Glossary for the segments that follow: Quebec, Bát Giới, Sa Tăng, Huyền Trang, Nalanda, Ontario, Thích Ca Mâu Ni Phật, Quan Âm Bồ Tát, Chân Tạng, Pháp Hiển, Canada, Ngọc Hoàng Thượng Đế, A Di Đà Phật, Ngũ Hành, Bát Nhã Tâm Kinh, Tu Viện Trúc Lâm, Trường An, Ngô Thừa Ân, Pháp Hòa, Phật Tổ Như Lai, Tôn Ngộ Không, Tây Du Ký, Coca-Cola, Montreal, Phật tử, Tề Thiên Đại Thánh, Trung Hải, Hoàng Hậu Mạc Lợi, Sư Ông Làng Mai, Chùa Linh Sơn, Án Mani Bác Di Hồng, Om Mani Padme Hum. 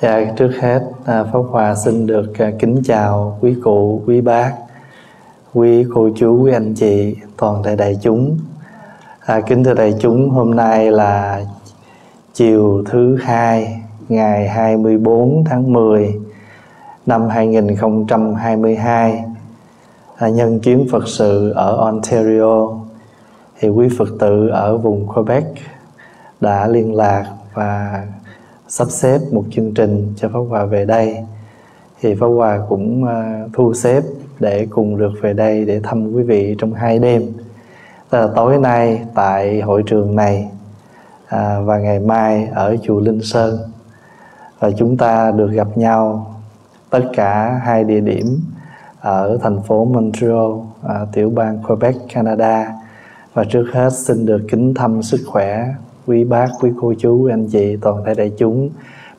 Dạ, trước hết Pháp Hòa xin được kính chào quý cụ, quý bác, quý cô chú, quý anh chị, toàn thể đại chúng. Kính thưa đại chúng, hôm nay là chiều thứ hai, ngày 24 tháng 10 năm 2022, nhân chuyến Phật sự ở Ontario, thì quý Phật tử ở vùng Quebec đã liên lạc và sắp xếp một chương trình cho Pháp Hòa về đây. Thì Pháp Hòa cũng thu xếp để cùng được về đây để thăm quý vị trong hai đêm. Tức là tối nay tại hội trường này và ngày mai ở chùa Linh Sơn. Và chúng ta được gặp nhau tất cả hai địa điểm ở thành phố Montreal, tiểu bang Quebec, Canada. Và trước hết xin được kính thăm sức khỏe quý bác, quý cô chú, quý anh chị, toàn thể đại chúng.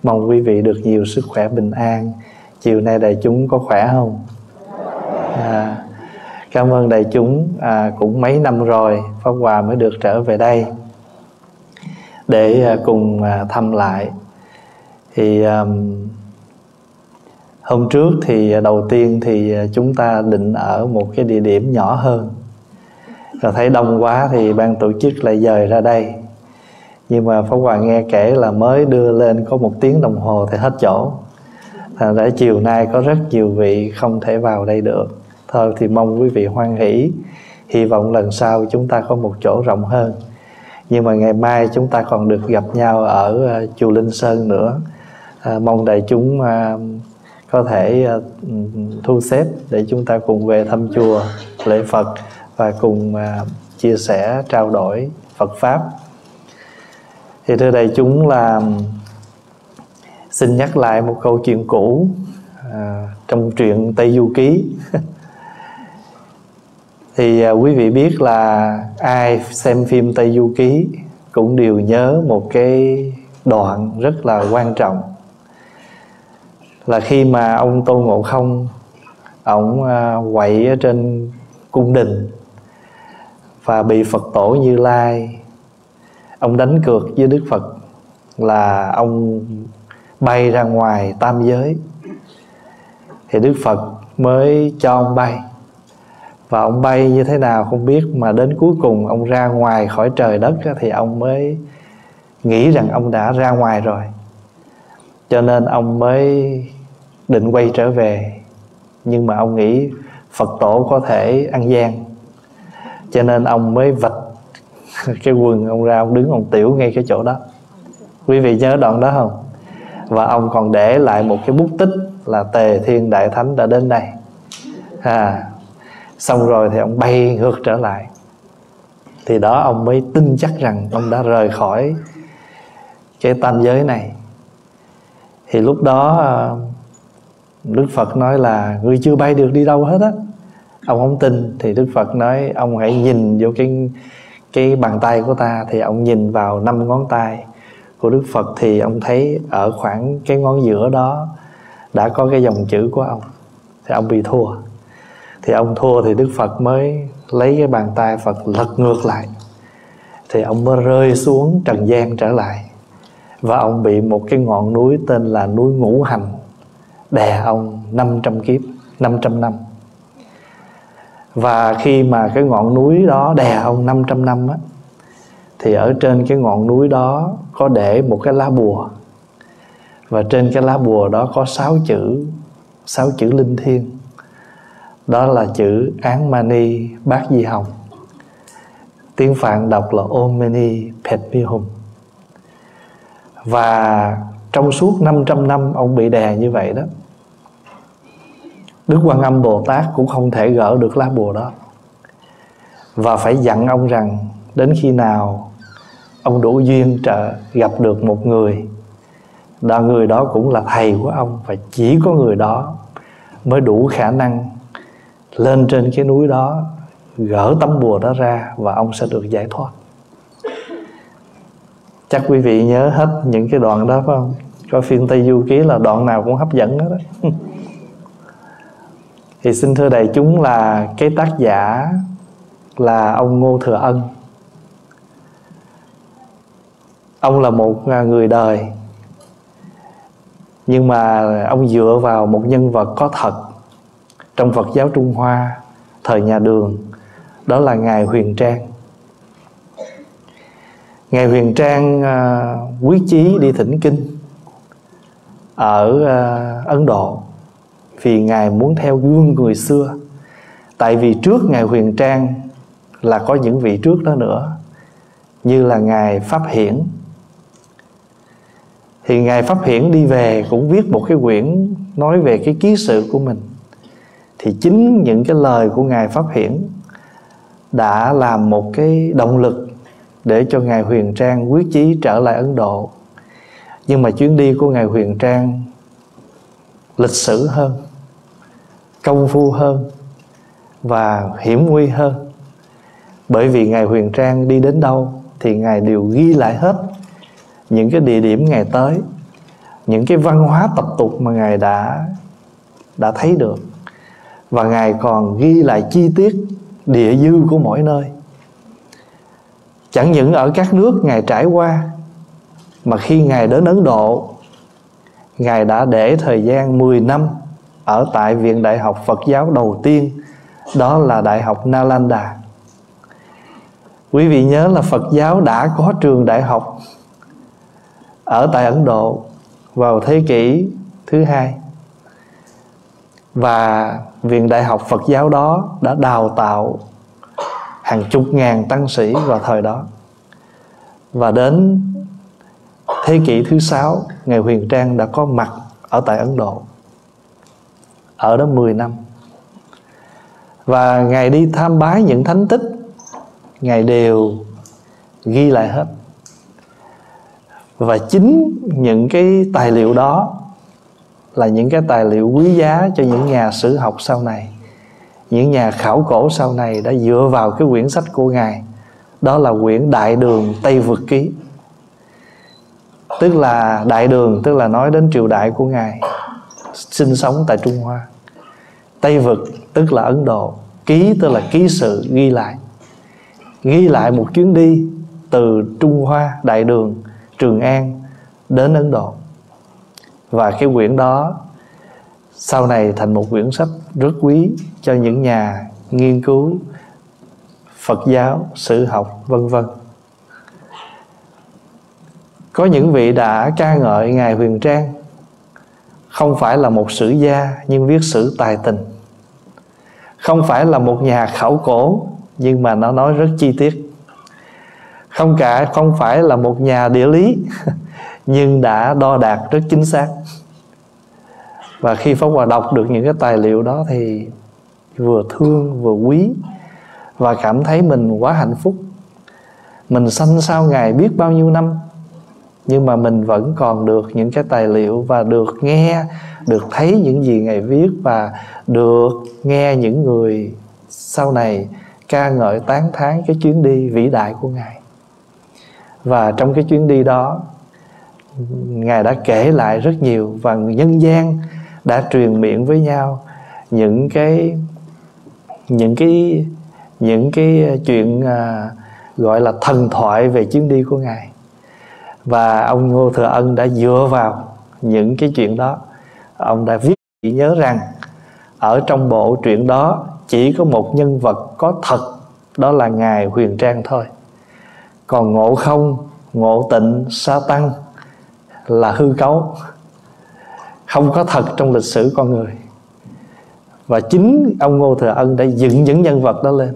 Mong quý vị được nhiều sức khỏe bình an. Chiều nay đại chúng có khỏe không? Cảm ơn đại chúng. Cũng mấy năm rồi Pháp Hòa mới được trở về đây để cùng thăm lại. Thì hôm trước thì đầu tiên thì chúng ta định ở một cái địa điểm nhỏ hơn, rồi thấy đông quá thì ban tổ chức lại dời ra đây. Nhưng mà Pháp Hòa nghe kể là mới đưa lên có 1 tiếng đồng hồ thì hết chỗ. Đã chiều nay có rất nhiều vị không thể vào đây được. Thôi thì mong quý vị hoan hỷ. Hy vọng lần sau chúng ta có một chỗ rộng hơn. Nhưng mà ngày mai chúng ta còn được gặp nhau ở chùa Linh Sơn nữa. Mong đại chúng có thể thu xếp để chúng ta cùng về thăm chùa, lễ Phật và cùng chia sẻ, trao đổi Phật Pháp. Thì thưa đại chúng, là xin nhắc lại một câu chuyện cũ trong truyện Tây Du Ký. Thì quý vị biết là ai xem phim Tây Du Ký cũng đều nhớ một cái đoạn rất là quan trọng, là khi mà ông Tôn Ngộ Không ổng quậy ở trên cung đình và bị Phật Tổ Như Lai ông đánh cược với Đức Phật là ông bay ra ngoài tam giới, thì Đức Phật mới cho ông bay. Và ông bay như thế nào không biết, mà đến cuối cùng ông ra ngoài khỏi trời đất thì ông mới nghĩ rằng ông đã ra ngoài rồi, cho nên ông mới định quay trở về. Nhưng mà ông nghĩ Phật Tổ có thể ăn gian, cho nên ông mới vạch cái quần ông ra, ông đứng ông tiểu ngay cái chỗ đó. Quý vị nhớ đoạn đó không? Và ông còn để lại một cái bút tích là Tề Thiên Đại Thánh đã đến đây. Xong rồi thì ông bay ngược trở lại. Thì đó ông mới tin chắc rằng ông đã rời khỏi cái tam giới này. Thì lúc đó Đức Phật nói là ngươi chưa bay được đi đâu hết á. Ông không tin. Thì Đức Phật nói ông hãy nhìn vô cái bàn tay của ta. Thì ông nhìn vào 5 ngón tay của Đức Phật, thì ông thấy ở khoảng cái ngón giữa đó đã có cái dòng chữ của ông. Thì ông bị thua. Thì ông thua thì Đức Phật mới lấy cái bàn tay Phật lật ngược lại, thì ông mới rơi xuống trần gian trở lại. Và ông bị một cái ngọn núi tên là núi Ngũ Hành đè ông 500 năm. Và khi mà cái ngọn núi đó đè ông 500 năm á, thì ở trên cái ngọn núi đó có để một cái lá bùa. Và trên cái lá bùa đó có 6 chữ linh thiêng. Đó là chữ Án Mani Bác Di Hồng. Tiếng Phạn đọc là Om Mani Padme Hum. Và trong suốt 500 năm ông bị đè như vậy đó, Đức Quan Âm Bồ Tát cũng không thể gỡ được lá bùa đó. Và phải dặn ông rằng đến khi nào ông đủ duyên gặp được một người, đó người đó cũng là thầy của ông, và chỉ có người đó mới đủ khả năng lên trên cái núi đó, gỡ tấm bùa đó ra và ông sẽ được giải thoát. Chắc quý vị nhớ hết những cái đoạn đó phải không? Coi phim Tây Du Ký là đoạn nào cũng hấp dẫn hết đó. Thì xin thưa đại chúng, là cái tác giả là ông Ngô Thừa Ân. Ông là một người đời. Nhưng mà ông dựa vào một nhân vật có thật trong Phật giáo Trung Hoa thời nhà Đường, đó là Ngài Huyền Trang. Ngài Huyền Trang quý chí đi thỉnh kinh ở Ấn Độ vì Ngài muốn theo gương người xưa. Tại vì trước Ngài Huyền Trang là có những vị trước đó nữa, như là Ngài Pháp Hiển. Thì Ngài Pháp Hiển đi về cũng viết một cái quyển nói về cái ký sự của mình. Thì chính những cái lời của Ngài Pháp Hiển đã làm một cái động lực để cho Ngài Huyền Trang quyết chí trở lại Ấn Độ. Nhưng mà chuyến đi của Ngài Huyền Trang lịch sử hơn, công phu hơn và hiểm nguy hơn. Bởi vì Ngài Huyền Trang đi đến đâu thì Ngài đều ghi lại hết những cái địa điểm Ngài tới, những cái văn hóa tập tục mà Ngài đã thấy được. Và Ngài còn ghi lại chi tiết địa dư của mỗi nơi. Chẳng những ở các nước Ngài trải qua, mà khi Ngài đến Ấn Độ, Ngài đã để thời gian 10 năm ở tại Viện Đại học Phật giáo đầu tiên, đó là Đại học Nalanda. Quý vị nhớ là Phật giáo đã có trường đại học ở tại Ấn Độ vào thế kỷ thứ 2. Và Viện Đại học Phật giáo đó đã đào tạo hàng chục ngàn tăng sĩ vào thời đó. Và đến thế kỷ thứ 6, Ngài Huyền Trang đã có mặt ở tại Ấn Độ, ở đó 10 năm. Và Ngài đi tham bái những thánh tích, Ngài đều ghi lại hết. Và chính những cái tài liệu đó là những cái tài liệu quý giá cho những nhà sử học sau này, những nhà khảo cổ sau này đã dựa vào cái quyển sách của Ngài, đó là quyển Đại Đường Tây Vực Ký. Tức là Đại Đường, tức là nói đến triều đại của Ngài sinh sống tại Trung Hoa. Tây Vực tức là Ấn Độ. Ký tức là ký sự, ghi lại. Ghi lại một chuyến đi từ Trung Hoa, Đại Đường, Trường An đến Ấn Độ. Và cái quyển đó sau này thành một quyển sách rất quý cho những nhà nghiên cứu Phật giáo, sử học, vân vân. Có những vị đã ca ngợi Ngài Huyền Trang không phải là một sử gia nhưng viết sử tài tình, không phải là một nhà khảo cổ nhưng mà nó nói rất chi tiết, không phải là một nhà địa lý nhưng đã đo đạt rất chính xác. Và khi Pháp Hòa đọc được những cái tài liệu đó thì vừa thương vừa quý, và cảm thấy mình quá hạnh phúc. Mình sanh sau Ngài biết bao nhiêu năm, nhưng mà mình vẫn còn được những cái tài liệu, và được nghe, được thấy những gì Ngài viết, và được nghe những người sau này ca ngợi tán thán cái chuyến đi vĩ đại của Ngài. Và trong cái chuyến đi đó, Ngài đã kể lại rất nhiều, và nhân gian đã truyền miệng với nhau những cái chuyện gọi là thần thoại về chuyến đi của Ngài. Và ông Ngô Thừa Ân đã dựa vào những cái chuyện đó, ông đã viết. Nhớ rằng ở trong bộ truyện đó chỉ có một nhân vật có thật, đó là Ngài Huyền Trang thôi. Còn Ngộ Không, Ngộ Tịnh, Sa Tăng là hư cấu, không có thật trong lịch sử con người. Và chính ông Ngô Thừa Ân đã dựng những nhân vật đó lên,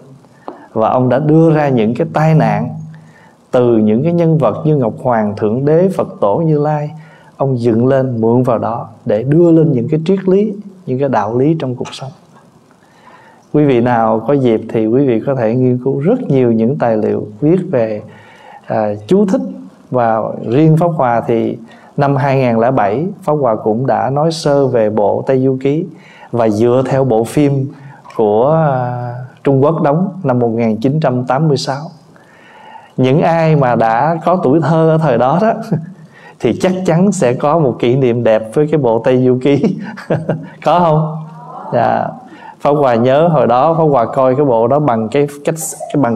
và ông đã đưa ra những cái tai nạn từ những cái nhân vật như Ngọc Hoàng, Thượng Đế, Phật Tổ Như Lai. Ông dựng lên, mượn vào đó để đưa lên những cái triết lý, những cái đạo lý trong cuộc sống. Quý vị nào có dịp thì quý vị có thể nghiên cứu rất nhiều những tài liệu viết về chú thích. Và riêng Pháp Hòa thì năm 2007, Pháp Hòa cũng đã nói sơ về bộ Tây Du Ký, và dựa theo bộ phim của Trung Quốc đóng năm 1986. Những ai mà đã có tuổi thơ ở thời đó đó thì chắc chắn sẽ có một kỷ niệm đẹp với cái bộ Tây Du Ký. Có không? Dạ. Pháp Hòa nhớ hồi đó Pháp Hòa coi cái bộ đó bằng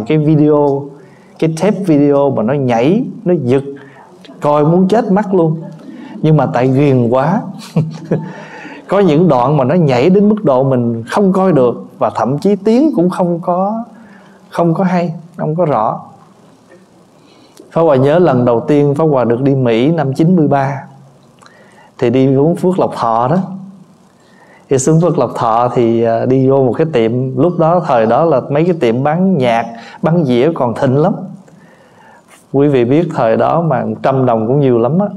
cái video, cái tape video mà nó nhảy, nó giật, coi muốn chết mắt luôn. nhưng mà tại ghiền quá có những đoạn mà nó nhảy đến mức độ mình không coi được, và thậm chí tiếng cũng không có hay, không có rõ. Pháp Hòa nhớ lần đầu tiên Pháp Hòa được đi Mỹ năm 93, thì đi uống Phước Lộc Thọ đó. Thì xuống Phước Lộc Thọ thì đi vô một cái tiệm, lúc đó thời đó là mấy cái tiệm bán nhạc, bán dĩa còn thịnh lắm. Quý vị biết thời đó mà 100 đồng cũng nhiều lắm á.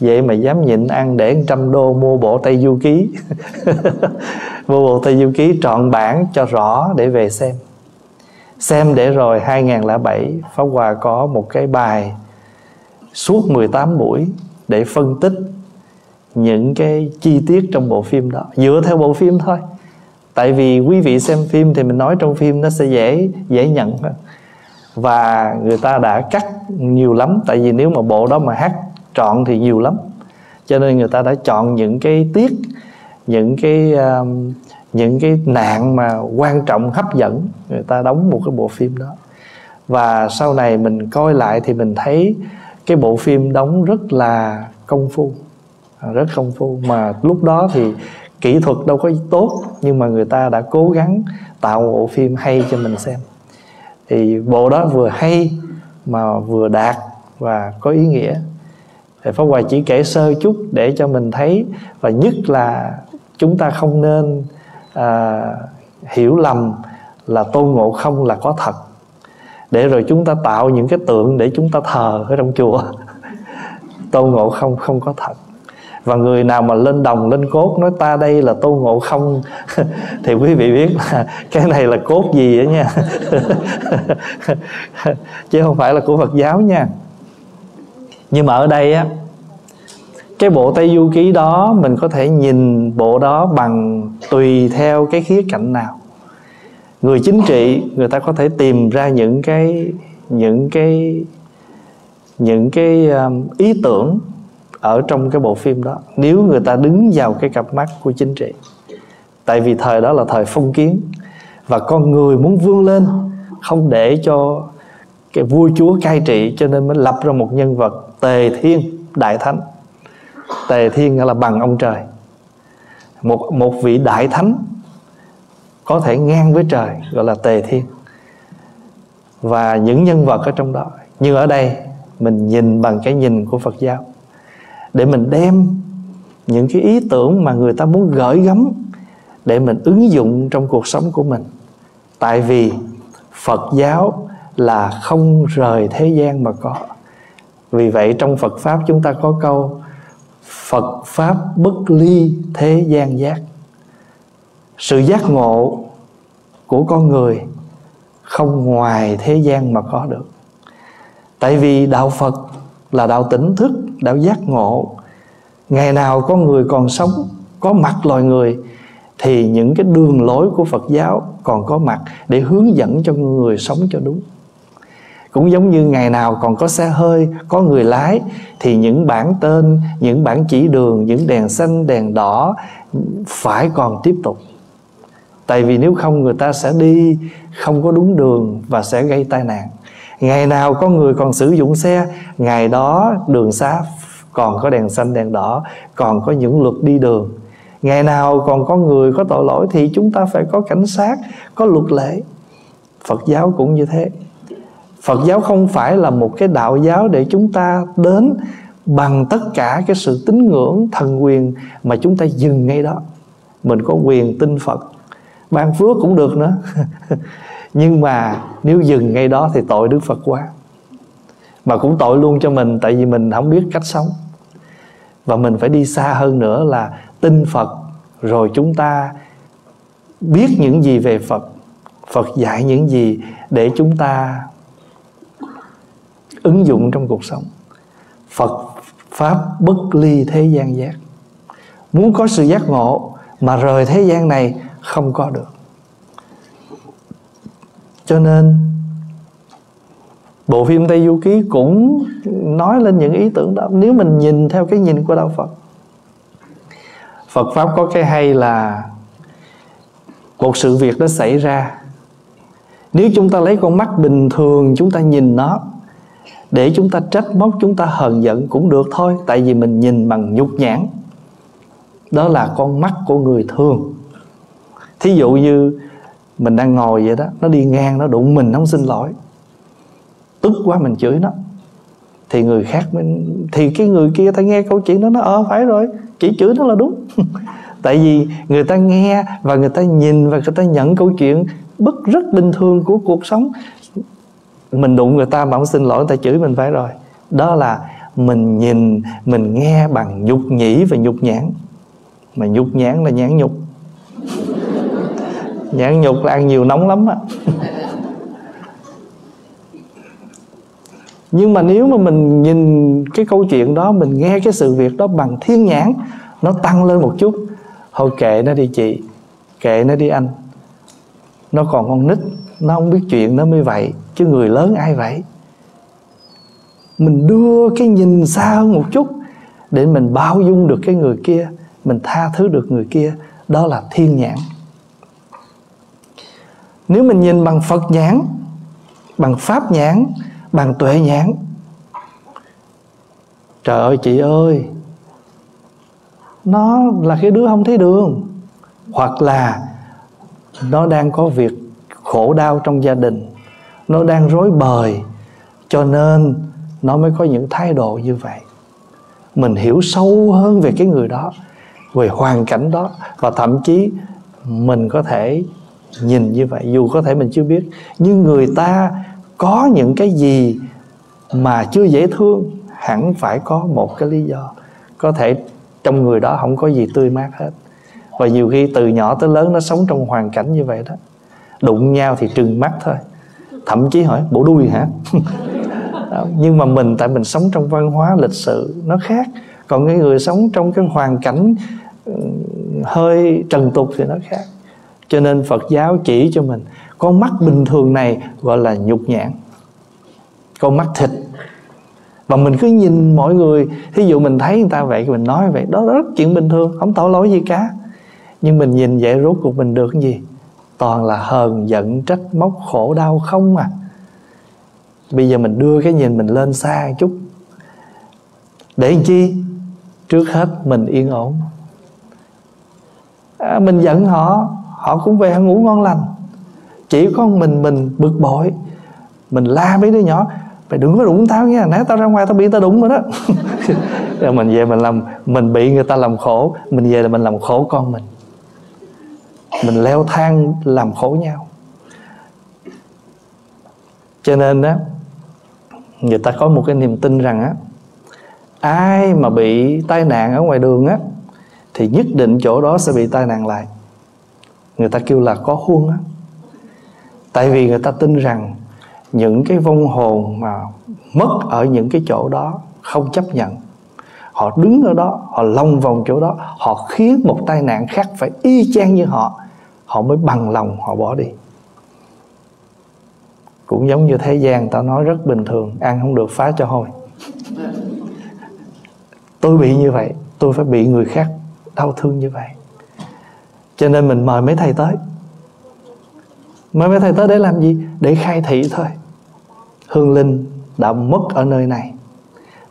Vậy mà dám nhịn ăn để 100 đô mua bộ Tây Du Ký mua bộ Tây Du Ký trọn bản cho rõ để về xem. Xem để rồi 2007 Pháp Hòa có một cái bài suốt 18 buổi để phân tích những cái chi tiết trong bộ phim đó, dựa theo bộ phim thôi. Tại vì quý vị xem phim thì mình nói trong phim nó sẽ dễ nhận hơn. Và người ta đã cắt nhiều lắm, tại vì nếu mà bộ đó mà hát trọn thì nhiều lắm, cho nên người ta đã chọn những cái tiết, những cái nạn mà quan trọng, hấp dẫn, người ta đóng một cái bộ phim đó. Và sau này mình coi lại thì mình thấy cái bộ phim đóng rất là công phu, rất công phu. Mà lúc đó thì kỹ thuật đâu có tốt, nhưng mà người ta đã cố gắng tạo bộ phim hay cho mình xem. Thì bộ đó vừa hay mà vừa đạt và có ý nghĩa. Thì Pháp Hòa chỉ kể sơ chút để cho mình thấy. Và nhất là chúng ta không nên hiểu lầm là Tôn Ngộ Không là có thật, để rồi chúng ta tạo những cái tượng để chúng ta thờ ở trong chùa. Tôn Ngộ Không không có thật. Và người nào mà lên đồng lên cốt nói ta đây là Tôn Ngộ Không thì quý vị biết là cái này là cốt gì đó nha chứ không phải là của Phật giáo nha. Nhưng mà ở đây á, cái bộ Tây Du Ký đó mình có thể nhìn bộ đó bằng tùy theo cái khía cạnh nào. Người chính trị người ta có thể tìm ra những cái ý tưởng ở trong cái bộ phim đó, nếu người ta đứng vào cái cặp mắt của chính trị. Tại vì thời đó là thời phong kiến, và con người muốn vươn lên, không để cho cái vua chúa cai trị, cho nên mới lập ra một nhân vật Tề Thiên Đại Thánh. Tề Thiên nghĩa là bằng ông trời. Một vị đại thánh có thể ngang với trời gọi là Tề Thiên. Và những nhân vật ở trong đó. Nhưng ở đây mình nhìn bằng cái nhìn của Phật giáo, để mình đem những cái ý tưởng mà người ta muốn gửi gắm để mình ứng dụng trong cuộc sống của mình. Tại vì Phật giáo là không rời thế gian mà có. Vì vậy trong Phật Pháp chúng ta có câu Phật Pháp bất ly thế gian giác. Sự giác ngộ của con người không ngoài thế gian mà có được. Tại vì đạo Phật là đạo tỉnh thức, đạo giác ngộ. Ngày nào con người còn sống, có mặt loài người, thì những cái đường lối của Phật giáo còn có mặt để hướng dẫn cho người sống cho đúng. Cũng giống như ngày nào còn có xe hơi, có người lái, thì những bảng tên, những bảng chỉ đường, những đèn xanh, đèn đỏ phải còn tiếp tục. Tại vì nếu không người ta sẽ đi không có đúng đường và sẽ gây tai nạn. Ngày nào có người còn sử dụng xe, ngày đó đường xá còn có đèn xanh đèn đỏ, còn có những luật đi đường. Ngày nào còn có người có tội lỗi thì chúng ta phải có cảnh sát, có luật lệ. Phật giáo cũng như thế. Phật giáo không phải là một cái đạo giáo để chúng ta đến bằng tất cả cái sự tín ngưỡng thần quyền mà chúng ta dừng ngay đó. Mình có quyền tin Phật, ban phước cũng được nữa nhưng mà nếu dừng ngay đó thì tội Đức Phật quá, mà cũng tội luôn cho mình. Tại vì mình không biết cách sống. Và mình phải đi xa hơn nữa là tin Phật, rồi chúng ta biết những gì về Phật, Phật dạy những gì để chúng ta ứng dụng trong cuộc sống. Phật Pháp bất ly thế gian giác. Muốn có sự giác ngộ mà rời thế gian này không có được. Cho nên bộ phim Tây Du Ký cũng nói lên những ý tưởng đó, nếu mình nhìn theo cái nhìn của đạo Phật. Phật Pháp có cái hay là một sự việc nó xảy ra, nếu chúng ta lấy con mắt bình thường chúng ta nhìn nó để chúng ta trách móc, chúng ta hờn giận cũng được thôi, tại vì mình nhìn bằng nhục nhãn. Đó là con mắt của người thường. Thí dụ như mình đang ngồi vậy đó, nó đi ngang, nó đụng mình, nó không xin lỗi, tức quá mình chửi nó, thì người khác thì cái người kia ta nghe câu chuyện đó, nó phải rồi, chỉ chửi nó là đúng. Tại vì người ta nghe và người ta nhìn và người ta nhận câu chuyện bất rất bình thường của cuộc sống. Mình đụng người ta mà không xin lỗi, người ta chửi mình phải rồi. Đó là mình nhìn, mình nghe bằng nhục nhĩ và nhục nhãn. Mà nhục nhãn là nhãn nhục. Nhãn nhục là ăn nhiều nóng lắm á. Nhưng mà nếu mà mình nhìn cái câu chuyện đó, mình nghe cái sự việc đó bằng thiên nhãn, nó tăng lên một chút. Thôi kệ nó đi chị, kệ nó đi anh, nó còn con nít, nó không biết chuyện nó mới vậy, chứ người lớn ai vậy. Mình đưa cái nhìn xa hơn một chút để mình bao dung được cái người kia, mình tha thứ được người kia. Đó là thiên nhãn. Nếu mình nhìn bằng Phật nhãn, bằng Pháp nhãn, bằng tuệ nhãn, trời ơi chị ơi, nó là cái đứa không thấy đường, hoặc là nó đang có việc khổ đau trong gia đình, nó đang rối bời, cho nên nó mới có những thái độ như vậy. Mình hiểu sâu hơn về cái người đó, về hoàn cảnh đó, và thậm chí mình có thể nhìn như vậy, dù có thể mình chưa biết. Nhưng người ta có những cái gì mà chưa dễ thương, hẳn phải có một cái lý do. Có thể trong người đó không có gì tươi mát hết, và nhiều khi từ nhỏ tới lớn nó sống trong hoàn cảnh như vậy đó. Đụng nhau thì trừng mắt thôi, thậm chí hỏi bộ đuôi hả? Nhưng mà mình, tại mình sống trong văn hóa lịch sự nó khác, còn cái người sống trong cái hoàn cảnh hơi trần tục thì nó khác. Cho nên Phật giáo chỉ cho mình con mắt bình thường này gọi là nhục nhãn, con mắt thịt. Và mình cứ nhìn mọi người, thí dụ mình thấy người ta vậy, mình nói vậy, đó rất chuyện bình thường, không tội lỗi gì cả. Nhưng mình nhìn vậy rốt cuộc mình được cái gì? Toàn là hờn giận, trách móc, khổ đau không à. Bây giờ mình đưa cái nhìn mình lên xa một chút, để làm chi? Trước hết mình yên ổn. Mình giận họ, họ cũng về ngủ ngon lành. Chỉ có mình bực bội, mình la mấy đứa nhỏ, mày đừng có đụng tao nha, nãy tao ra ngoài tao bị tao đụng rồi đó. Rồi mình về mình bị người ta làm khổ, mình về là mình làm khổ con mình. Mình leo thang làm khổ nhau. Cho nên đó, người ta có một cái niềm tin rằng á, ai mà bị tai nạn ở ngoài đường á thì nhất định chỗ đó sẽ bị tai nạn lại. Người ta kêu là có huân á. Tại vì người ta tin rằng những cái vong hồn mà mất ở những cái chỗ đó không chấp nhận, họ đứng ở đó, họ lòng vòng chỗ đó, họ khiến một tai nạn khác phải y chang như họ, họ mới bằng lòng họ bỏ đi. Cũng giống như thế gian tao nói rất bình thường, ăn không được phá cho hôi. Tôi bị như vậy, tôi phải bị người khác đau thương như vậy. Cho nên mình mời mấy thầy tới. Mời mấy thầy tới để làm gì? Để khai thị thôi. Hương linh đã mất ở nơi này,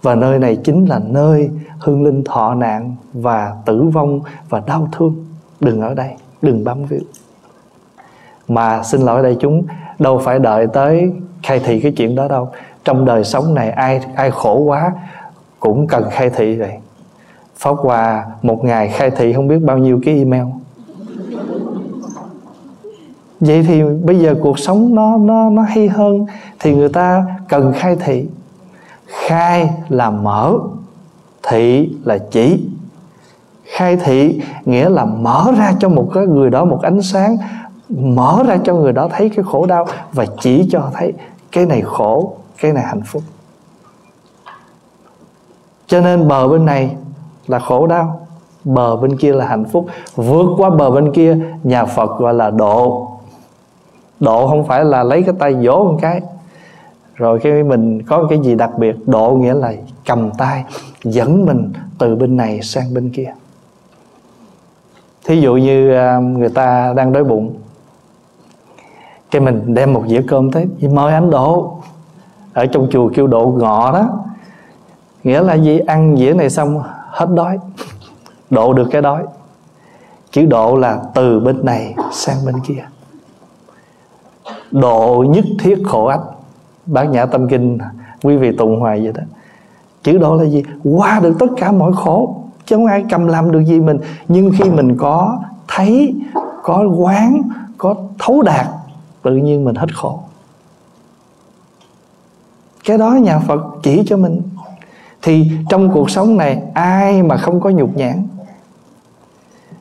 và nơi này chính là nơi hương linh thọ nạn và tử vong và đau thương. Đừng ở đây, đừng bám víu. Mà xin lỗi đại chúng, đâu phải đợi tới khai thị cái chuyện đó đâu. Trong đời sống này ai khổ quá cũng cần khai thị vậy. Pháp Hòa một ngày khai thị không biết bao nhiêu cái email. Vậy thì bây giờ cuộc sống nó hay hơn, thì người ta cần khai thị. Khai là mở, thị là chỉ. Khai thị nghĩa là mở ra cho một cái người đó một ánh sáng, mở ra cho người đó thấy cái khổ đau, và chỉ cho thấy cái này khổ, cái này hạnh phúc. Cho nên bờ bên này là khổ đau, bờ bên kia là hạnh phúc. Vượt qua bờ bên kia, nhà Phật gọi là độ. Độ không phải là lấy cái tay vỗ một cái rồi khi mình có cái gì đặc biệt. Độ nghĩa là cầm tay dẫn mình từ bên này sang bên kia. Thí dụ như người ta đang đói bụng, cái mình đem một dĩa cơm tới, mời anh độ. ở trong chùa kêu độ ngọ đó, nghĩa là gì? Ăn dĩa này xong hết đói, độ được cái đói. Chữ độ là từ bên này sang bên kia. Độ nhất thiết khổ ách, Bát Nhã Tâm Kinh quý vị tụng hoài vậy đó. Chữ độ là gì? Qua được tất cả mọi khổ, chứ không ai cầm làm được gì mình. Nhưng khi mình có thấy, có quán, có thấu đạt, tự nhiên mình hết khổ. Cái đó nhà Phật chỉ cho mình. Thì trong cuộc sống này ai mà không có nhục nhãn.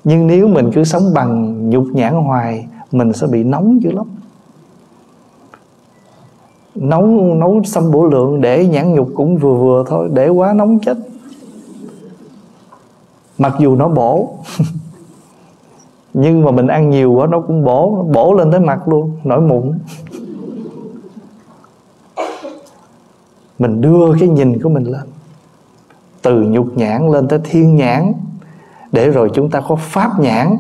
Nhưng nếu mình cứ sống bằng nhục nhãn hoài, mình sẽ bị nóng dữ lắm. Nấu sâm bổ lượng để nhãn nhục cũng vừa vừa thôi, để quá nóng chết. Mặc dù nó bổ nhưng mà mình ăn nhiều quá nó cũng bổ, nó bổ lên tới mặt luôn, nổi mụn. Mình đưa cái nhìn của mình lên, từ nhục nhãn lên tới thiên nhãn, để rồi chúng ta có pháp nhãn,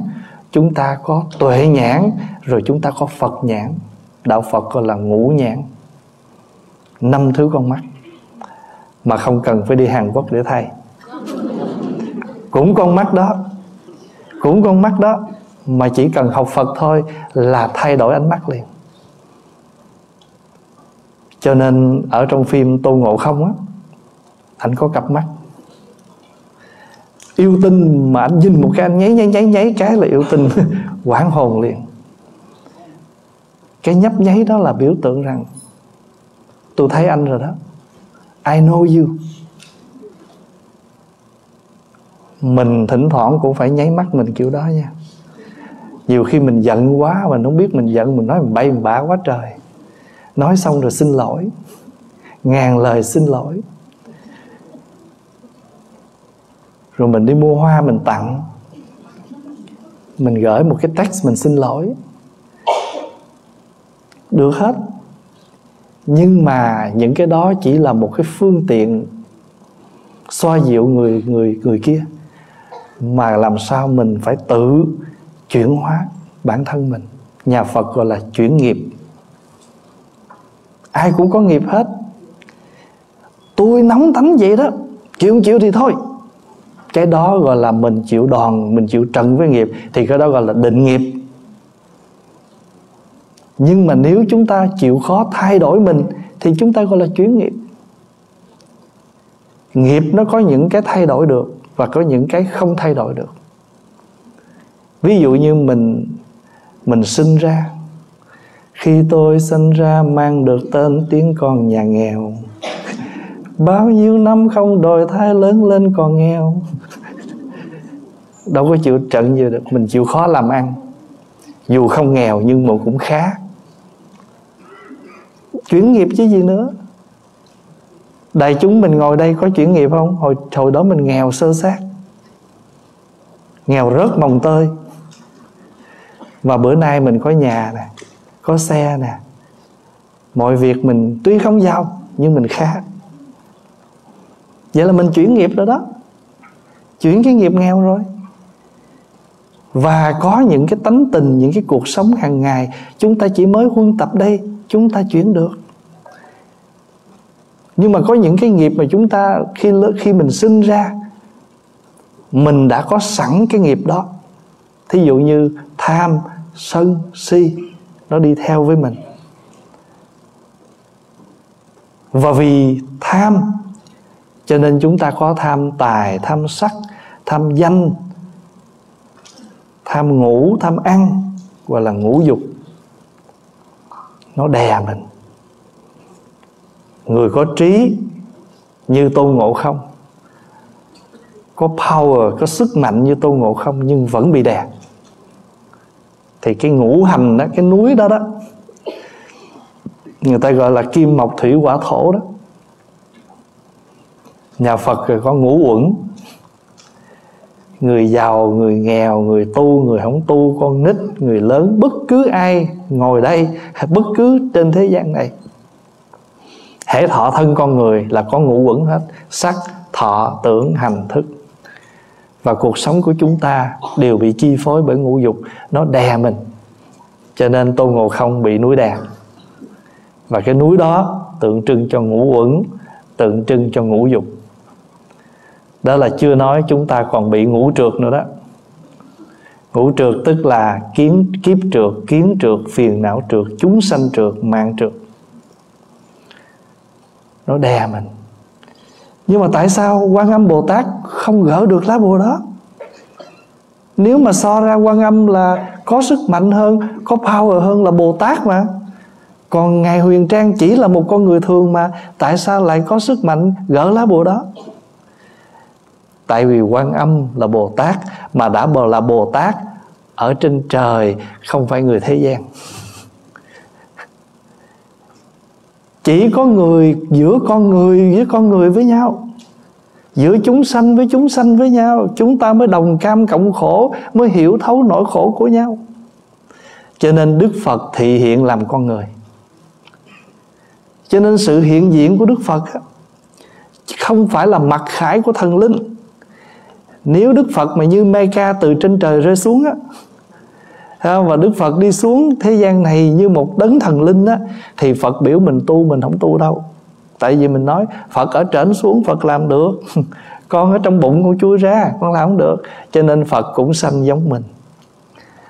chúng ta có tuệ nhãn, rồi chúng ta có Phật nhãn. Đạo Phật gọi là ngũ nhãn, 5 thứ con mắt. Mà không cần phải đi Hàn Quốc để thay. Cũng con mắt đó, cũng con mắt đó, mà chỉ cần học Phật thôi là thay đổi ánh mắt liền. Cho nên ở trong phim Tôn Ngộ Không á, ảnh có cặp mắt yêu tinh, mà ảnh nhìn một cái anh nháy cái là yêu tinh hoảng hồn liền. Cái nhấp nháy đó là biểu tượng rằng tôi thấy anh rồi đó, I know you. Mình thỉnh thoảng cũng phải nháy mắt mình kiểu đó nha. Nhiều khi mình giận quá, mình không biết mình giận, mình nói mình bậy bạ quá trời, nói xong rồi xin lỗi, ngàn lời xin lỗi. Rồi mình đi mua hoa mình tặng, mình gửi một cái text mình xin lỗi, được hết. Nhưng mà những cái đó chỉ là một cái phương tiện xoa dịu người kia, mà làm sao mình phải tự chuyển hóa bản thân mình. Nhà Phật gọi là chuyển nghiệp. Ai cũng có nghiệp hết. Tôi nóng tánh vậy đó, chịu không chịu thì thôi. Cái đó gọi là mình chịu đòn, mình chịu trận với nghiệp, thì cái đó gọi là định nghiệp. Nhưng mà nếu chúng ta chịu khó thay đổi mình thì chúng ta gọi là chuyển nghiệp. Nghiệp nó có những cái thay đổi được và có những cái không thay đổi được. Ví dụ như mình sinh ra, khi tôi sinh ra mang được tên tiếng con nhà nghèo, bao nhiêu năm không đòi thai lớn lên còn nghèo. Đâu có chịu trận gì được. Mình chịu khó làm ăn, dù không nghèo nhưng mà cũng khá. Chuyển nghiệp chứ gì nữa. Đại chúng mình ngồi đây có chuyển nghiệp không? Hồi đó mình nghèo sơ xác, nghèo rớt mồng tơi, và bữa nay mình có nhà nè, có xe nè. Mọi việc mình tuy không giàu nhưng mình khá. Vậy là mình chuyển nghiệp rồi đó, chuyển cái nghiệp nghèo rồi. Và có những cái tánh tình, những cái cuộc sống hàng ngày chúng ta chỉ mới huân tập đây, chúng ta chuyển được. Nhưng mà có những cái nghiệp mà chúng ta khi mình sinh ra, mình đã có sẵn cái nghiệp đó. Thí dụ như tham, sân, si, nó đi theo với mình. Và vì tham cho nên chúng ta có tham tài, tham sắc, tham danh, tham ngủ, tham ăn, gọi là ngũ dục. Nó đè mình. Người có trí như Tôn Ngộ Không, có power, có sức mạnh như Tôn Ngộ Không, nhưng vẫn bị đè. Thì cái ngũ hành đó, cái núi đó đó, người ta gọi là kim mộc thủy hỏa thổ đó. Nhà Phật rồi có ngũ uẩn. Người giàu, người nghèo, người tu, người không tu, con nít, người lớn, bất cứ ai ngồi đây, bất cứ trên thế gian này, hễ thọ thân con người là có ngũ uẩn hết: sắc, thọ, tưởng, hành, thức. Và cuộc sống của chúng ta đều bị chi phối bởi ngũ dục, nó đè mình. Cho nên Tôn Ngộ Không bị núi đè. Và cái núi đó tượng trưng cho ngũ uẩn, tượng trưng cho ngũ dục. Đó là chưa nói chúng ta còn bị ngũ trượt nữa đó. Ngũ trượt tức là kiếp trượt, kiến trượt, phiền não trượt, chúng sanh trượt, mạng trượt. Nó đè mình. Nhưng mà tại sao Quan Âm Bồ Tát không gỡ được lá bùa đó? Nếu mà so ra Quan Âm là có sức mạnh hơn, có power hơn là Bồ Tát mà. Còn Ngài Huyền Trang chỉ là một con người thường mà, tại sao lại có sức mạnh gỡ lá bùa đó? Tại vì Quan Âm là Bồ Tát, mà đã là Bồ Tát ở trên trời, không phải người thế gian. Chỉ có người giữa con người với con người với nhau, giữa chúng sanh với chúng sanh với nhau, chúng ta mới đồng cam cộng khổ, mới hiểu thấu nỗi khổ của nhau. Cho nên Đức Phật thị hiện làm con người. Cho nên sự hiện diện của Đức Phật không phải là mặc khải của thần linh. Nếu Đức Phật mà như Mecca từ trên trời rơi xuống á, và Đức Phật đi xuống thế gian này như một đấng thần linh á, thì Phật biểu mình tu, mình không tu đâu. Tại vì mình nói Phật ở trển xuống Phật làm được, con ở trong bụng con chui ra con làm không được. Cho nên Phật cũng sanh giống mình,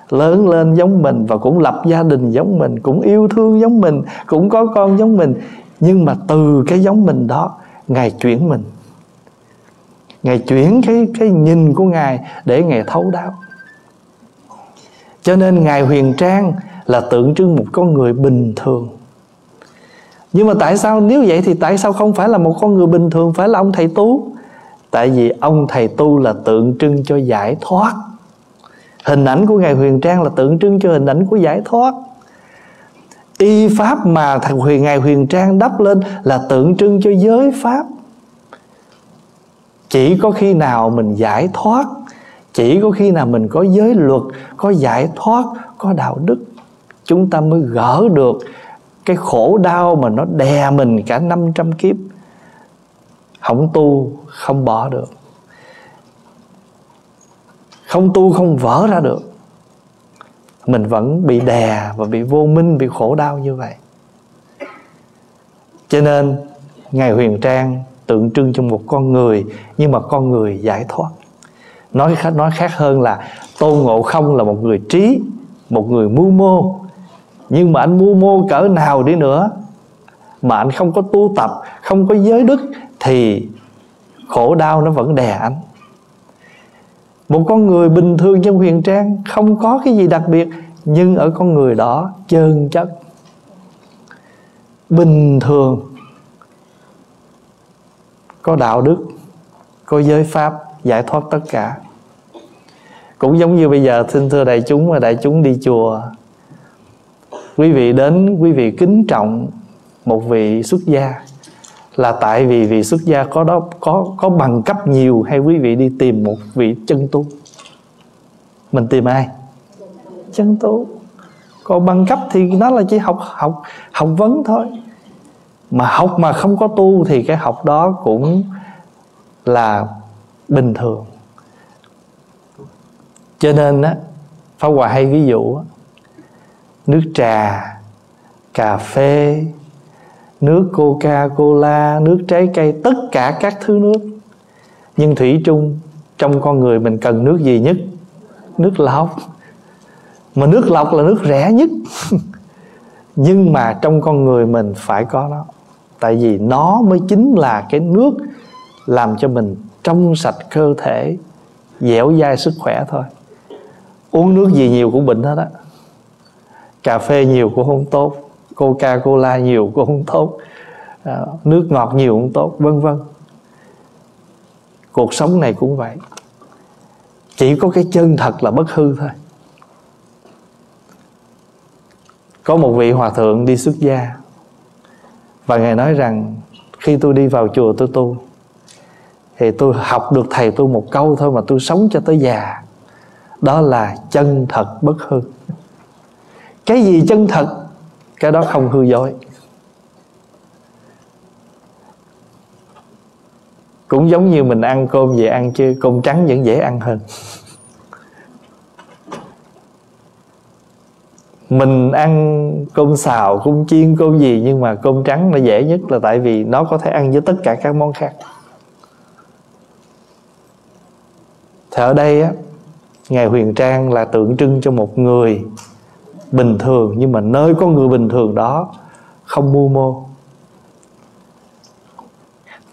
lớn lên giống mình, và cũng lập gia đình giống mình, cũng yêu thương giống mình, cũng có con giống mình. Nhưng mà từ cái giống mình đó, Ngài chuyển mình, Ngài chuyển cái nhìn của Ngài để Ngài thấu đáo. Cho nên Ngài Huyền Trang là tượng trưng một con người bình thường. Nhưng mà tại sao, nếu vậy thì tại sao không phải là một con người bình thường, phải là ông thầy tu? Tại vì ông thầy tu là tượng trưng cho giải thoát. Hình ảnh của Ngài Huyền Trang là tượng trưng cho hình ảnh của giải thoát. Y pháp mà Ngài Huyền Trang đắp lên là tượng trưng cho giới pháp. Chỉ có khi nào mình giải thoát, chỉ có khi nào mình có giới luật, có giải thoát, có đạo đức, chúng ta mới gỡ được cái khổ đau mà nó đè mình cả 500 kiếp. Không tu không bỏ được, không tu không vỡ ra được, mình vẫn bị đè và bị vô minh, bị khổ đau như vậy. Cho nên Ngài Huyền Trang tượng trưng cho một con người, nhưng mà con người giải thoát. Nói khác hơn là Tôn Ngộ Không là một người trí, một người mưu mô. Nhưng mà anh mưu mô cỡ nào đi nữa mà anh không có tu tập, không có giới đức, thì khổ đau nó vẫn đè anh. Một con người bình thường trong Huyền Trang không có cái gì đặc biệt, nhưng ở con người đó chân chất, bình thường, có đạo đức, có giới pháp, giải thoát tất cả. Cũng giống như bây giờ, xin thưa đại chúng, mà đại chúng đi chùa, quý vị đến, quý vị kính trọng một vị xuất gia, là tại vì vị xuất gia có bằng cấp nhiều, hay quý vị đi tìm một vị chân tu? Mình tìm ai? Chân tu. Còn bằng cấp thì nó là chỉ học vấn thôi. Mà học mà không có tu thì cái học đó cũng là bình thường. Cho nên á, Pháp Hòa hay ví dụ á, nước trà, cà phê, nước Coca-Cola, nước trái cây, tất cả các thứ nước. Nhưng thủy chung trong con người mình cần nước gì nhất? Nước lọc. Mà nước lọc là nước rẻ nhất. Nhưng mà trong con người mình phải có nó. Tại vì nó mới chính là cái nước làm cho mình trong sạch cơ thể, dẻo dai sức khỏe thôi. Uống nước gì nhiều cũng bệnh hết á. Cà phê nhiều cũng không tốt, Coca-Cola nhiều cũng không tốt, nước ngọt nhiều cũng tốt, vân vân. Cuộc sống này cũng vậy. Chỉ có cái chân thật là bất hư thôi. Có một vị hòa thượng đi xuất gia, và Ngài nói rằng khi tôi đi vào chùa tôi tu, thì tôi học được thầy tôi một câu thôi mà tôi sống cho tới già. Đó là chân thật bất hư. Cái gì chân thật, cái đó không hư dối. Cũng giống như mình ăn cơm về ăn, chứ cơm trắng vẫn dễ ăn hơn. Mình ăn cơm xào, cơm chiên, cơm gì, nhưng mà cơm trắng nó dễ nhất là tại vì nó có thể ăn với tất cả các món khác. Thì ở đây á, Ngài Huyền Trang là tượng trưng cho một người bình thường, nhưng mà nơi có người bình thường đó không mưu mô.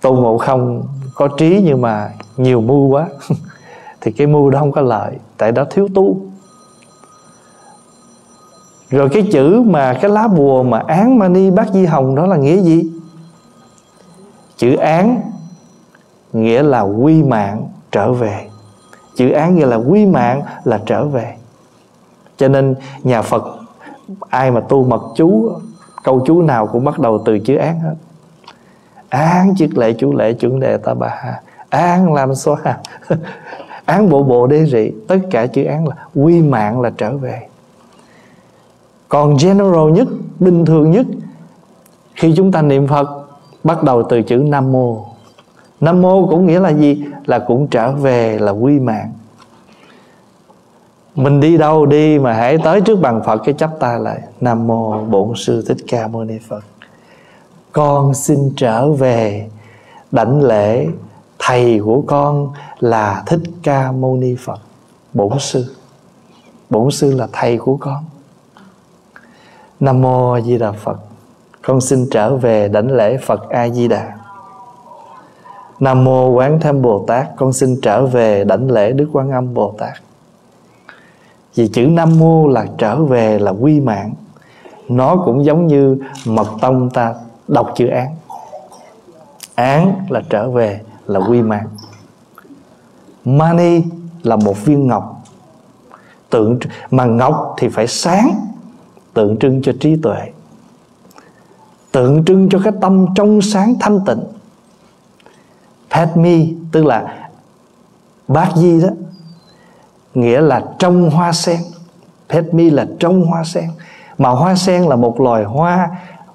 Tôn Ngộ Không có trí nhưng mà nhiều mưu quá thì cái mưu đó không có lợi, tại đó thiếu tu. Rồi cái chữ mà cái lá bùa mà Án Mani Bác Di Hồng đó là nghĩa gì? Chữ án nghĩa là quy mạng trở về. Chữ án nghĩa là quy mạng, là trở về. Cho nên nhà Phật ai mà tu mật chú, câu chú nào cũng bắt đầu từ chữ án hết. Án chiếc lệ chủ lệ chuẩn đề ta bà ha, án làm xóa ha, án bộ bộ đế rị. Tất cả chữ án là quy mạng, là trở về. Còn general nhất, bình thường nhất, khi chúng ta niệm Phật bắt đầu từ chữ Nam Mô. Nam Mô cũng nghĩa là gì? Là cũng trở về, là quy mạng. Mình đi đâu đi mà hãy tới trước bàn Phật cái chắp tay lại: Nam Mô Bổn Sư Thích Ca Mâu Ni Phật. Con xin trở về đảnh lễ thầy của con là Thích Ca Mâu Ni Phật. Bổn Sư, Bổn Sư là thầy của con. Nam Mô A Di Đà Phật. Con xin trở về đảnh lễ Phật A Di Đà. Nam Mô Quán Thế Âm Bồ Tát. Con xin trở về đảnh lễ Đức Quan Âm Bồ Tát. Vì chữ Nam Mô là trở về, là quy mạng. Nó cũng giống như mật tông ta đọc chữ án. Án là trở về, là quy mạng. Mani là một viên ngọc tượng, mà ngọc thì phải sáng, tượng trưng cho trí tuệ, tượng trưng cho cái tâm trong sáng thanh tịnh. Padme tức là Bát Di đó, nghĩa là trong hoa sen. Padme là trong hoa sen, mà hoa sen là một loài hoa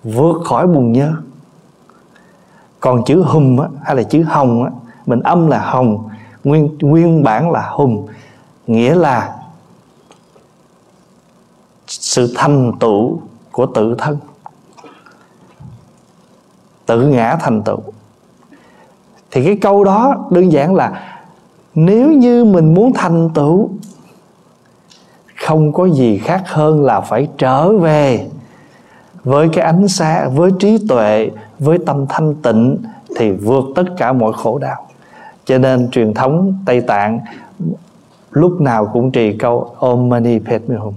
vượt khỏi bùn nhơ. Còn chữ hùm á, hay là chữ hồng á, mình âm là hồng, nguyên bản là hùm, nghĩa là sự thành tựu của tự thân, tự ngã thành tựu. Thì cái câu đó đơn giản là nếu như mình muốn thành tựu, không có gì khác hơn là phải trở về với cái ánh sáng, với trí tuệ, với tâm thanh tịnh, thì vượt tất cả mọi khổ đau. Cho nên truyền thống Tây Tạng lúc nào cũng trì câu Om Mani Padme Hum,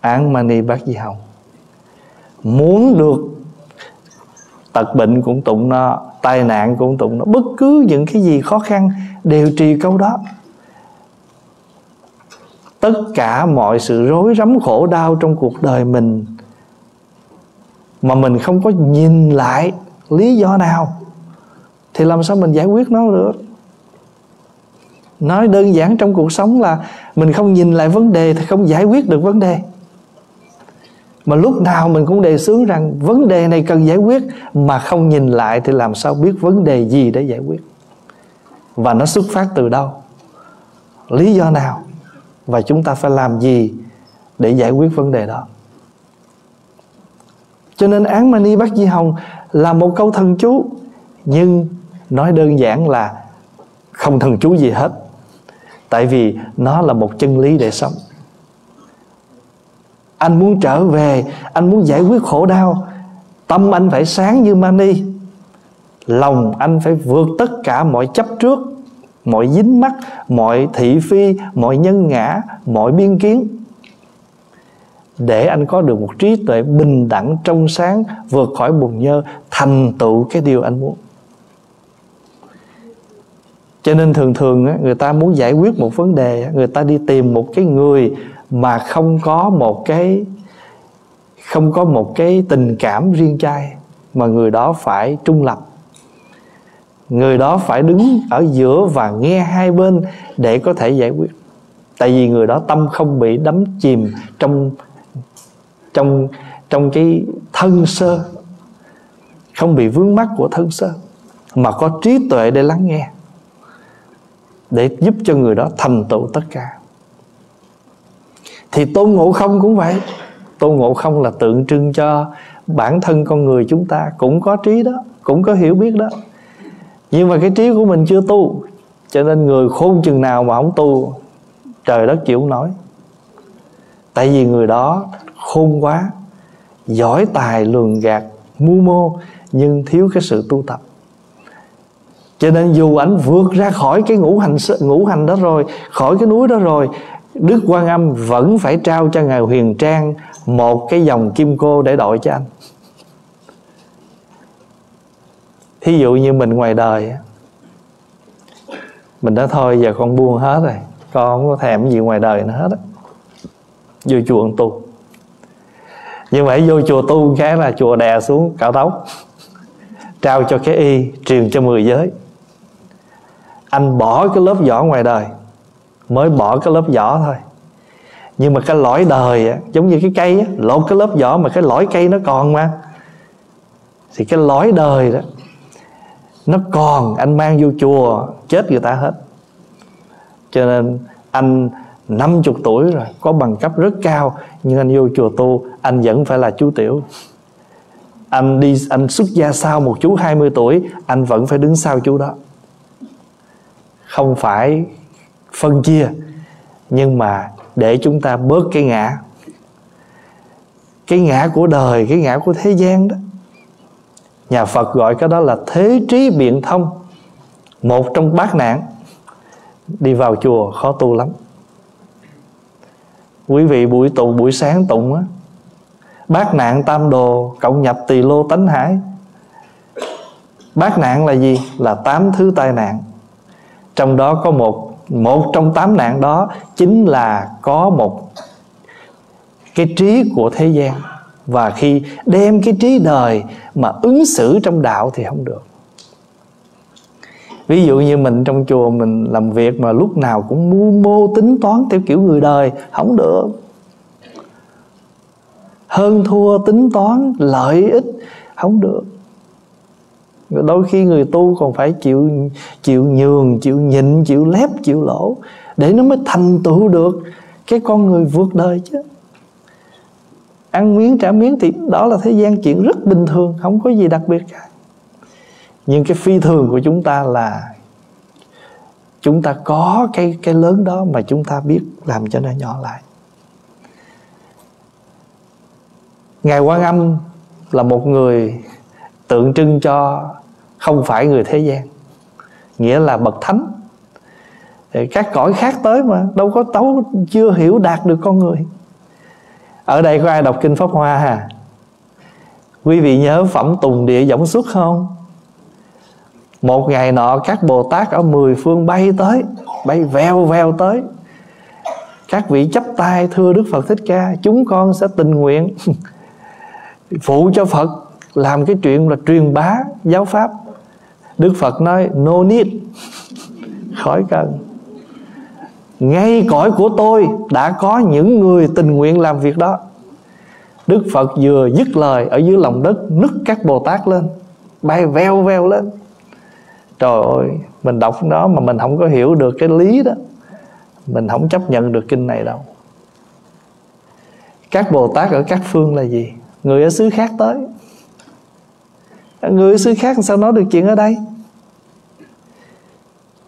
Án Mani Bác Di Hồng. Muốn được tật bệnh cũng tụng nó, tai nạn cũng tụng nó, bất cứ những cái gì khó khăn đều trì câu đó. Tất cả mọi sự rối rắm khổ đau trong cuộc đời mình mà mình không có nhìn lại lý do nào thì làm sao mình giải quyết nó được. Nói đơn giản trong cuộc sống là mình không nhìn lại vấn đề thì không giải quyết được vấn đề. Mà lúc nào mình cũng đề xướng rằng vấn đề này cần giải quyết, mà không nhìn lại thì làm sao biết vấn đề gì để giải quyết, và nó xuất phát từ đâu, lý do nào, và chúng ta phải làm gì để giải quyết vấn đề đó. Cho nên Án Mani Bác Di Hồng là một câu thần chú, nhưng nói đơn giản là không thần chú gì hết, tại vì nó là một chân lý để sống. Anh muốn trở về, anh muốn giải quyết khổ đau, tâm anh phải sáng như Mani, lòng anh phải vượt tất cả mọi chấp trước, mọi dính mắc, mọi thị phi, mọi nhân ngã, mọi biên kiến, để anh có được một trí tuệ bình đẳng trong sáng, vượt khỏi bùn nhơ, thành tựu cái điều anh muốn. Cho nên thường thường người ta muốn giải quyết một vấn đề, người ta đi tìm một cái người mà không có một cái tình cảm riêng trai, mà người đó phải trung lập, người đó phải đứng ở giữa và nghe hai bên để có thể giải quyết. Tại vì người đó tâm không bị đắm chìm trong cái thân sơ, không bị vướng mắc của thân sơ, mà có trí tuệ để lắng nghe, để giúp cho người đó thành tựu tất cả. Thì Tôn Ngộ Không cũng vậy, Tôn Ngộ Không là tượng trưng cho bản thân con người chúng ta cũng có trí đó, cũng có hiểu biết đó. Nhưng mà cái trí của mình chưa tu, cho nên người khôn chừng nào mà không tu, trời đất chịu không nổi. Tại vì người đó khôn quá, giỏi tài lường gạt, mưu mô, nhưng thiếu cái sự tu tập. Cho nên dù ảnh vượt ra khỏi cái ngũ hành đó rồi, khỏi cái núi đó rồi, Đức Quan Âm vẫn phải trao cho Ngài Huyền Trang một cái dòng kim cô để đội cho anh. Thí dụ như mình ngoài đời, mình nói thôi giờ con buông hết rồi, con không có thèm gì ngoài đời nữa hết á, vô chùa tu. Nhưng mà vô chùa tu cái là chùa đè xuống cạo tóc, trao cho cái y, truyền cho 10 giới. Anh bỏ cái lớp vỏ ngoài đời, mới bỏ cái lớp vỏ thôi. Nhưng mà cái lõi đời á, giống như cái cây á, lột cái lớp vỏ mà cái lõi cây nó còn mà. Thì cái lõi đời đó nó còn, anh mang vô chùa chết người ta hết. Cho nên anh 50 tuổi rồi, có bằng cấp rất cao, nhưng anh vô chùa tu, anh vẫn phải là chú tiểu. Anh đi, anh xuất gia sau một chú 20 tuổi, anh vẫn phải đứng sau chú đó. Không phải phân chia, nhưng mà để chúng ta bớt cái ngã. Cái ngã của đời, cái ngã của thế gian đó, nhà Phật gọi cái đó là thế trí biện thông. Một trong bát nạn. Đi vào chùa khó tu lắm. Quý vị buổi tụng, buổi sáng tụng á, bát nạn tam đồ cộng nhập tỳ lô tánh hải. Bát nạn là gì? Là 8 thứ tai nạn. Trong đó có một trong 8 nạn đó chính là có một cái trí của thế gian. Và khi đem cái trí đời mà ứng xử trong đạo thì không được. Ví dụ như mình trong chùa mình làm việc mà lúc nào cũng mưu mô tính toán theo kiểu người đời, không được. Hơn thua tính toán lợi ích, không được. Đôi khi người tu còn phải chịu nhường, chịu nhịn, chịu lép, chịu lỗ, để nó mới thành tựu được cái con người vượt đời chứ. Ăn miếng trả miếng thì đó là thế gian chuyện rất bình thường, không có gì đặc biệt cả. Nhưng cái phi thường của chúng ta là chúng ta có cái lớn đó mà chúng ta biết làm cho nó nhỏ lại. Ngài Quan Âm là một người tượng trưng cho không phải người thế gian, nghĩa là bậc thánh. Các cõi khác tới mà đâu có tấu, chưa hiểu đạt được con người. Ở đây có ai đọc kinh Pháp Hoa hả? Quý vị nhớ phẩm Tùng Địa Võng Xuất không? Một ngày nọ các Bồ Tát ở 10 phương bay tới, bay veo veo tới. Các vị chắp tay thưa Đức Phật Thích Ca, chúng con sẽ tình nguyện phụ cho Phật làm cái chuyện là truyền bá giáo pháp. Đức Phật nói no need, khỏi cần. Ngay cõi của tôi đã có những người tình nguyện làm việc đó. Đức Phật vừa dứt lời, ở dưới lòng đất nứt các Bồ Tát lên, bay veo veo lên. Trời ơi, mình đọc đó mà mình không có hiểu được cái lý đó, mình không chấp nhận được kinh này đâu. Các Bồ Tát ở các phương là gì? Người ở xứ khác tới. Người ở xứ khác sao nói được chuyện ở đây?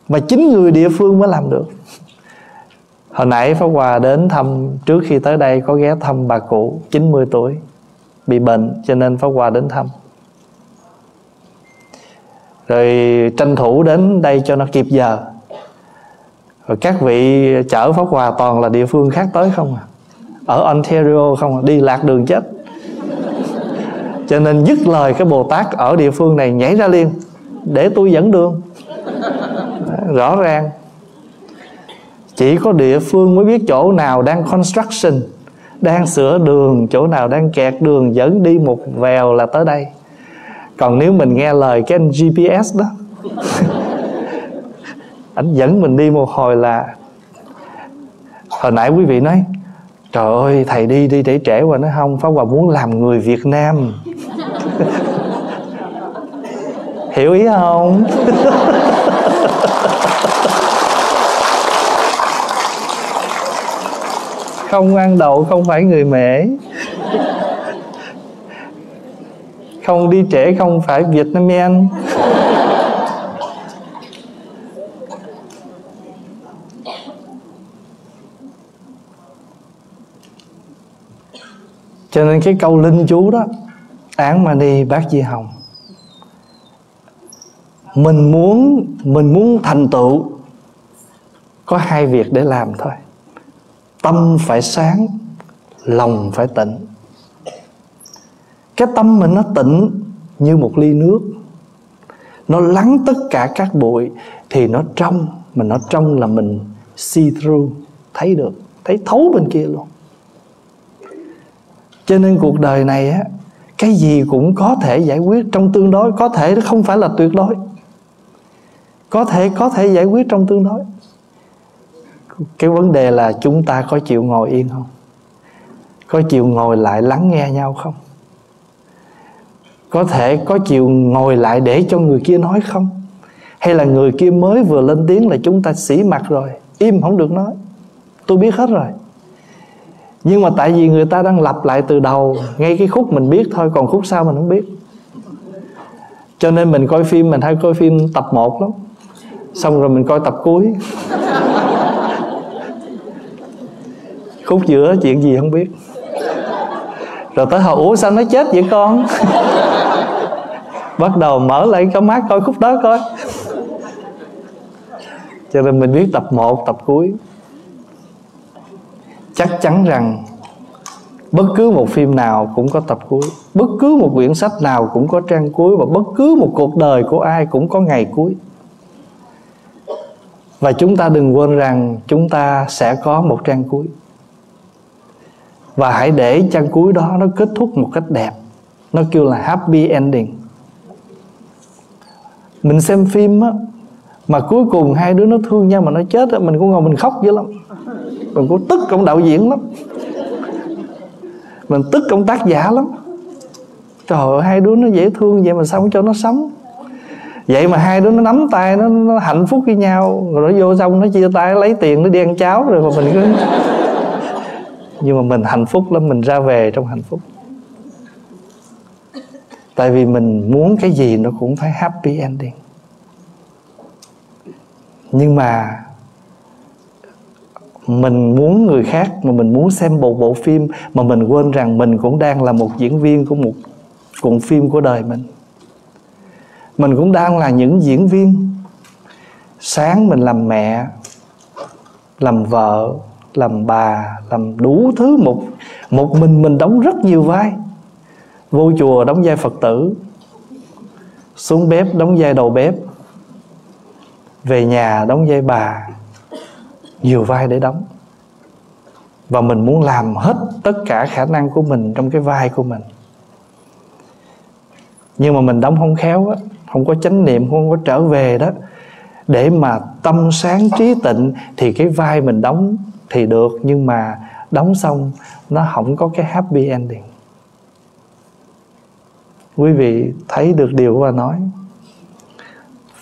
Mà chính người địa phương mới làm được. Hồi nãy Pháp Hòa đến thăm, trước khi tới đây có ghé thăm bà cụ 90 tuổi bị bệnh, cho nên Pháp Hòa đến thăm. Rồi tranh thủ đến đây cho nó kịp giờ. Rồi các vị chở Pháp Hòa toàn là địa phương khác tới không à? Ở Ontario không à? Đi lạc đường chết. Cho nên dứt lời cái Bồ Tát ở địa phương này nhảy ra liền, để tôi dẫn đường. Rõ ràng. Chỉ có địa phương mới biết chỗ nào đang construction, đang sửa đường, chỗ nào đang kẹt đường, dẫn đi một vèo là tới đây. Còn nếu mình nghe lời cái anh GPS đó, ảnh dẫn mình đi một hồi là... Hồi nãy quý vị nói trời ơi thầy đi để trễ qua, nó không, Pháp Hòa muốn làm người Việt Nam. Hiểu ý không? Không ăn đậu không phải người Mễ. Không đi trễ không phải Việt Nam men. Cho nên cái câu linh chú đó, Án Mani Bác Di Hồng, mình muốn thành tựu có hai việc để làm thôi. Tâm phải sáng, lòng phải tịnh. Cái tâm mình nó tịnh như một ly nước, nó lắng tất cả các bụi thì nó trong. Mà nó trong là mình see through, thấy được, thấy thấu bên kia luôn. Cho nên cuộc đời này á, cái gì cũng có thể giải quyết trong tương đối. Có thể nó không phải là tuyệt đối. Có thể giải quyết trong tương đối. Cái vấn đề là chúng ta có chịu ngồi yên không? Có chịu ngồi lại lắng nghe nhau không? Có thể có chịu ngồi lại để cho người kia nói không? Hay là người kia mới vừa lên tiếng là chúng ta xỉ mặt rồi, im không được nói, tôi biết hết rồi. Nhưng mà tại vì người ta đang lặp lại từ đầu, ngay cái khúc mình biết thôi, còn khúc sau mình không biết. Cho nên mình coi phim, mình hay coi phim tập 1 lắm, xong rồi mình coi tập cuối. Khúc giữa chuyện gì không biết. Rồi tới hồi ủa sao nó chết vậy con. Bắt đầu mở lại cái mát coi khúc đó coi. Cho nên mình biết tập 1, tập cuối. Chắc chắn rằng bất cứ một phim nào cũng có tập cuối, bất cứ một quyển sách nào cũng có trang cuối, và bất cứ một cuộc đời của ai cũng có ngày cuối. Và chúng ta đừng quên rằng chúng ta sẽ có một trang cuối. Và hãy để trang cuối đó nó kết thúc một cách đẹp. Nó kêu là happy ending. Mình xem phim á, mà cuối cùng hai đứa nó thương nhau mà nó chết á, mình cũng ngồi mình khóc dữ lắm. Mình cũng tức ông đạo diễn lắm, mình tức ông tác giả lắm. Trời ơi, hai đứa nó dễ thương vậy mà sao không cho nó sống. Vậy mà hai đứa nó nắm tay, nó hạnh phúc với nhau. Rồi nó vô xong nó chia tay, lấy tiền nó đi ăn cháo rồi mà mình cứ... Nhưng mà mình hạnh phúc lắm, mình ra về trong hạnh phúc. Tại vì mình muốn cái gì nó cũng phải happy ending. Nhưng mà mình muốn người khác, mà mình muốn xem một bộ phim mà mình quên rằng mình cũng đang là một diễn viên của một cuộn phim của đời mình. Mình cũng đang là những diễn viên. Sáng mình làm mẹ, làm vợ, làm bà, làm đủ thứ. Một mình đóng rất nhiều vai. Vô chùa đóng vai Phật tử, xuống bếp đóng vai đầu bếp, về nhà đóng vai bà. Nhiều vai để đóng. Và mình muốn làm hết tất cả khả năng của mình trong cái vai của mình. Nhưng mà mình đóng không khéo á, không có chánh niệm, không có trở về đó, để mà tâm sáng trí tịnh, thì cái vai mình đóng thì được, nhưng mà đóng xong nó không có cái happy ending. Quý vị thấy được điều mà nói.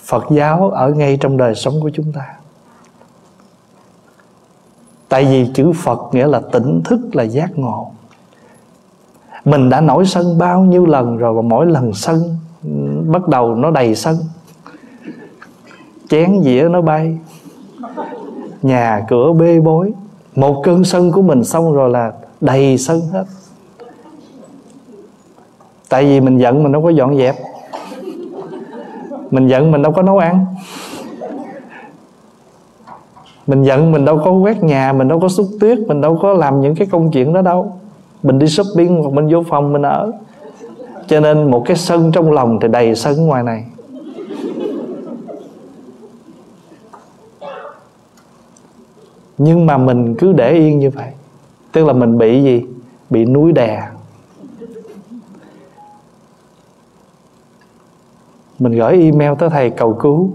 Phật giáo ở ngay trong đời sống của chúng ta. Tại vì chữ Phật nghĩa là tỉnh thức, là giác ngộ. Mình đã nổi sân bao nhiêu lần rồi, và mỗi lần sân bắt đầu nó đầy sân. Chén dĩa nó bay, nhà cửa bê bối. Một cơn sân của mình xong rồi là đầy sân hết. Tại vì mình giận mình đâu có dọn dẹp, mình giận mình đâu có nấu ăn, mình giận mình đâu có quét nhà, mình đâu có xúc tuyết, mình đâu có làm những cái công chuyện đó đâu. Mình đi shopping hoặc mình vô phòng mình ở. Cho nên một cái sân trong lòng thì đầy sân ngoài này. Nhưng mà mình cứ để yên như vậy, tức là mình bị gì? Bị núi đè. Mình gửi email tới thầy cầu cứu,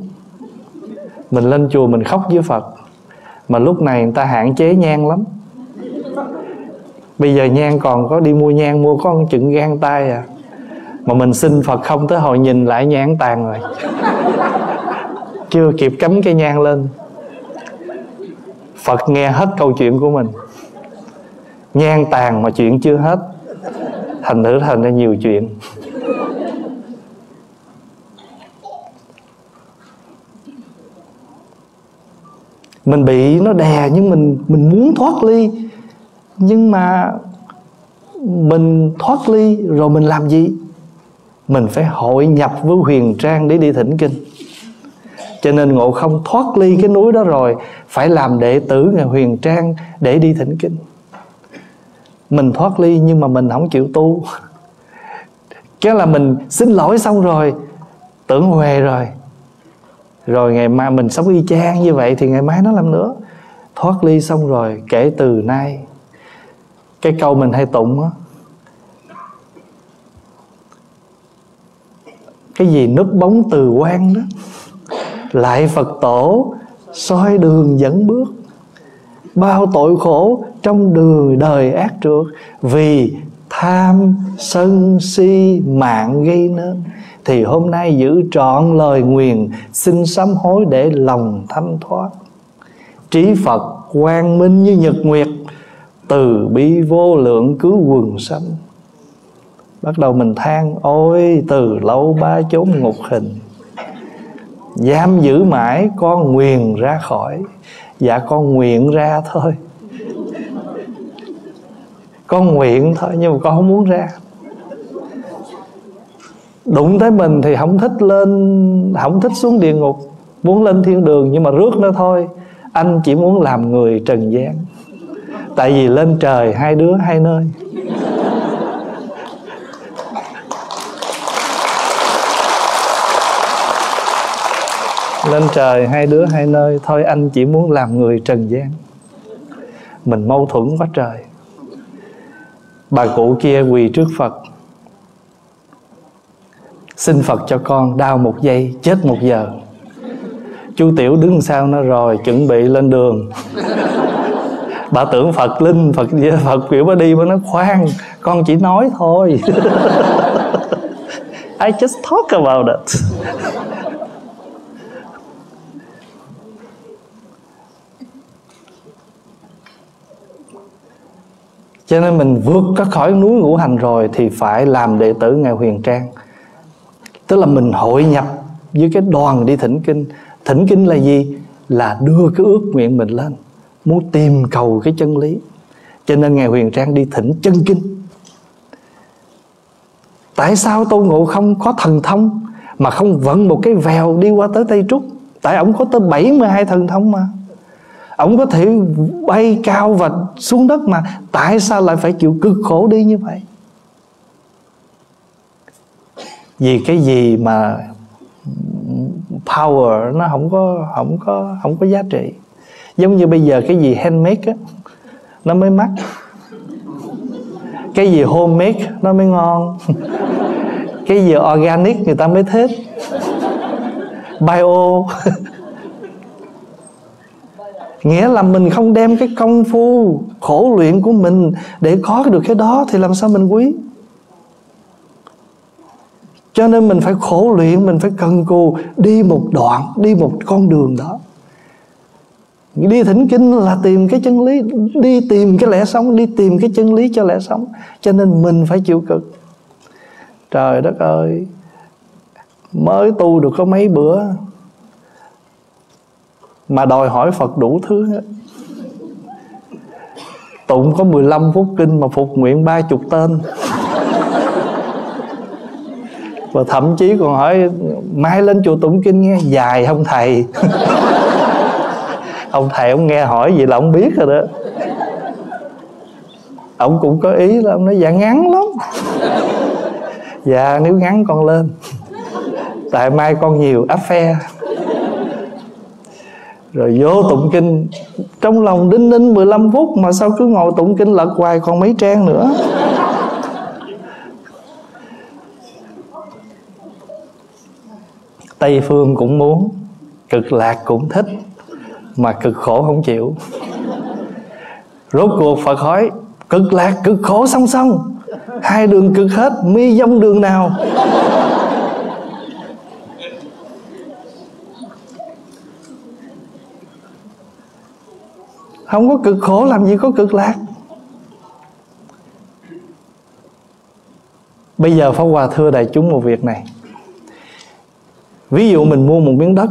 mình lên chùa mình khóc với Phật. Mà lúc này người ta hạn chế nhang lắm. Bây giờ nhang còn có đi mua nhang, mua có chừng gan tay à. Mà mình xin Phật không, tới hồi nhìn lại nhang tàn rồi. Chưa kịp cắm cái nhang lên, Phật nghe hết câu chuyện của mình. Nhang tàn mà chuyện chưa hết. thành thử thành ra nhiều chuyện. Mình bị nó đè, nhưng mình muốn thoát ly, nhưng mà mình thoát ly rồi mình làm gì? Mình phải hội nhập với Huyền Trang để đi thỉnh kinh. Cho nên Ngộ Không thoát ly cái núi đó rồi phải làm đệ tử ngài Huyền Trang để đi thỉnh kinh. Mình thoát ly nhưng mà mình không chịu tu. Cái là mình xin lỗi xong rồi tưởng huề rồi, rồi ngày mai mình sống y chang như vậy thì ngày mai nó làm nữa. Thoát ly xong rồi kể từ nay, cái câu mình hay tụng đó, cái gì núp bóng từ quan đó, lại Phật tổ soi đường dẫn bước, bao tội khổ trong đường đời ác trượt, vì tham sân si mạng gây nên, thì hôm nay giữ trọn lời nguyền, xin sám hối để lòng thanh thoát. Trí Phật quang minh như nhật nguyệt, từ bi vô lượng cứu quần sanh. Bắt đầu mình than, ôi từ lâu ba chốn ngục hình, giam giữ mãi con nguyền ra khỏi. Dạ con nguyện ra thôi, con nguyện thôi, nhưng mà con không muốn ra. Đụng tới mình thì không thích lên, không thích xuống địa ngục, muốn lên thiên đường, nhưng mà rước nó thôi. Anh chỉ muốn làm người trần gian, tại vì lên trời hai đứa hai nơi. Lên trời hai đứa hai nơi, thôi anh chỉ muốn làm người trần gian. Mình mâu thuẫn quá trời. Bà cụ kia quỳ trước Phật, xin Phật cho con đau một giây chết một giờ. Chú Tiểu đứng sau nó rồi chuẩn bị lên đường. Bà tưởng Phật linh, Phật kiểu bà đi, bà nói khoan, con chỉ nói thôi. I just talk about it. Cho nên mình vượt khỏi núi Ngũ Hành rồi thì phải làm đệ tử ngài Huyền Trang. Tức là mình hội nhập với cái đoàn đi thỉnh kinh. Thỉnh kinh là gì? Là đưa cái ước nguyện mình lên, muốn tìm cầu cái chân lý. Cho nên ngài Huyền Trang đi thỉnh chân kinh. Tại sao Tôn Ngộ Không có thần thông mà không vận một cái vèo đi qua tới Tây Trúc? Tại ổng có tới 72 thần thông mà. Ông có thể bay cao và xuống đất mà, tại sao lại phải chịu cực khổ đi như vậy? Vì cái gì mà power nó không có giá trị. Giống như bây giờ cái gì handmade á nó mới mắc, cái gì homemade nó mới ngon, cái gì organic người ta mới thích, bio. Nghĩa là mình không đem cái công phu khổ luyện của mình để có được cái đó thì làm sao mình quý. Cho nên mình phải khổ luyện, mình phải cần cù đi một đoạn, đi một con đường đó. Đi thỉnh kinh là tìm cái chân lý, đi tìm cái lẽ sống, đi tìm cái chân lý cho lẽ sống. Cho nên mình phải chịu cực. Trời đất ơi, mới tu được có mấy bữa mà đòi hỏi Phật đủ thứ hết. Tụng có 15 phút kinh mà phục nguyện 30 tên. Và thậm chí còn hỏi mai lên chùa tụng kinh nghe dài không thầy? Ông thầy ông nghe hỏi vậy là ông biết rồi đó. Ông cũng có ý là ông nói dạ ngắn lắm. Dạ nếu ngắn con lên, tại mai con nhiều áp phe. Rồi vô tụng kinh, trong lòng đinh ninh 15 phút mà sao cứ ngồi tụng kinh lật hoài còn mấy trang nữa. Tây phương cũng muốn, cực lạc cũng thích, mà cực khổ không chịu. Rốt cuộc Phật hỏi cực lạc cực khổ song song, hai đường cực hết, mi dông đường nào? Không có cực khổ làm gì có cực lạc. Bây giờ Pháp Hòa thưa đại chúng một việc này. Ví dụ mình mua một miếng đất,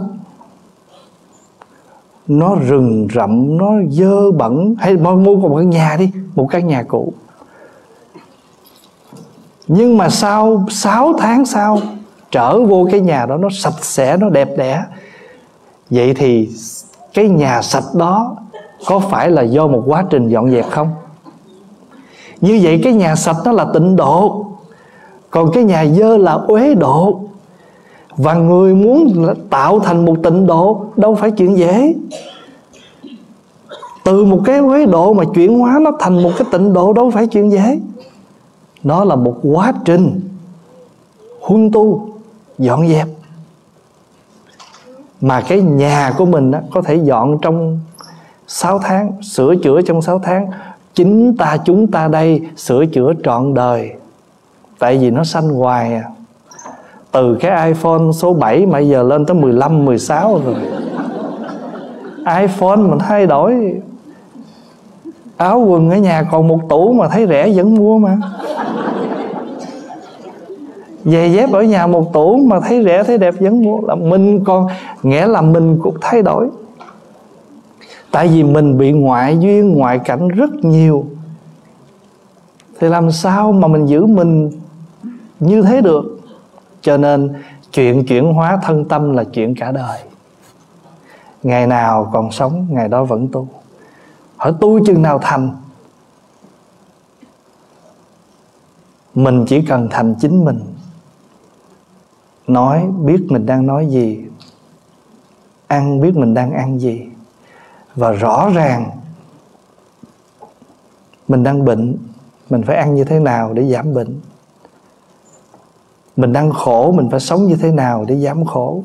nó rừng rậm, nó dơ bẩn, hay mua một căn nhà đi, một căn nhà cũ. Nhưng mà sau 6 tháng sau trở vô cái nhà đó, nó sạch sẽ, nó đẹp đẽ. Vậy thì cái nhà sạch đó có phải là do một quá trình dọn dẹp không? Như vậy cái nhà sạch đó là tịnh độ, còn cái nhà dơ là uế độ. Và người muốn tạo thành một tịnh độ đâu phải chuyện dễ. Từ một cái uế độ mà chuyển hóa nó thành một cái tịnh độ đâu phải chuyện dễ. Nó là một quá trình huân tu, dọn dẹp. Mà cái nhà của mình có thể dọn trong 6 tháng, sửa chữa trong 6 tháng. Chính ta chúng ta đây sửa chữa trọn đời. Tại vì nó sanh hoài à. Từ cái iPhone số 7 mà giờ lên tới 15, 16 rồi. iPhone mình thay đổi. Áo quần ở nhà còn một tủ mà thấy rẻ vẫn mua mà. Giày dép ở nhà một tủ mà thấy rẻ thấy đẹp vẫn mua. Là mình còn, nghĩa là mình cũng thay đổi. Tại vì mình bị ngoại duyên, ngoại cảnh rất nhiều. Thì làm sao mà mình giữ mình như thế được? Cho nên chuyện chuyển hóa thân tâm là chuyện cả đời. Ngày nào còn sống, ngày đó vẫn tu. Hỏi tu chừng nào thành? Mình chỉ cần thành chính mình. Nói biết mình đang nói gì, ăn biết mình đang ăn gì, và rõ ràng mình đang bệnh, mình phải ăn như thế nào để giảm bệnh. Mình đang khổ, mình phải sống như thế nào để giảm khổ.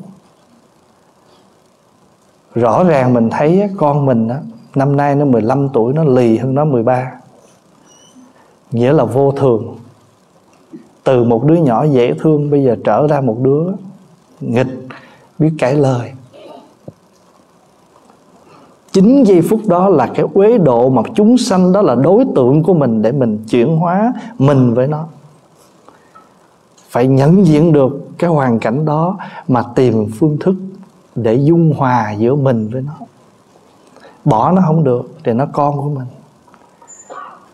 Rõ ràng mình thấy con mình đó, năm nay nó 15 tuổi, nó lì hơn nó 13. Nghĩa là vô thường. Từ một đứa nhỏ dễ thương bây giờ trở ra một đứa nghịch, biết cãi lời. Chính giây phút đó là cái uế độ mà chúng sanh đó là đối tượng của mình, để mình chuyển hóa mình với nó. Phải nhận diện được cái hoàn cảnh đó mà tìm phương thức để dung hòa giữa mình với nó. Bỏ nó không được thì nó con của mình.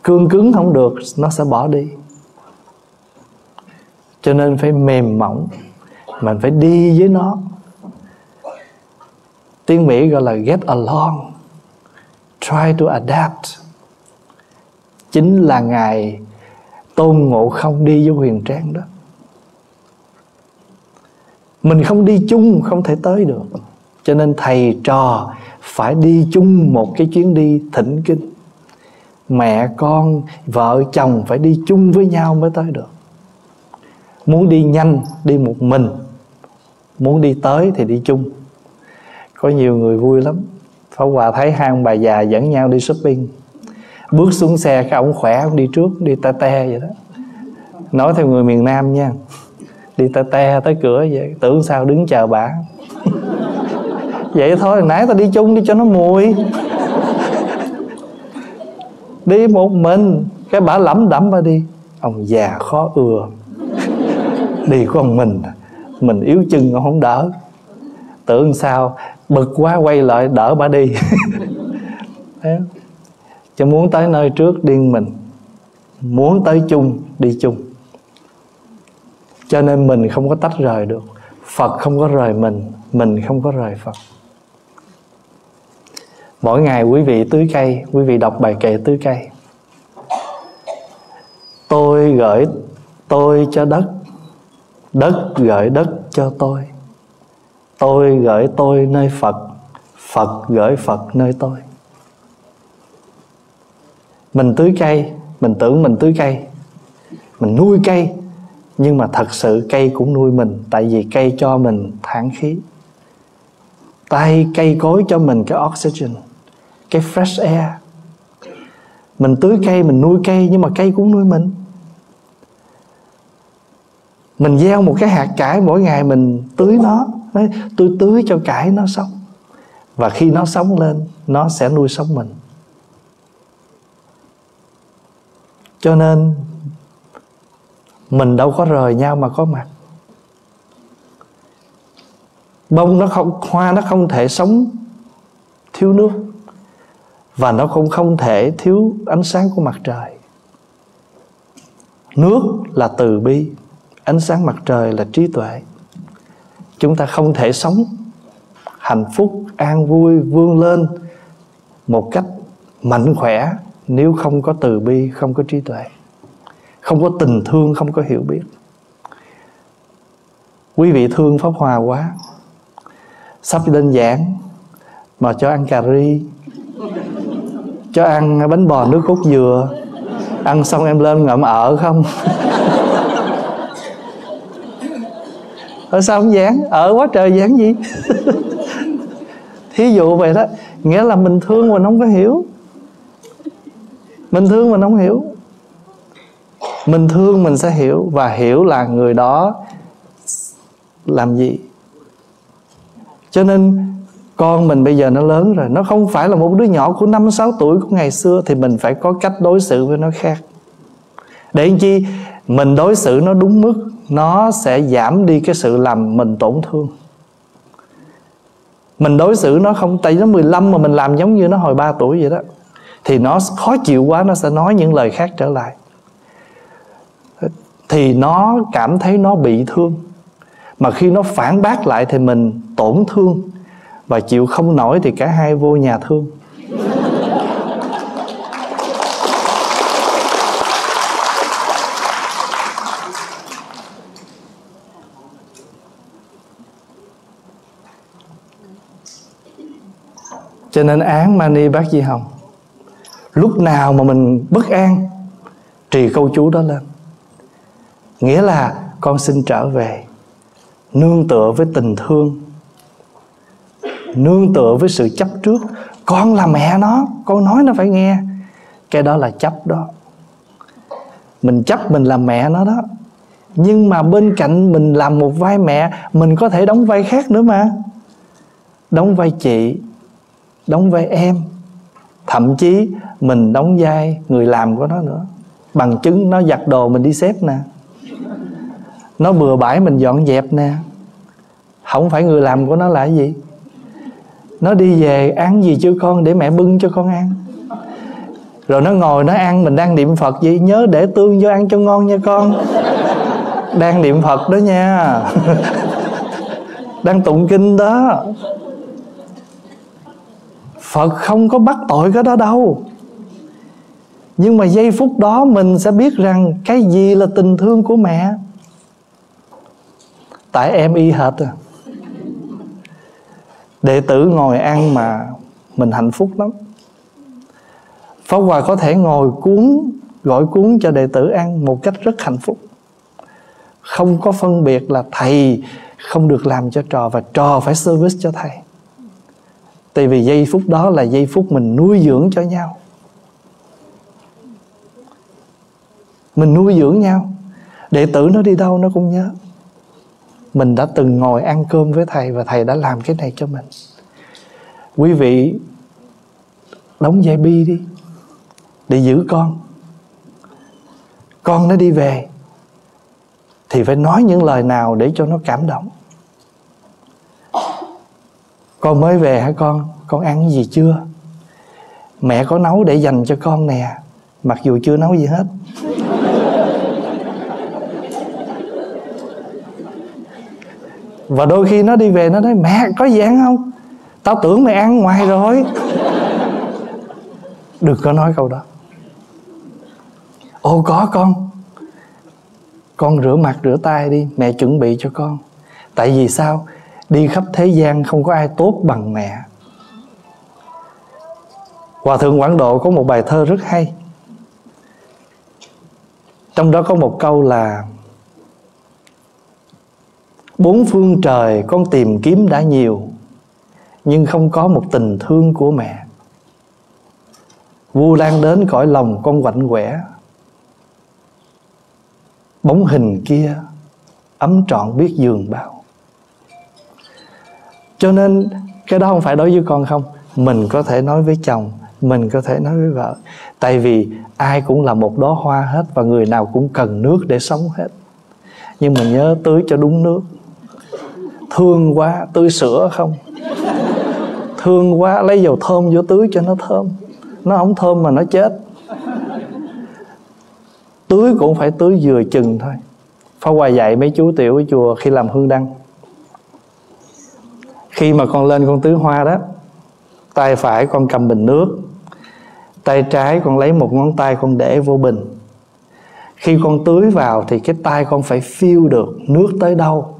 Cương cứng không được, nó sẽ bỏ đi. Cho nên phải mềm mỏng. Mình phải đi với nó. Tiếng Mỹ gọi là get along, try to adapt. Chính là Ngài Tôn Ngộ Không đi với Huyền Trang đó. Mình không đi chung không thể tới được. Cho nên thầy trò phải đi chung một cái chuyến đi thỉnh kinh. Mẹ con, vợ chồng phải đi chung với nhau mới tới được. Muốn đi nhanh, đi một mình. Muốn đi tới thì đi chung. Có nhiều người vui lắm. Pháp Hòa thấy hai ông bà già dẫn nhau đi shopping. Bước xuống xe cái ông khỏe, ông đi trước, đi ta te vậy đó. Nói theo người miền Nam nha. Đi ta te tới cửa vậy. Tưởng sao đứng chờ bả. Vậy thôi, nãy ta đi chung đi cho nó mùi. Đi một mình. Cái bả lẩm đẩm bả đi. Ông già khó ưa. Đi của ông mình. Mình yếu chân ông không đỡ. Tưởng sao bực quá quay lại đỡ bà đi. Thế. Chứ muốn tới nơi trước điên mình. Muốn tới chung đi chung. Cho nên mình không có tách rời được. Phật không có rời mình. Mình không có rời Phật. Mỗi ngày quý vị tưới cây. Quý vị đọc bài kệ tưới cây. Tôi gửi tôi cho đất. Đất gửi đất cho tôi. Tôi gửi tôi nơi Phật. Phật gửi Phật nơi tôi. Mình tưới cây. Mình tưởng mình tưới cây. Mình nuôi cây. Nhưng mà thật sự cây cũng nuôi mình. Tại vì cây cho mình thoáng khí. Tay cây cối cho mình cái oxygen, cái fresh air. Mình tưới cây, mình nuôi cây. Nhưng mà cây cũng nuôi mình. Mình gieo một cái hạt cải. Mỗi ngày mình tưới nó. Tôi tưới cho cải nó sống. Và khi nó sống lên, nó sẽ nuôi sống mình. Cho nên Mình đâu có rời nhau mà có mặt. Bông nó không, hoa nó không thể sống thiếu nước, và nó cũng không thể thiếu ánh sáng của mặt trời. Nước là từ bi, ánh sáng mặt trời là trí tuệ. Chúng ta không thể sống hạnh phúc, an vui, vươn lên một cách mạnh khỏe nếu không có từ bi, không có trí tuệ, không có tình thương, không có hiểu biết. Quý vị thương Pháp Hòa quá, sắp đơn giản mà cho ăn cà ri, cho ăn bánh bò nước cốt dừa, ăn xong em lên ngậm ở không? Ở sao không dán? Ở quá trời dán gì? Thí dụ vậy đó. Nghĩa là mình thương mà nó không có hiểu. Mình thương mà nó không hiểu. Mình thương mình sẽ hiểu. Và hiểu là người đó làm gì. Cho nên con mình bây giờ nó lớn rồi, nó không phải là một đứa nhỏ của 5-6 tuổi của ngày xưa, thì mình phải có cách đối xử với nó khác. Để làm chi? Mình đối xử nó đúng mức, nó sẽ giảm đi cái sự làm mình tổn thương. Mình đối xử nó không, tại nó 15 mà mình làm giống như nó hồi 3 tuổi vậy đó, thì nó khó chịu quá, nó sẽ nói những lời khác trở lại, thì nó cảm thấy nó bị thương. Mà khi nó phản bác lại thì mình tổn thương, và chịu không nổi thì cả hai vô nhà thương. Cho nên Án Mani Bác Di Hồng, lúc nào mà mình bất an, trì câu chú đó lên. Nghĩa là con xin trở về, nương tựa với tình thương, nương tựa với sự chấp trước. Con là mẹ nó, con nói nó phải nghe. Cái đó là chấp đó. Mình chấp mình là mẹ nó đó, nhưng mà bên cạnh mình làm một vai mẹ, mình có thể đóng vai khác nữa mà. Đóng vai chị, đóng vai em, thậm chí mình đóng vai người làm của nó nữa. Bằng chứng nó giặt đồ mình đi xếp nè, nó bừa bãi mình dọn dẹp nè. Không phải người làm của nó là cái gì. Nó đi về ăn gì chưa con, để mẹ bưng cho con ăn. Rồi nó ngồi nó ăn, mình đang niệm Phật vậy, nhớ để tương vô ăn cho ngon nha con. Đang niệm Phật đó nha. Đang tụng kinh đó. Phật không có bắt tội cái đó đâu. Nhưng mà giây phút đó mình sẽ biết rằng cái gì là tình thương của mẹ. Tại em y hệt à. Đệ tử ngồi ăn mà mình hạnh phúc lắm. Pháp Hòa có thể ngồi cuốn, gọi cuốn cho đệ tử ăn một cách rất hạnh phúc. Không có phân biệt là thầy không được làm cho trò và trò phải service cho thầy. Tại vì giây phút đó là giây phút mình nuôi dưỡng cho nhau. Mình nuôi dưỡng nhau. Đệ tử nó đi đâu nó cũng nhớ mình đã từng ngồi ăn cơm với thầy, và thầy đã làm cái này cho mình. Quý vị đóng vai bi đi, để giữ con. Con nó đi về thì phải nói những lời nào để cho nó cảm động. Con mới về hả con? Con ăn cái gì chưa? Mẹ có nấu để dành cho con nè, mặc dù chưa nấu gì hết. Và đôi khi nó đi về nó nói, mẹ có gì ăn không? Tao tưởng mày ăn ngoài rồi. Đừng có nói câu đó. Ồ có con. Con rửa mặt rửa tay đi, mẹ chuẩn bị cho con. Tại vì sao? Đi khắp thế gian không có ai tốt bằng mẹ. Hòa thượng Quảng Độ có một bài thơ rất hay. Trong đó có một câu là: bốn phương trời con tìm kiếm đã nhiều, nhưng không có một tình thương của mẹ. Vu lan đến cõi lòng con quạnh quẻ, bóng hình kia ấm trọn biết giường bao. Cho nên cái đó không phải đối với con không, mình có thể nói với chồng, mình có thể nói với vợ. Tại vì ai cũng là một đóa hoa hết, và người nào cũng cần nước để sống hết. nhưng mà nhớ tưới cho đúng nước. Thương quá, tưới sữa không? Thương quá, lấy dầu thơm vô tưới cho nó thơm. Nó không thơm mà nó chết. Tưới cũng phải tưới vừa chừng thôi. Pháp Hòa dạy mấy chú tiểu ở chùa khi làm hương đăng, khi mà con lên con tưới hoa đó, tay phải con cầm bình nước, tay trái con lấy một ngón tay con để vô bình. Khi con tưới vào thì cái tay con phải feel được nước tới đâu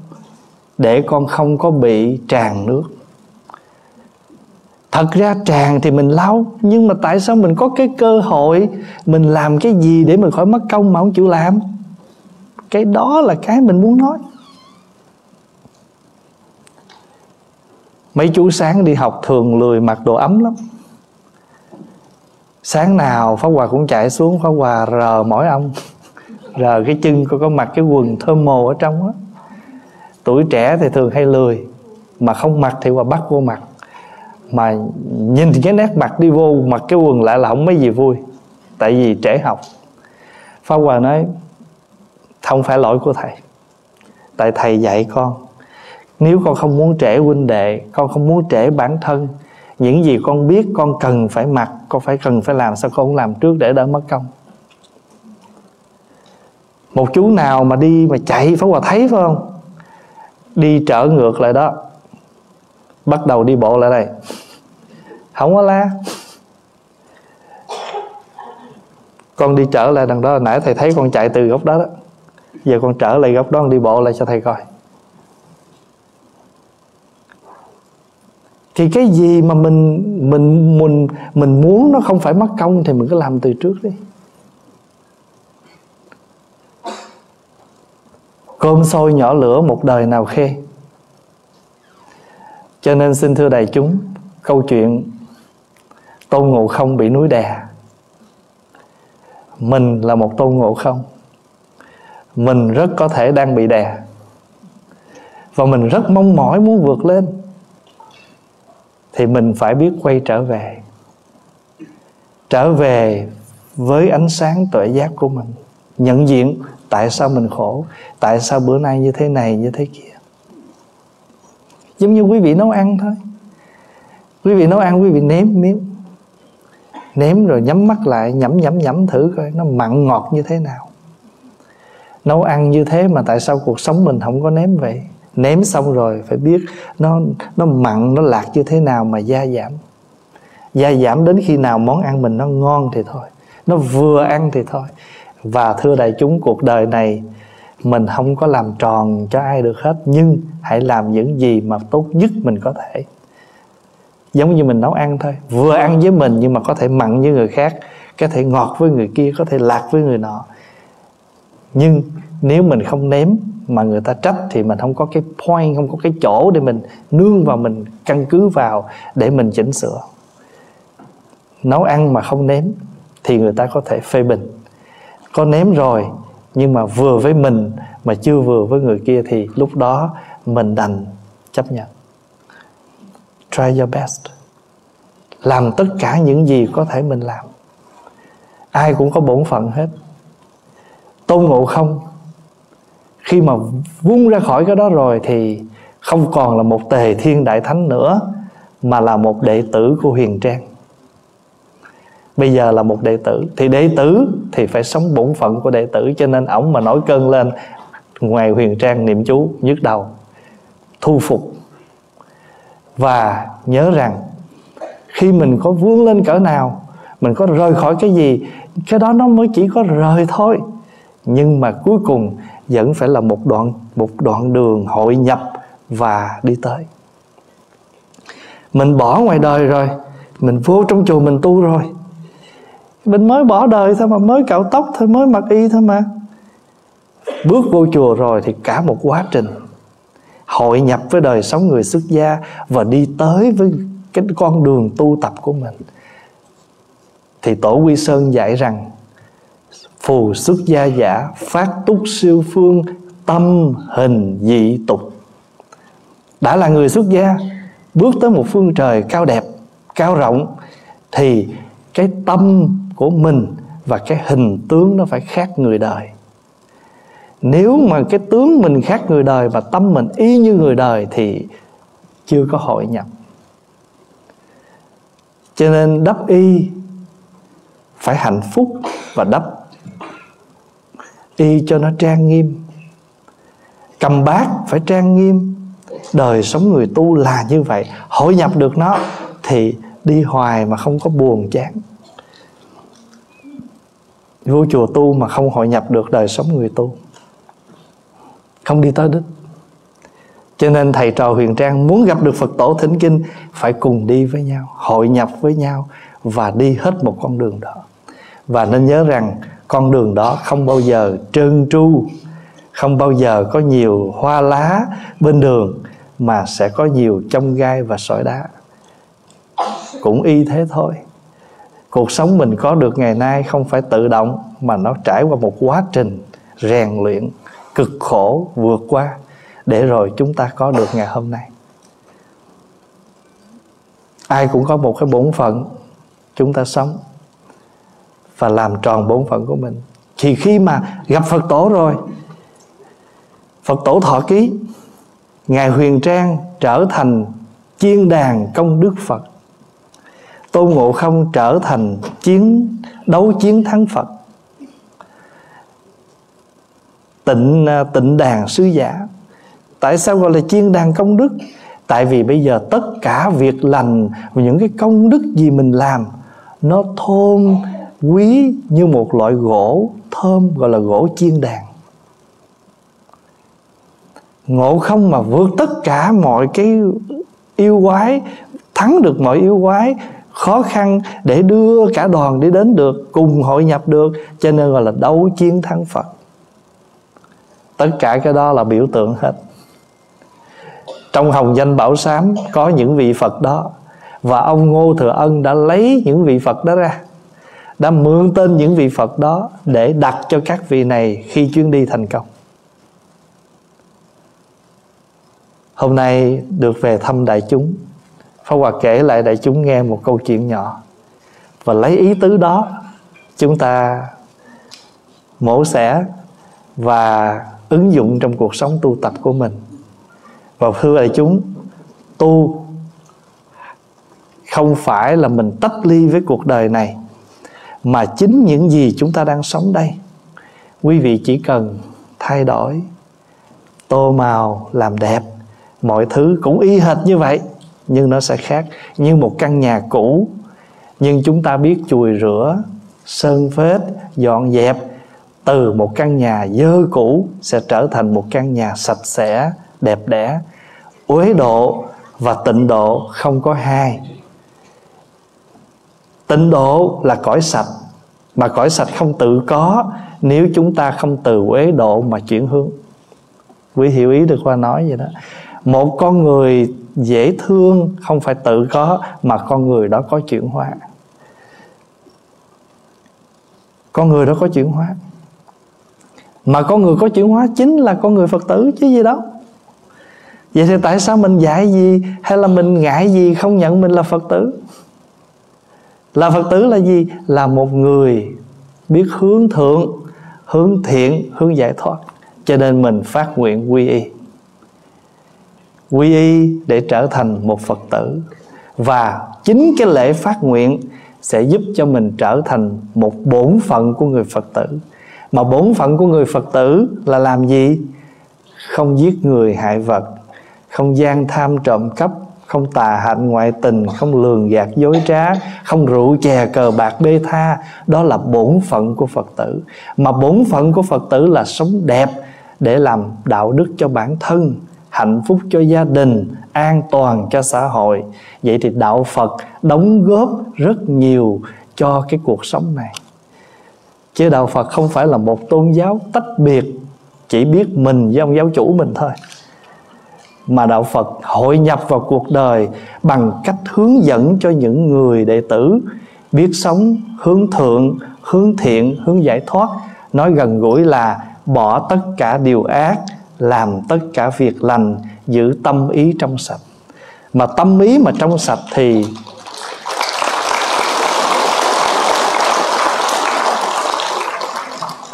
để con không có bị tràn nước. Thật ra tràn thì mình lau, nhưng mà tại sao mình có cái cơ hội mình làm cái gì để mình khỏi mất công mà không chịu làm? Cái đó là cái mình muốn nói. Mấy chú sáng đi học thường lười mặc đồ ấm lắm. Sáng nào Pháp Hòa cũng chạy xuống, Pháp Hòa rờ mỏi ông, rờ cái chân, có mặc cái quần thơm mồ ở trong đó. Tuổi trẻ thì thường hay lười, mà không mặc thì Hòa bắt vô mặt, mà nhìn cái nét mặt đi vô mặc cái quần lại là không mấy gì vui, tại vì trễ học. Pháp Hòa nói không phải lỗi của thầy, tại thầy dạy con. Nếu con không muốn trễ huynh đệ, con không muốn trễ bản thân, những gì con biết con cần phải mặc, con phải cần phải làm, sao con không làm trước để đỡ mất công? Một chú nào mà đi mà chạy, Pháp Hòa thấy phải không? Đi trở ngược lại đó, bắt đầu đi bộ lại đây, không có la. Con đi trở lại đằng đó, nãy thầy thấy con chạy từ góc đó đó, giờ con trở lại góc đó, con đi bộ lại cho thầy coi. Thì cái gì mà mình muốn nó không phải mất công thì mình cứ làm từ trước đi. Cơm sôi nhỏ lửa một đời nào khê. Cho nên xin thưa đại chúng, câu chuyện Tôn Ngộ Không bị núi đè. Mình là một Tôn Ngộ Không, mình rất có thể đang bị đè, và mình rất mong mỏi muốn vượt lên, thì mình phải biết quay trở về. Trở về với ánh sáng tuệ giác của mình, nhận diện tại sao mình khổ, tại sao bữa nay như thế này như thế kia. Giống như quý vị nấu ăn thôi. Quý vị nấu ăn, quý vị nếm miếng, nếm rồi nhắm mắt lại, nhẩm nhẩm nhẩm thử coi nó mặn ngọt như thế nào. Nấu ăn như thế mà tại sao cuộc sống mình không có nếm vậy? Nếm xong rồi phải biết nó mặn, nó lạc như thế nào mà gia giảm. Gia giảm đến khi nào món ăn mình nó ngon thì thôi, nó vừa ăn thì thôi. Và thưa đại chúng, cuộc đời này mình không có làm tròn cho ai được hết, nhưng hãy làm những gì mà tốt nhất mình có thể. Giống như mình nấu ăn thôi, vừa ăn với mình nhưng mà có thể mặn với người khác, có thể ngọt với người kia, có thể lạc với người nọ. Nhưng nếu mình không nếm mà người ta trách thì mình không có cái point, không có cái chỗ để mình nương vào, mình căn cứ vào để mình chỉnh sửa. Nấu ăn mà không nếm thì người ta có thể phê bình. Có nếm rồi nhưng mà vừa với mình mà chưa vừa với người kia thì lúc đó mình đành chấp nhận. Try your best. Làm tất cả những gì có thể mình làm. Ai cũng có bổn phận hết. Tôn Ngộ Không khi mà vung ra khỏi cái đó rồi thì không còn là một Tề Thiên Đại Thánh nữa, mà là một đệ tử của Huyền Trang. Bây giờ là một đệ tử, thì đệ tử thì phải sống bổn phận của đệ tử. Cho nên ổng mà nổi cơn lên, ngoài Huyền Trang niệm chú nhức đầu, thu phục. Và nhớ rằng khi mình có vươn lên cỡ nào, mình có rời khỏi cái gì, cái đó nó mới chỉ có rời thôi, nhưng mà cuối cùng vẫn phải là một đoạn đường hội nhập và đi tới. Mình bỏ ngoài đời rồi, mình vô trong chùa mình tu rồi, mình mới bỏ đời thôi mà, mới cạo tóc thôi, mới mặc y thôi mà. Bước vô chùa rồi thì cả một quá trình hội nhập với đời sống người xuất gia và đi tới với cái con đường tu tập của mình. Thì Tổ Quy Sơn dạy rằng: phù xuất gia giả, phát túc siêu phương, tâm hình dị tục. Đã là người xuất gia, bước tới một phương trời cao đẹp, cao rộng, thì cái tâm của mình và cái hình tướng nó phải khác người đời. Nếu mà cái tướng mình khác người đời và tâm mình y như người đời thì chưa có hội nhập. Cho nên đắp y phải hạnh phúc và đắp y cho nó trang nghiêm. Cầm bát phải trang nghiêm. Đời sống người tu là như vậy. Hội nhập được nó thì đi hoài mà không có buồn chán. Vô chùa tu mà không hội nhập được đời sống người tu, không đi tới đích. Cho nên thầy trò Huyền Trang muốn gặp được Phật Tổ Thỉnh Kinh phải cùng đi với nhau, hội nhập với nhau và đi hết một con đường đó. Và nên nhớ rằng con đường đó không bao giờ trơn tru, không bao giờ có nhiều hoa lá bên đường, mà sẽ có nhiều chông gai và sỏi đá. Cũng y thế thôi. Cuộc sống mình có được ngày nay không phải tự động, mà nó trải qua một quá trình rèn luyện, cực khổ vượt qua, để rồi chúng ta có được ngày hôm nay. Ai cũng có một cái bổn phận chúng ta sống, và làm tròn bổn phận của mình. Thì khi mà gặp Phật Tổ rồi, Phật Tổ Thọ Ký, Ngài Huyền Trang trở thành Chiên Đàn Công Đức Phật, Tôn Ngộ Không trở thành Đấu Chiến Thắng Phật, Tịnh Đàn Sứ Giả. Tại sao gọi là Chiên Đàn Công Đức? Tại vì bây giờ tất cả việc lành, những cái công đức gì mình làm, nó thơm quý như một loại gỗ thơm, gọi là gỗ chiên đàn. Ngộ Không mà vượt tất cả mọi cái yêu quái, thắng được mọi yêu quái, khó khăn để đưa cả đoàn đi đến được, cùng hội nhập được, cho nên gọi là Đấu Chiến Thắng Phật. Tất cả cái đó là biểu tượng hết. Trong Hồng Danh Bảo Sám có những vị Phật đó, và ông Ngô Thừa Ân đã lấy những vị Phật đó ra, đã mượn tên những vị Phật đó để đặt cho các vị này khi chuyến đi thành công. Hôm nay được về thăm đại chúng, Pháp Hòa kể lại đại chúng nghe một câu chuyện nhỏ, và lấy ý tứ đó chúng ta mổ xẻ và ứng dụng trong cuộc sống tu tập của mình. Và thưa đại chúng, tu không phải là mình tách ly với cuộc đời này, mà chính những gì chúng ta đang sống đây, quý vị chỉ cần thay đổi, tô màu, làm đẹp, mọi thứ cũng y hệt như vậy, nhưng nó sẽ khác. Như một căn nhà cũ, nhưng chúng ta biết chùi rửa, sơn phết, dọn dẹp, từ một căn nhà dơ cũ sẽ trở thành một căn nhà sạch sẽ, đẹp đẽ. Uế độ và tịnh độ không có hai. Tịnh độ là cõi sạch, mà cõi sạch không tự có nếu chúng ta không từ uế độ mà chuyển hướng. Quý hiểu ý được qua nói vậy đó. Một con người dễ thương không phải tự có, mà con người đó có chuyển hóa. Con người đó có chuyển hóa, mà con người có chuyển hóa chính là con người Phật tử chứ gì đó. Vậy thì tại sao mình dạy gì hay là mình ngại gì không nhận mình là Phật tử? Là Phật tử là gì? Là một người biết hướng thượng, hướng thiện, hướng giải thoát. Cho nên mình phát nguyện quy y. Quy y để trở thành một Phật tử. Và chính cái lễ phát nguyện sẽ giúp cho mình trở thành một bổn phận của người Phật tử. Mà bổn phận của người Phật tử là làm gì? Không giết người hại vật, không gian tham trộm cắp, không tà hạnh ngoại tình, không lường gạt dối trá, không rượu chè cờ bạc bê tha. Đó là bổn phận của Phật tử. Mà bổn phận của Phật tử là sống đẹp để làm đạo đức cho bản thân, hạnh phúc cho gia đình, an toàn cho xã hội. Vậy thì đạo Phật đóng góp rất nhiều cho cái cuộc sống này. Chứ đạo Phật không phải là một tôn giáo tách biệt, chỉ biết mình với ông giáo chủ mình thôi. Mà đạo Phật hội nhập vào cuộc đời bằng cách hướng dẫn cho những người đệ tử biết sống hướng thượng, hướng thiện, hướng giải thoát. Nói gần gũi là bỏ tất cả điều ác, làm tất cả việc lành, giữ tâm ý trong sạch. Mà tâm ý mà trong sạch thì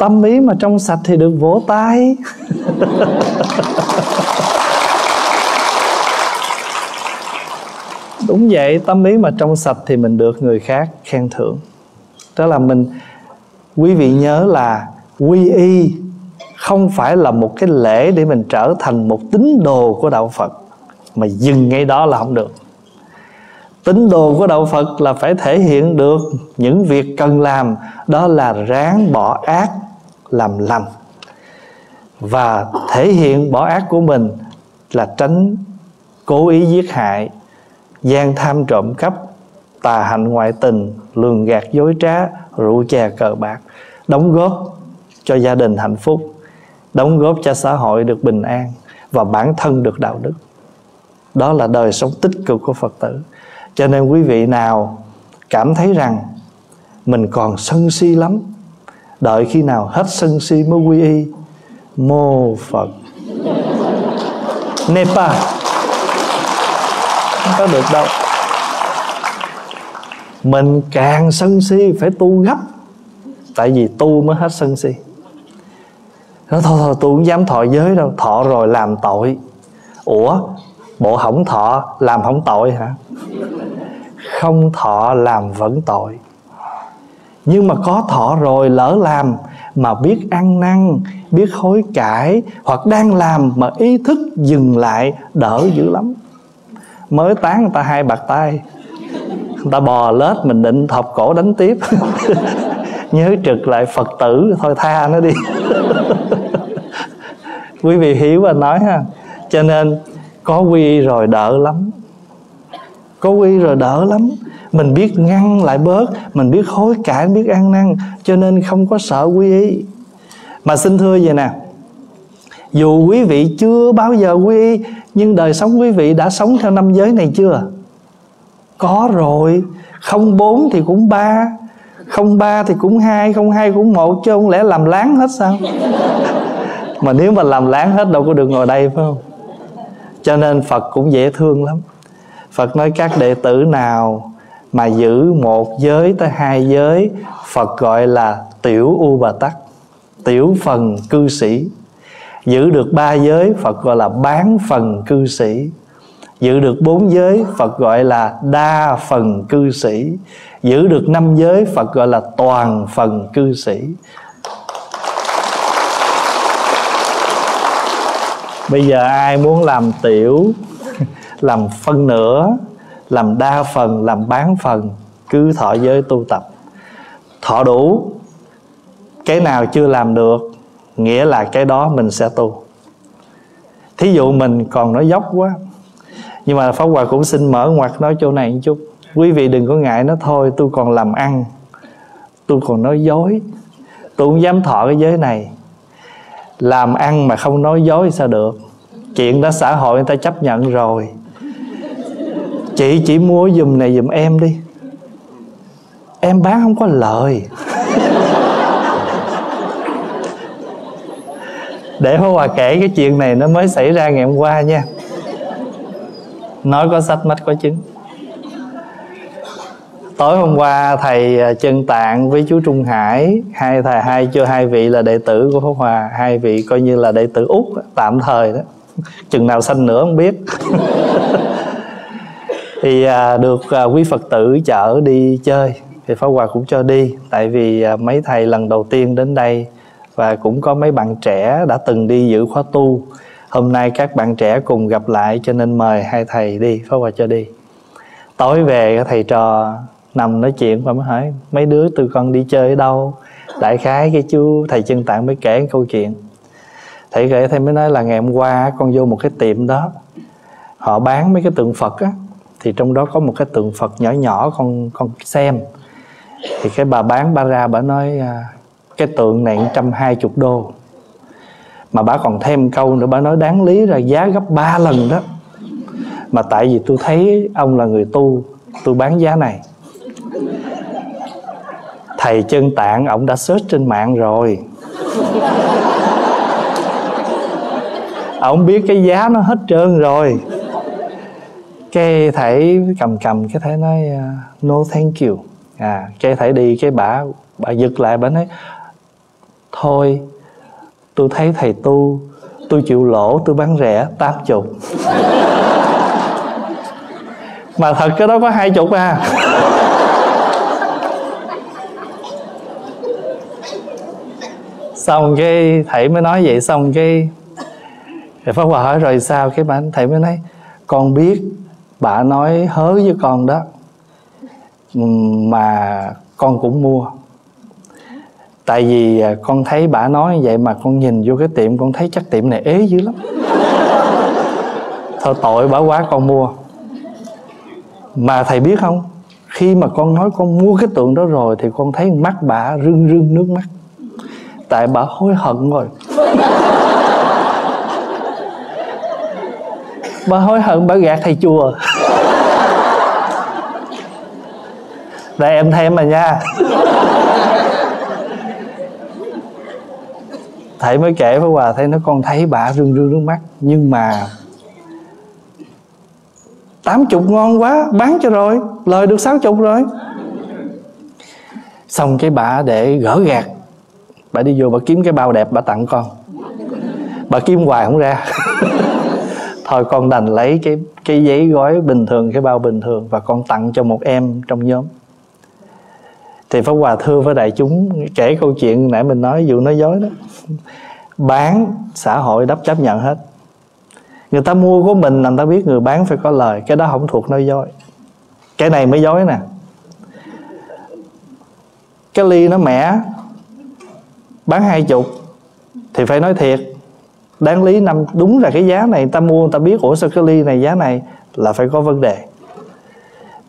Tâm ý mà trong sạch thì được vỗ tay. Đúng vậy, tâm ý mà trong sạch thì mình được người khác khen thưởng. Đó là mình, quý vị nhớ là quy y không phải là một cái lễ để mình trở thành một tín đồ của đạo Phật, mà dừng ngay đó là không được. Tín đồ của đạo Phật là phải thể hiện được những việc cần làm, đó là ráng bỏ ác làm lành. Và thể hiện bỏ ác của mình là tránh cố ý giết hại, gian tham trộm cắp, tà hạnh ngoại tình, lường gạt dối trá, rượu chè cờ bạc, đóng góp cho gia đình hạnh phúc, đóng góp cho xã hội được bình an và bản thân được đạo đức. Đó là đời sống tích cực của Phật tử. Cho nên quý vị nào cảm thấy rằng mình còn sân si lắm, đợi khi nào hết sân si mới quy y, mô Phật Nepa, không có được đâu. Mình càng sân si phải tu gấp, tại vì tu mới hết sân si. Nó thôi tôi cũng dám thọ giới đâu, thọ rồi làm tội. Ủa, bộ hỏng thọ làm hỏng tội hả? Không thọ làm vẫn tội. Nhưng mà có thọ rồi lỡ làm mà biết ăn năn, biết hối cải, hoặc đang làm mà ý thức dừng lại đỡ dữ lắm. Mới tán người ta hai bạc tay, người ta bò lết mình định thọc cổ đánh tiếp. Nhớ trực lại Phật tử, thôi tha nó đi. Quý vị hiểu anh nói ha. Cho nên có quy rồi đỡ lắm, có quy rồi đỡ lắm. Mình biết ngăn lại bớt, mình biết hối cải, biết ăn năn, cho nên không có sợ quy y. Mà xin thưa vậy nè, dù quý vị chưa bao giờ quy y, nhưng đời sống quý vị đã sống theo năm giới này chưa? Có rồi. Không 4 thì cũng 3, không 3 thì cũng 2, không 2 cũng 1, chứ không lẽ làm láng hết sao? Mà nếu mà làm láng hết đâu có được ngồi đây, phải không? Cho nên Phật cũng dễ thương lắm. Phật nói các đệ tử nào mà giữ một giới tới hai giới, Phật gọi là tiểu u bà tắc, tiểu phần cư sĩ. Giữ được ba giới, Phật gọi là bán phần cư sĩ. Giữ được bốn giới, Phật gọi là đa phần cư sĩ. Giữ được năm giới, Phật gọi là toàn phần cư sĩ. Bây giờ ai muốn làm tiểu, làm phân nửa, làm đa phần, làm bán phần, cứ thọ giới tu tập, thọ đủ. Cái nào chưa làm được nghĩa là cái đó mình sẽ tu. Thí dụ mình còn nói dốc quá, nhưng mà Pháp Hòa cũng xin mở ngoặt nói chỗ này một chút. Quý vị đừng có ngại, nó thôi tôi còn làm ăn, tôi còn nói dối, tôi cũng dám thọ cái giới này. Làm ăn mà không nói dối sao được? Chuyện đó xã hội người ta chấp nhận rồi. Chị chỉ mua giùm này giùm em đi, em bán không có lời. Để Pháp Hòa kể cái chuyện này, nó mới xảy ra ngày hôm qua nha. Nói có sách mách có chứng. Tối hôm qua thầy Chân Tạng với chú Trung Hải, hai vị là đệ tử của Pháp Hòa, hai vị coi như là đệ tử út tạm thời đó, chừng nào sanh nữa không biết. Thì được quý Phật tử chở đi chơi thì Pháp Hòa cũng cho đi, tại vì mấy thầy lần đầu tiên đến đây và cũng có mấy bạn trẻ đã từng đi dự khóa tu. Hôm nay các bạn trẻ cùng gặp lại cho nên mời hai thầy đi, Pháp Hòa cho đi. Tối về thầy trò nằm nói chuyện và mới hỏi mấy đứa tụi con đi chơi ở đâu. Đại khái cái chú thầy Chân Tạng mới kể câu chuyện. Thầy kể thầy mới nói là ngày hôm qua con vô một cái tiệm đó, họ bán mấy cái tượng Phật á, thì trong đó có một cái tượng Phật nhỏ nhỏ con xem. Thì cái bà bán bà ra bà nói cái tượng này 120 đô. Mà bà còn thêm câu nữa, bà nói đáng lý là giá gấp 3 lần đó, mà tại vì tôi thấy ông là người tu, tôi bán giá này. Thầy Chân Tạng ổng đã search trên mạng rồi, ổng biết cái giá nó hết trơn rồi. Cái thầy cầm cái thầy nói no thank you. Cái thầy đi, cái bà giật lại, bà nói Thôi, tôi thấy thầy tu, tôi chịu lỗ, tôi bán rẻ 80. Mà thật cái đó có 20 à. Xong cái thầy mới nói vậy, xong cái Pháp Hòa hỏi rồi sao, cái bà thầy mới nói con biết bà nói hớ với con đó, mà con cũng mua. Tại vì con thấy bà nói vậy mà con nhìn vô cái tiệm, con thấy chắc tiệm này ế dữ lắm. Thôi tội bà quá con mua. Mà thầy biết không, khi mà con nói con mua cái tượng đó rồi thì con thấy mắt bà rưng rưng nước mắt. Tại bà hối hận rồi. Bà hối hận, bà gạt thầy chùa. Đây em thêm mà nha. Thầy mới kể với Hòa, thầy nói con thấy bà rưng rưng nước mắt, nhưng mà 80 ngon quá, bán cho rồi, lời được 60 rồi. Xong cái bà để gỡ gạt, bà đi vô bà kiếm cái bao đẹp bà tặng con. Bà kiếm hoài không ra. Thôi con đành lấy cái giấy gói bình thường, cái bao bình thường, và con tặng cho một em trong nhóm. Thì Pháp Hòa thưa với đại chúng, kể câu chuyện nãy mình nói, vụ nói dối đó. Bán, xã hội chấp nhận hết. Người ta mua của mình, người ta biết người bán phải có lời. Cái đó không thuộc nói dối. Cái này mới dối nè. Cái ly nó mẻ, bán 20 thì phải nói thiệt. Đáng lý năm đúng là cái giá này, người ta mua người ta biết, ủa sao cái ly này giá này, là phải có vấn đề.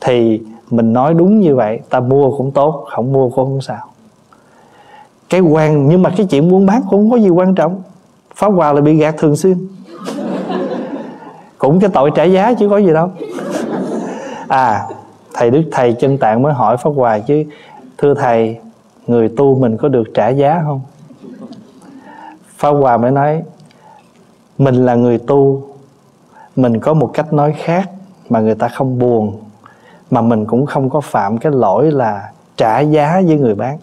Thì mình nói đúng như vậy, ta mua cũng tốt, không mua cũng không sao. Cái quan, nhưng mà cái chuyện buôn bán cũng không có gì quan trọng. Pháp Hòa là bị gạt thường xuyên. Cũng cái tội trả giá chứ có gì đâu. À, Đức Thầy Chân Tạng mới hỏi Pháp Hòa chứ, thưa Thầy, người tu mình có được trả giá không? Pháp Hòa mới nói, mình là người tu, mình có một cách nói khác mà người ta không buồn, mà mình cũng không có phạm cái lỗi là trả giá với người bán.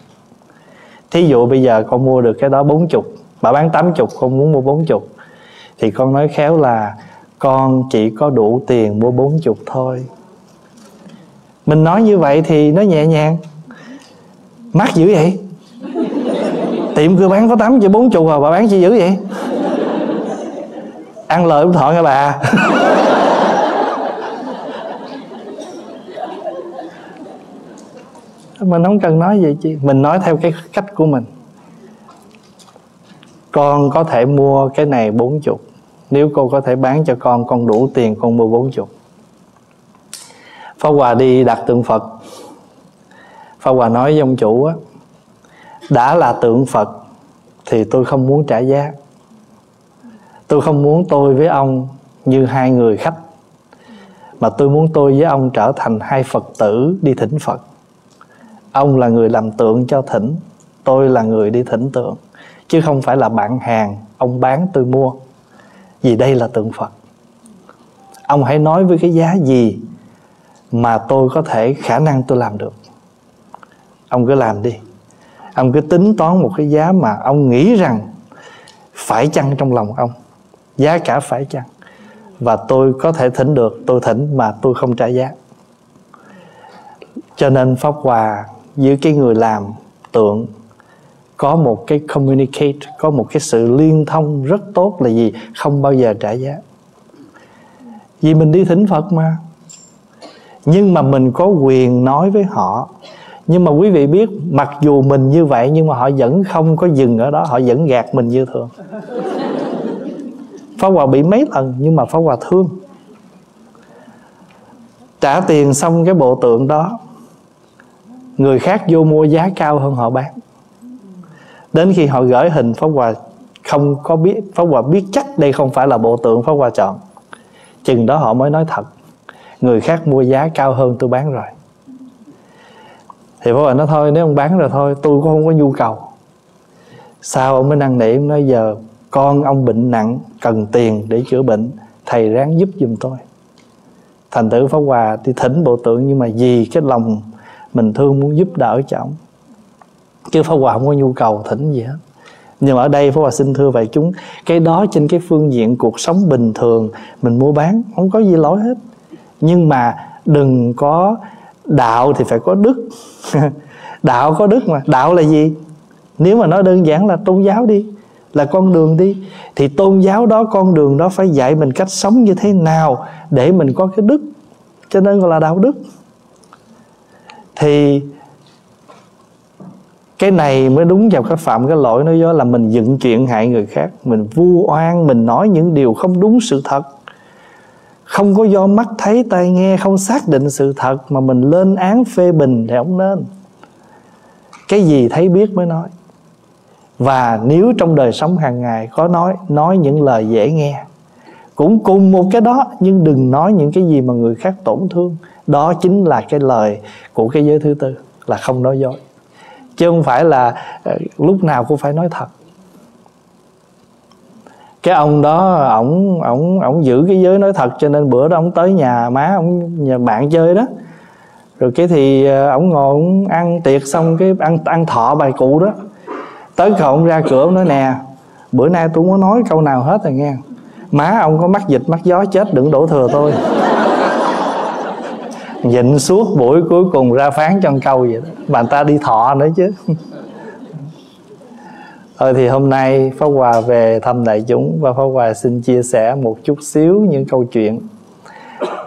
Thí dụ bây giờ con mua được cái đó 40, bà bán 80, con muốn mua 40, thì con nói khéo là con chỉ có đủ tiền mua 40 thôi. Mình nói như vậy thì nó nhẹ nhàng. Mắc dữ vậy. Tiệm cứ bán có 80, 40 rồi, bà bán chi dữ vậy. Ăn lời ông thọ nghe bà. Mình không cần nói vậy chứ. Mình nói theo cái cách của mình. Con có thể mua cái này 40. Nếu cô có thể bán cho con đủ tiền con mua 40. Pháp Hòa đi đặt tượng Phật. Pháp Hòa nói với ông chủ á, đã là tượng Phật thì tôi không muốn trả giá. Tôi không muốn tôi với ông như hai người khách, mà tôi muốn tôi với ông trở thành hai Phật tử đi thỉnh Phật. Ông là người làm tượng cho thỉnh, tôi là người đi thỉnh tượng, chứ không phải là bạn hàng, ông bán tôi mua. Vì đây là tượng Phật. Ông hãy nói với cái giá gì mà tôi có thể, khả năng tôi làm được. Ông cứ làm đi. Ông cứ tính toán một cái giá mà ông nghĩ rằng phải chăng trong lòng ông, giá cả phải chăng, và tôi có thể thỉnh được, tôi thỉnh mà tôi không trả giá. Cho nên Pháp Hòa giữa cái người làm tượng có một cái communicate, có một cái sự liên thông rất tốt là gì? Không bao giờ trả giá. Vì mình đi thỉnh Phật mà. Nhưng mà mình có quyền nói với họ. Nhưng mà quý vị biết, mặc dù mình như vậy nhưng mà họ vẫn không có dừng ở đó, họ vẫn gạt mình như thường. Pháp Hòa bị mấy lần nhưng mà Pháp Hòa thương. Trả tiền xong cái bộ tượng đó, người khác vô mua giá cao hơn họ bán. Đến khi họ gửi hình, Pháp Hòa không có biết, Pháp Hòa biết chắc đây không phải là bộ tượng Pháp Hòa chọn. Chừng đó họ mới nói thật, người khác mua giá cao hơn tôi bán rồi. Thì Pháp Hòa nói thôi, nếu ông bán rồi thôi, tôi cũng không có nhu cầu. Sao ông mới năn nỉ, ông nói giờ con ông bệnh nặng, cần tiền để chữa bệnh, thầy ráng giúp giùm tôi. Thành thử Pháp Hòa thì thỉnh bộ tượng, nhưng mà vì cái lòng mình thương muốn giúp đỡ cho ông, chứ Pháp Hòa không có nhu cầu thỉnh gì hết. Nhưng mà ở đây Pháp Hòa xin thưa vậy chúng, cái đó trên cái phương diện cuộc sống bình thường, mình mua bán không có gì lỗi hết. Nhưng mà đừng có đạo thì phải có đức. Đạo có đức mà. Đạo là gì? Nếu mà nói đơn giản là tôn giáo đi, là con đường đi, thì tôn giáo đó, con đường đó phải dạy mình cách sống như thế nào để mình có cái đức, cho nên gọi là đạo đức. Thì cái này mới đúng vào cách phạm cái lỗi nó, do là mình dựng chuyện hại người khác, mình vu oan, mình nói những điều không đúng sự thật, không có do mắt thấy tai nghe, không xác định sự thật mà mình lên án phê bình thì không nên. Cái gì thấy biết mới nói. Và nếu trong đời sống hàng ngày có nói những lời dễ nghe, cũng cùng một cái đó, nhưng đừng nói những cái gì mà người khác tổn thương. Đó chính là cái lời của cái giới thứ tư, là không nói dối, chứ không phải là lúc nào cũng phải nói thật. Cái ông đó, ổng giữ cái giới nói thật, cho nên bữa đó ổng tới nhà má ổng, nhà bạn chơi đó, rồi cái thì ổng ngồi ổng ăn tiệc xong, cái ăn thọ bài cụ đó, tới cậu ổng ra cửa ổng nói nè, bữa nay tôi không có nói câu nào hết rồi nghe, má ông có mắc dịch mắc gió chết đừng đổ thừa tôi. Nhịn suốt buổi cuối cùng ra phán cho câu vậy đó, mà người ta đi thọ nữa chứ. Thôi thì hôm nay Pháp Hòa về thăm đại chúng, và Pháp Hòa xin chia sẻ một chút xíu những câu chuyện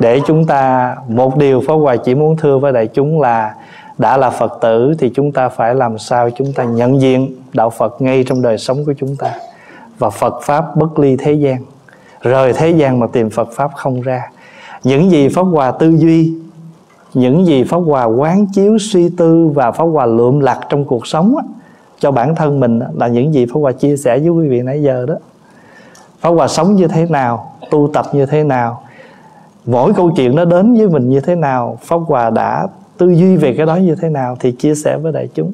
để chúng ta, một điều Pháp Hòa chỉ muốn thưa với đại chúng là đã là Phật tử thì chúng ta phải làm sao chúng ta nhận diện đạo Phật ngay trong đời sống của chúng ta. Và Phật Pháp bất ly thế gian, rời thế gian mà tìm Phật Pháp không ra. Những gì Pháp Hòa tư duy, những gì Pháp Hòa quán chiếu suy tư và Pháp Hòa lượm lặt trong cuộc sống á, cho bản thân mình á, là những gì Pháp Hòa chia sẻ với quý vị nãy giờ đó. Pháp Hòa sống như thế nào, tu tập như thế nào, mỗi câu chuyện nó đến với mình như thế nào, Pháp Hòa đã tư duy về cái đó như thế nào thì chia sẻ với đại chúng.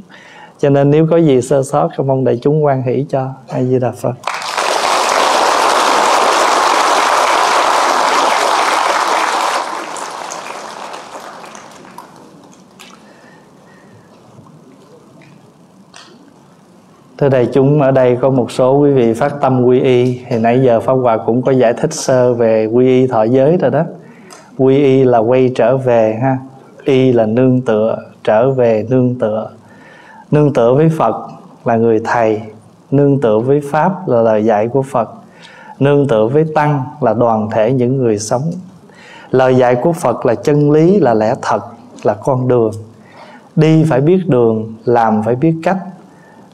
Cho nên nếu có gì sơ sót không, mong đại chúng hoan hỷ cho. A Di Đà Phật. Thưa đại chúng, ở đây có một số quý vị phát tâm quy y, thì nãy giờ Pháp Hòa cũng có giải thích sơ về quy y thọ giới rồi đó. Quy y là quay trở về ha, y là nương tựa, trở về nương tựa. Nương tựa với Phật là người thầy, nương tựa với Pháp là lời dạy của Phật, nương tựa với Tăng là đoàn thể những người sống. Lời dạy của Phật là chân lý, là lẽ thật, là con đường. Đi phải biết đường, làm phải biết cách.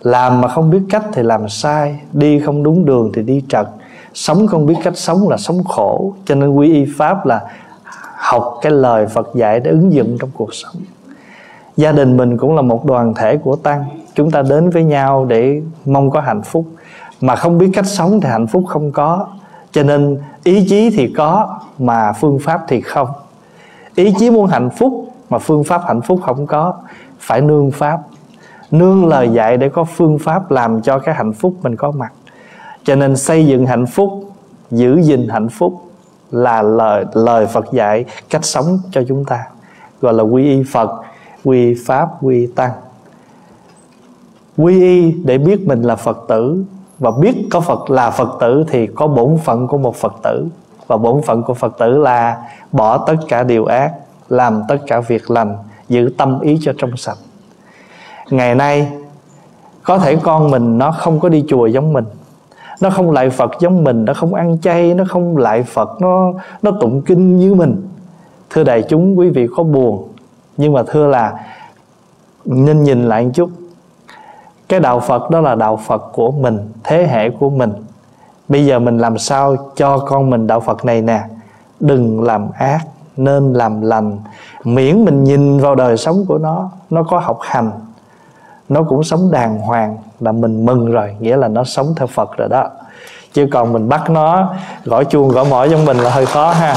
Làm mà không biết cách thì làm sai, đi không đúng đường thì đi trật, sống không biết cách sống là sống khổ. Cho nên quy y Pháp là học cái lời Phật dạy để ứng dụng trong cuộc sống. Gia đình mình cũng là một đoàn thể của Tăng, chúng ta đến với nhau để mong có hạnh phúc. Mà không biết cách sống thì hạnh phúc không có. Cho nên ý chí thì có mà phương pháp thì không. Ý chí muốn hạnh phúc mà phương pháp hạnh phúc không có. Phải nương Pháp, nương lời dạy để có phương pháp làm cho cái hạnh phúc mình có mặt. Cho nên xây dựng hạnh phúc, giữ gìn hạnh phúc là lời Phật dạy, cách sống cho chúng ta, gọi là quy y Phật, quy y Pháp, quy y Tăng. Quy y để biết mình là Phật tử, và biết có Phật là Phật tử thì có bổn phận của một Phật tử. Và bổn phận của Phật tử là bỏ tất cả điều ác, làm tất cả việc lành, giữ tâm ý cho trong sạch. Ngày nay có thể con mình nó không có đi chùa giống mình, nó không lạy Phật giống mình, nó không ăn chay, nó không lạy Phật, nó tụng kinh như mình. Thưa đại chúng, quý vị có buồn, nhưng mà thưa là nên nhìn lại một chút. Cái đạo Phật đó là đạo Phật của mình, thế hệ của mình. Bây giờ mình làm sao cho con mình đạo Phật này nè, đừng làm ác, nên làm lành. Miễn mình nhìn vào đời sống của nó có học hành, nó cũng sống đàng hoàng là mình mừng rồi, nghĩa là nó sống theo Phật rồi đó. Chứ còn mình bắt nó gõ chuông gõ mõ giống mình là hơi khó ha.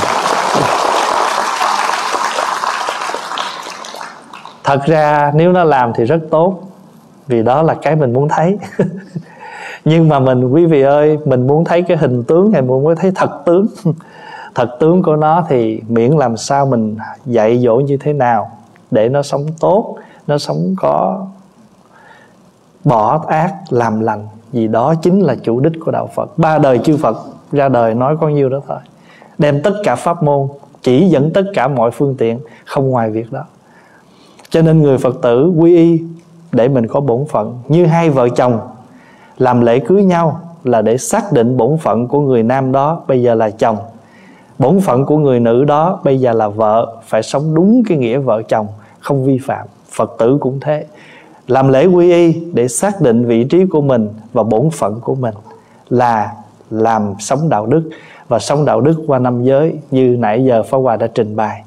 Thật ra nếu nó làm thì rất tốt, vì đó là cái mình muốn thấy. Nhưng mà mình, quý vị ơi, mình muốn thấy cái hình tướng hay muốn thấy thật tướng? Thật tướng của nó thì miễn làm sao mình dạy dỗ như thế nào để nó sống tốt, nó sống có bỏ ác làm lành, Vì đó chính là chủ đích của đạo Phật. Ba đời chư Phật ra đời nói có nhiêu đó thôi, đem tất cả pháp môn, chỉ dẫn tất cả mọi phương tiện, không ngoài việc đó. Cho nên người Phật tử quy y để mình có bổn phận. Như hai vợ chồng làm lễ cưới nhau là để xác định bổn phận của người nam đó bây giờ là chồng, bổn phận của người nữ đó bây giờ là vợ. Phải sống đúng cái nghĩa vợ chồng, không vi phạm. Phật tử cũng thế, làm lễ quy y để xác định vị trí của mình và bổn phận của mình là làm sống đạo đức, và sống đạo đức qua năm giới như nãy giờ Pháp Hòa đã trình bày.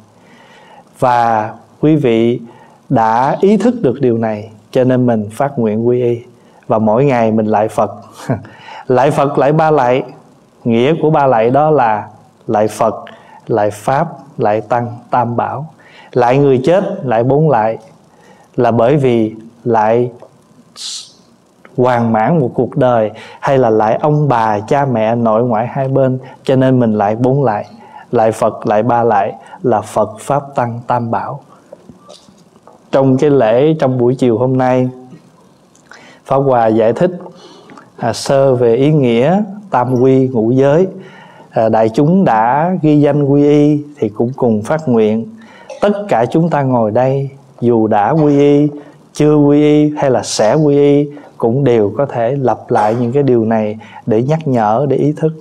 Và quý vị đã ý thức được điều này, cho nên mình phát nguyện quy y và mỗi ngày mình lạy Phật. Lạy Phật, lạy ba lạy. Nghĩa của ba lạy đó là lạy Phật, lạy Pháp, lạy Tăng, tam bảo. Lạy người chết, lạy bốn lạy, là bởi vì lại hoàn mãn một cuộc đời, hay là lại ông bà, cha mẹ, nội ngoại hai bên, cho nên mình lại bốn lại. Lại Phật, lại ba lại là Phật, Pháp, Tăng, tam bảo. Trong cái lễ, trong buổi chiều hôm nay, Pháp Hòa giải thích sơ về ý nghĩa tam quy ngũ giới. Đại chúng đã ghi danh quy y thì cũng cùng phát nguyện. Tất cả chúng ta ngồi đây, dù đã quy y, chưa quy y hay là sẽ quy y, cũng đều có thể lặp lại những cái điều này để nhắc nhở, để ý thức.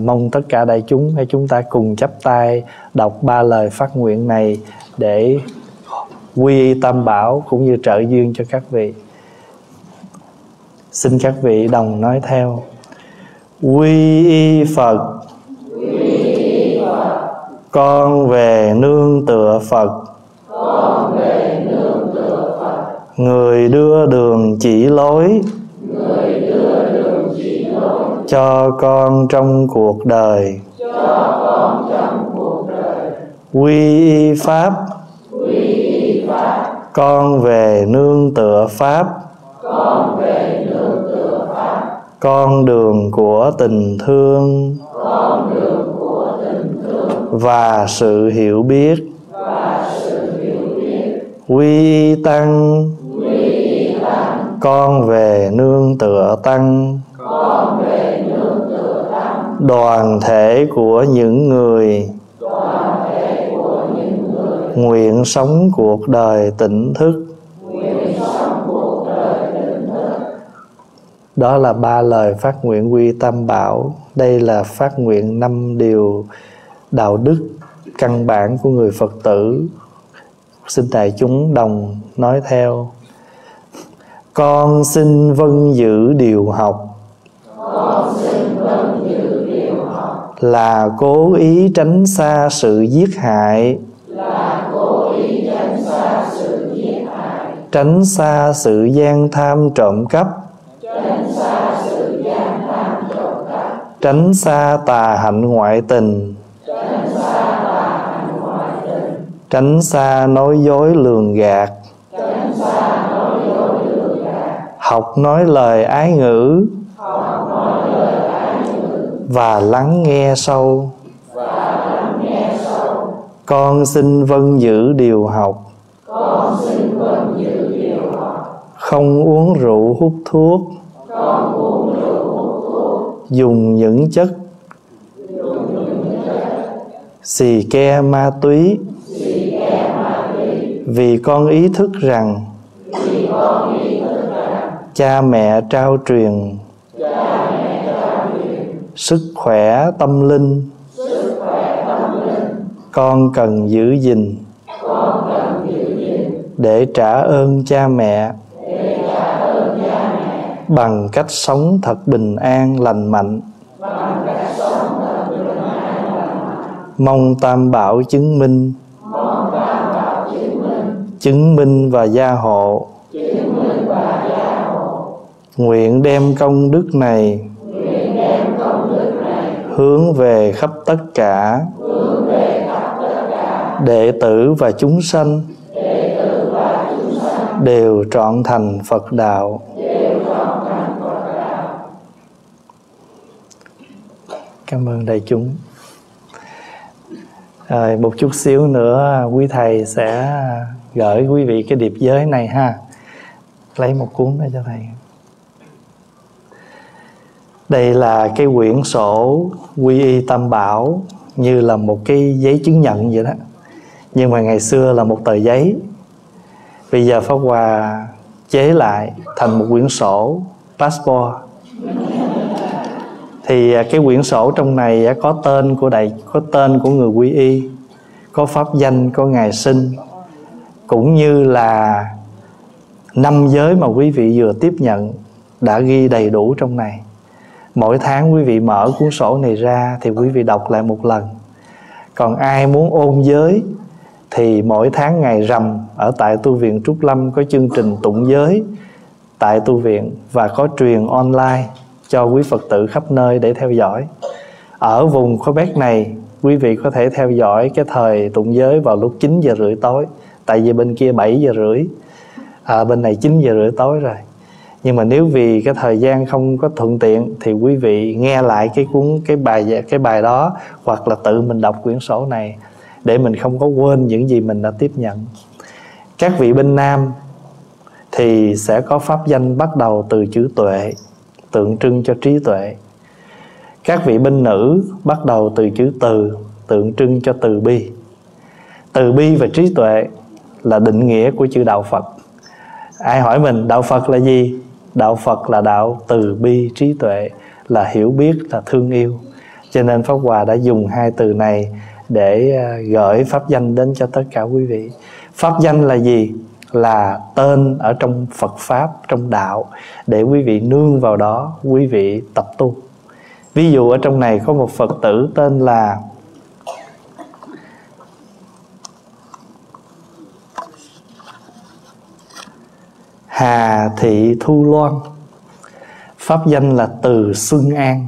Mong tất cả đại chúng hay chúng ta cùng chắp tay đọc ba lời phát nguyện này để quy y tam bảo cũng như trợ duyên cho các vị. Xin các vị đồng nói theo. Quy y Phật, con về nương tựa Phật, người đưa đường chỉ lối, người đưa đường chỉ lối cho con trong cuộc đời, cho con trong cuộc đời. Quy y Pháp, quy y Pháp, con về nương tựa Pháp, con về nương tựa Pháp, con đường của tình thương, con đường của tình thương và sự hiểu biết, và sự hiểu biết. Quy y Tăng, con về nương tựa Tăng, con về nương tựa Tăng, đoàn thể của những người, đoàn thể của những người nguyện sống cuộc đời tỉnh thức, nguyện sống cuộc đời tỉnh thức. Đó là ba lời phát nguyện quy tam bảo. Đây là phát nguyện năm điều đạo đức căn bản của người Phật tử. Xin đại chúng đồng nói theo. Con xin vâng giữ điều học, con xin vâng giữ điều học, là cố ý tránh xa sự giết hại, là cố ý tránh xa sự giết hại, tránh xa sự gian tham trộm cắp, tránh xa sự gian tham trộm cắp, tránh xa tà hạnh ngoại tình, tránh xa tà hạnh ngoại tình, tránh xa nói dối lường gạt, học nói lời ái ngữ, học nói lời ái ngữ và lắng nghe sâu, và lắng nghe sâu. Con xin vâng giữ điều học, con xin vâng giữ điều học, không uống rượu hút thuốc, không uống rượu hút thuốc, dùng những chất xì ke ma túy, xì ke ma túy, vì con ý thức rằng cha mẹ trao truyền, sức khỏe tâm linh, con cần giữ gìn, để trả ơn cha mẹ, bằng cách sống thật bình an lành mạnh. Mong tam bảo chứng minh, và gia hộ. Nguyện đem công đức này, hướng về khắp tất cả, đệ tử và chúng sanh, đều trọn thành Phật đạo. Cảm ơn đại chúng. Rồi, một chút xíu nữa quý thầy sẽ gửi quý vị cái điệp giới này ha. Lấy một cuốn ra cho thầy. Đây là cái quyển sổ quy y tam bảo, như là một cái giấy chứng nhận vậy đó. Nhưng mà ngày xưa là một tờ giấy, bây giờ Pháp Hòa chế lại thành một quyển sổ passport. Thì cái quyển sổ trong này có tên của người quy y, có pháp danh, có ngày sinh, cũng như là năm giới mà quý vị vừa tiếp nhận đã ghi đầy đủ trong này. Mỗi tháng quý vị mở cuốn sổ này ra thì quý vị đọc lại một lần. Còn ai muốn ôn giới thì mỗi tháng ngày rằm ở tại tu viện Trúc Lâm có chương trình tụng giới tại tu viện, và có truyền online cho quý Phật tử khắp nơi để theo dõi. Ở vùng Quebec này, quý vị có thể theo dõi cái thời tụng giới vào lúc 9h30 tối. Tại vì bên kia 7h30, bên này 9h30 tối rồi. Nhưng mà nếu vì cái thời gian không có thuận tiện thì quý vị nghe lại cái bài đó, hoặc là tự mình đọc quyển sổ này để mình không có quên những gì mình đã tiếp nhận. Các vị bên Nam thì sẽ có pháp danh bắt đầu từ chữ tuệ, tượng trưng cho trí tuệ. Các vị bên nữ bắt đầu từ chữ từ, tượng trưng cho từ bi. Từ bi và trí tuệ là định nghĩa của chữ đạo Phật. Ai hỏi mình đạo Phật là gì? Đạo Phật là đạo từ bi trí tuệ, là hiểu biết, là thương yêu. Cho nên Pháp Hòa đã dùng hai từ này để gửi pháp danh đến cho tất cả quý vị. Pháp danh là gì? Là tên ở trong Phật Pháp, trong đạo, để quý vị nương vào đó, quý vị tập tu. Ví dụ ở trong này có một Phật tử tên là Hà Thị Thu Loan, pháp danh là Từ Xuân An.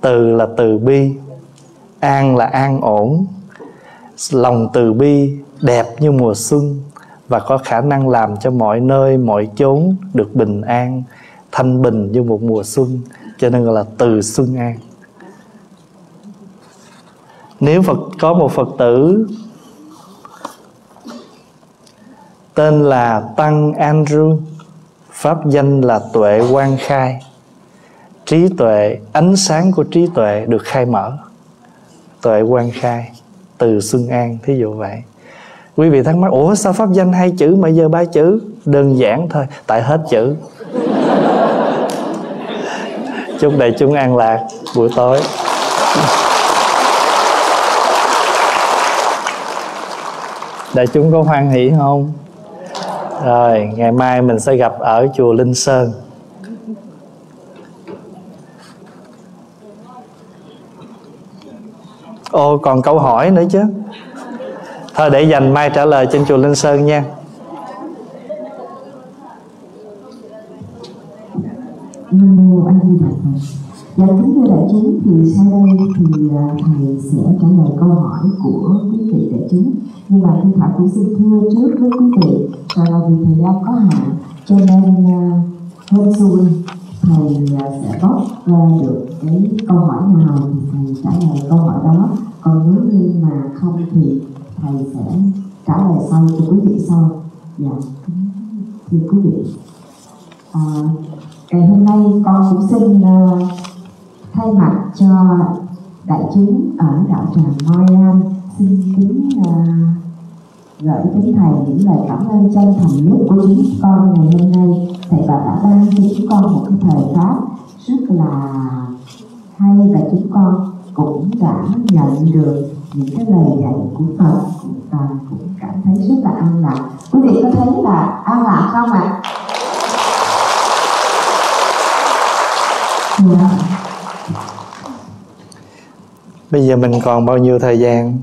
Từ là từ bi, an là an ổn, lòng từ bi đẹp như mùa xuân và có khả năng làm cho mọi nơi, mọi chốn được bình an, thanh bình như một mùa xuân, cho nên gọi là Từ Xuân An. Nếu có một Phật tử tên là Tăng Andrew, pháp danh là Tuệ Quang Khai, trí tuệ, ánh sáng của trí tuệ được khai mở, Tuệ Quang Khai, Từ Xuân An, thí dụ vậy. Quý vị thắc mắc, ủa sao pháp danh hai chữ mà giờ ba chữ? Đơn giản thôi, tại hết chữ. Chúc đại chúng an lạc buổi tối. Đại chúng có hoan hỷ không? Rồi, ngày mai mình sẽ gặp ở chùa Linh Sơn. Ô, còn câu hỏi nữa chứ. Thôi để dành mai trả lời trên chùa Linh Sơn nha. Dạ, kính thưa đại chúng, thì sau đây thì thầy sẽ trả lời câu hỏi của quý vị đại chúng. Nhưng mà thưa thầy cũng xin thưa trước với quý vị là vì thời gian có hạn, cho nên hên xui thầy sẽ bóc ra được cái câu hỏi nào thì thầy trả lời câu hỏi đó. Còn nếu như mà không thì thầy sẽ trả lời sau cho quý vị sau. Dạ, thưa quý vị, ngày hôm nay con cũng xin thay mặt cho đại chúng ở đạo tràng Montreal xin kính gửi đến thầy những lời cảm ơn chân thành nhất của chúng con. Ngày hôm nay thầy Bà đã ban cho chúng con một cái thời pháp rất là hay, và chúng con cũng đã nhận được những cái lời dạy của Phật và cũng cảm thấy rất là an lạc. Quý vị có thấy là an lạc không ạ? Bây giờ mình còn bao nhiêu thời gian?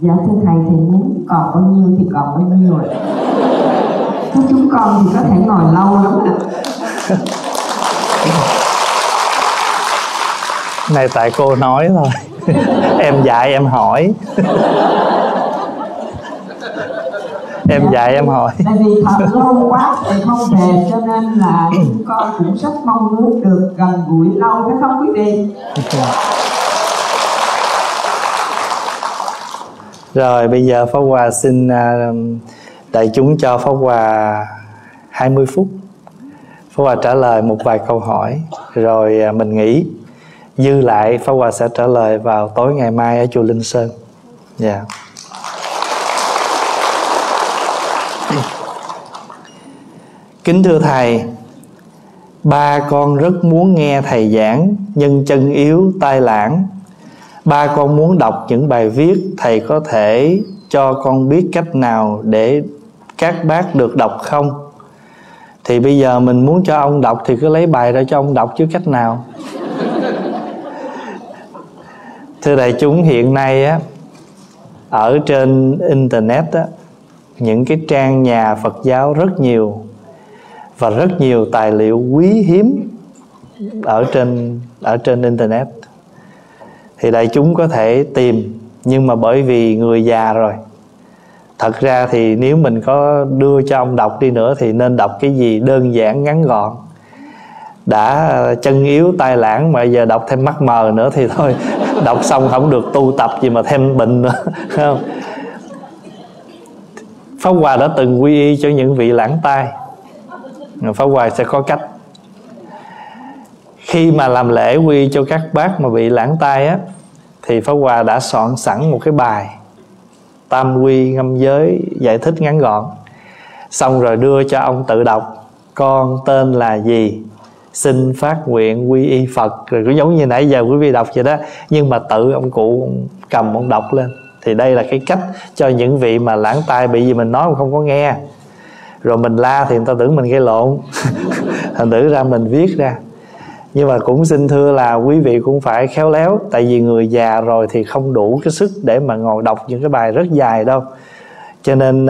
Dạ thưa thầy thì muốn còn bao nhiêu thì còn bao nhiêu rồi. Các chúng con thì có thể ngồi lâu lắm ạ. Này tại cô nói thôi. Em dạy em hỏi. Em dạy em hỏi. Tại vì thật lâu quá thì không về, cho nên là chúng con cũng rất mong muốn được gần gũi lâu, phải không quý vị? Rồi bây giờ Pháp Hòa xin đại chúng cho Pháp Hòa 20 phút. Pháp Hòa trả lời một vài câu hỏi. rồi mình nghỉ. Dư lại Pháp Hòa sẽ trả lời vào tối ngày mai ở chùa Linh Sơn. Dạ. Kính thưa Thầy, ba con rất muốn nghe Thầy giảng nhân chân yếu tai lãng. Ba con muốn đọc những bài viết, Thầy có thể cho con biết cách nào để các bác được đọc không? Thì bây giờ mình muốn cho ông đọc thì cứ lấy bài ra cho ông đọc chứ cách nào. Thưa đại chúng, hiện nay á, ở trên Internet á, những cái trang nhà Phật giáo rất nhiều, và rất nhiều tài liệu quý hiếm ở trên Internet. Thì đại chúng có thể tìm, nhưng mà bởi vì người già rồi, thật ra thì nếu mình có đưa cho ông đọc đi nữa thì nên đọc cái gì đơn giản ngắn gọn. Đã chân yếu tai lãng mà giờ đọc thêm mắt mờ nữa thì thôi, đọc xong không được tu tập gì mà thêm bệnh nữa. Pháp Hòa đã từng quy y cho những vị lãng tai. Pháp Hòa sẽ có cách. Khi mà làm lễ quy cho các bác mà bị lãng tai á, thì Pháp Hòa đã soạn sẵn một cái bài Tam Quy Ngâm Giới giải thích ngắn gọn, xong rồi đưa cho ông tự đọc. Con tên là gì, xin phát nguyện quy y Phật. Rồi cũng giống như nãy giờ quý vị đọc vậy đó, nhưng mà tự ông cụ cầm ông đọc lên. Thì đây là cái cách cho những vị mà lãng tai, bị gì mình nói mà không có nghe, rồi mình la thì người ta tưởng mình gây lộn. Thành thử ra mình viết ra. Nhưng mà cũng xin thưa là quý vị cũng phải khéo léo, tại vì người già rồi thì không đủ cái sức để mà ngồi đọc những cái bài rất dài đâu. Cho nên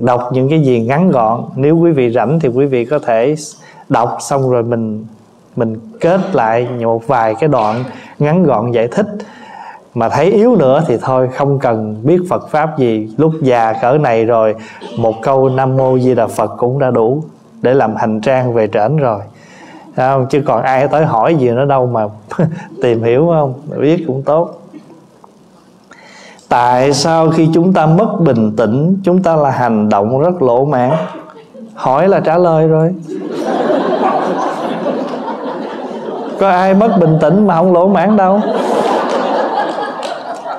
đọc những cái gì ngắn gọn. Nếu quý vị rảnh thì quý vị có thể đọc xong rồi mình kết lại một vài cái đoạn ngắn gọn giải thích. Mà thấy yếu nữa thì thôi, không cần biết Phật Pháp gì, lúc già cỡ này rồi, một câu Nam Mô Di Đà Phật cũng đã đủ để làm hành trang về trển rồi. Không? Chứ còn ai tới hỏi gì nữa đâu mà tìm hiểu không, biết cũng tốt. Tại sao khi chúng ta mất bình tĩnh, chúng ta là hành động rất lỗ mãng? Hỏi là trả lời rồi. Có ai mất bình tĩnh mà không lỗ mãng đâu.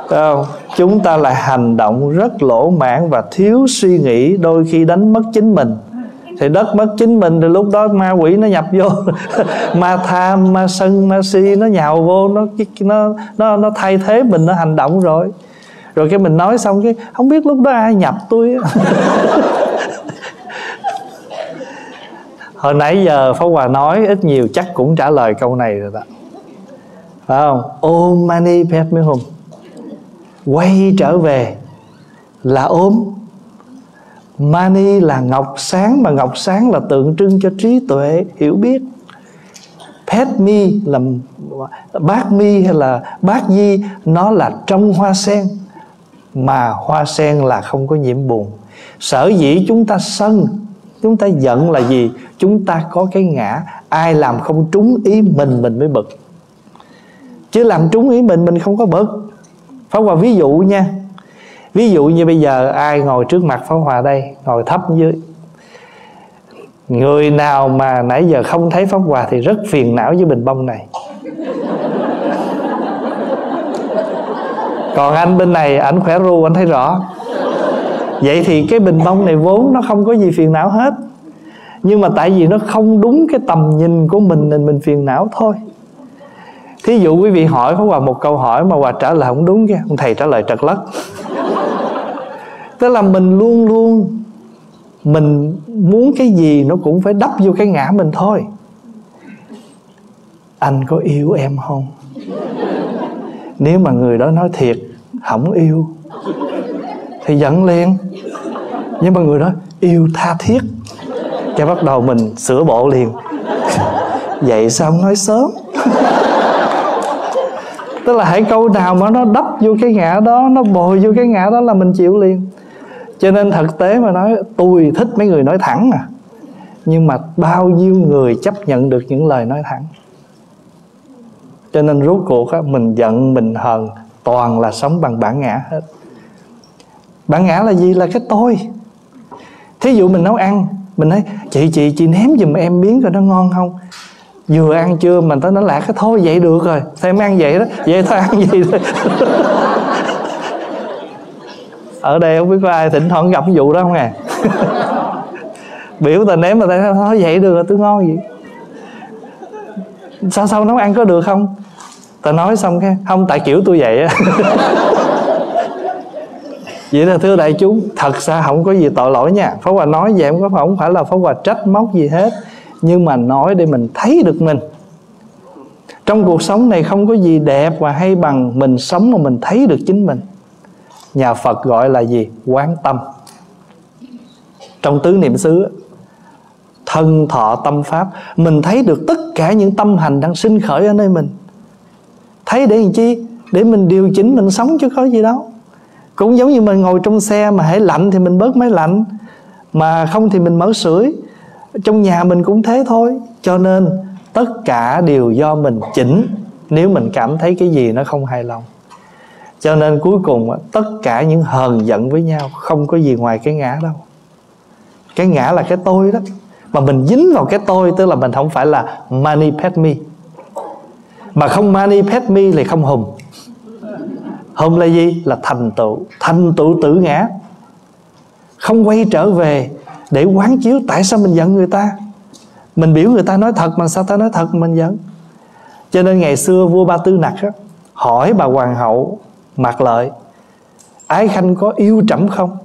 Không? Chúng ta là hành động rất lỗ mãng và thiếu suy nghĩ, đôi khi đánh mất chính mình. Thì đất mất chính mình rồi lúc đó ma quỷ nó nhập vô. Ma tham, ma sân, ma si nó nhào vô, nó thay thế mình, nó hành động rồi. Rồi cái mình nói xong cái không biết lúc đó ai nhập tôi. Hồi nãy giờ Pháp Hòa nói ít nhiều chắc cũng trả lời câu này rồi đó, phải không? Om Mani Padme Hum, quay trở về là ôm. Mani là ngọc sáng, mà ngọc sáng là tượng trưng cho trí tuệ, hiểu biết. Padme là bát mi hay là bát di, nó là trong hoa sen, mà hoa sen là không có nhiễm buồn. Sở dĩ chúng ta sân, chúng ta giận là gì? Chúng ta có cái ngã, ai làm không trúng ý mình mới bực. Chứ làm trúng ý mình không có bực. Pháp Hòa ví dụ nha. Ví dụ như bây giờ ai ngồi trước mặt Pháp Hòa đây, ngồi thấp dưới, người nào mà nãy giờ không thấy Pháp Hòa thì rất phiền não với bình bông này. Còn anh bên này, anh khỏe ru, anh thấy rõ. Vậy thì cái bình bông này vốn nó không có gì phiền não hết, nhưng mà tại vì nó không đúng cái tầm nhìn của mình nên mình phiền não thôi. Thí dụ quý vị hỏi Pháp Hòa một câu hỏi mà Hòa trả lời không đúng, ông thầy trả lời trật lất. Tức là mình luôn luôn, mình muốn cái gì nó cũng phải đắp vô cái ngã mình thôi. Anh có yêu em không? Nếu mà người đó nói thiệt không yêu thì giận liền. Nhưng mà người đó yêu tha thiết, cái bắt đầu mình sửa bộ liền. Vậy sao không nói sớm? Tức là hãy câu nào mà nó đắp vô cái ngã đó, nó bồi vô cái ngã đó là mình chịu liền. Cho nên thực tế mà nói, tôi thích mấy người nói thẳng à, nhưng mà bao nhiêu người chấp nhận được những lời nói thẳng. Cho nên rốt cuộc á, mình giận, mình hờn, toàn là sống bằng bản ngã hết. Bản ngã là gì? Là cái tôi. Thí dụ mình nấu ăn, mình nói chị ném giùm em miếng coi nó ngon không. vừa ăn trưa mình tới nó lạc cái thôi vậy được rồi, thôi em ăn vậy đó, vậy thôi ăn gì thôi. Ở đây không biết có ai thỉnh thoảng gặp cái vụ đó không à? Biểu tình ném mà ta nói vậy được rồi, tôi ngon vậy. Sao sao nấu ăn có được không? Ta nói xong cái không, tại kiểu tôi vậy á. Vậy là thưa đại chúng, thật ra không có gì tội lỗi nha. Pháp Hòa nói vậy không phải là Pháp Hòa trách móc gì hết, nhưng mà nói để mình thấy được mình. Trong cuộc sống này không có gì đẹp và hay bằng mình sống mà mình thấy được chính mình. Nhà Phật gọi là gì? Quán tâm. Trong tứ niệm xứ, thân thọ tâm pháp, mình thấy được tất cả những tâm hành đang sinh khởi ở nơi mình. Thấy để làm chi? Để mình điều chỉnh mình sống chứ có gì đâu. Cũng giống như mình ngồi trong xe mà hễ lạnh thì mình bớt máy lạnh, mà không thì mình mở sưởi. Trong nhà mình cũng thế thôi. Cho nên tất cả đều do mình chỉnh nếu mình cảm thấy cái gì nó không hài lòng. Cho nên cuối cùng tất cả những hờn giận với nhau không có gì ngoài cái ngã đâu. Cái ngã là cái tôi đó. Mà mình dính vào cái tôi tức là mình không phải là Mani Padme. Mà không Mani Padme thì không hùng. Hùng là gì? Là thành tựu. Thành tựu tử ngã. Không quay trở về để quán chiếu tại sao mình giận người ta. Mình biểu người ta nói thật mà sao ta nói thật mình giận. Cho nên ngày xưa vua Ba Tư Nặc á, hỏi bà hoàng hậu Mạc Lợi: Ái khanh có yêu trẫm không?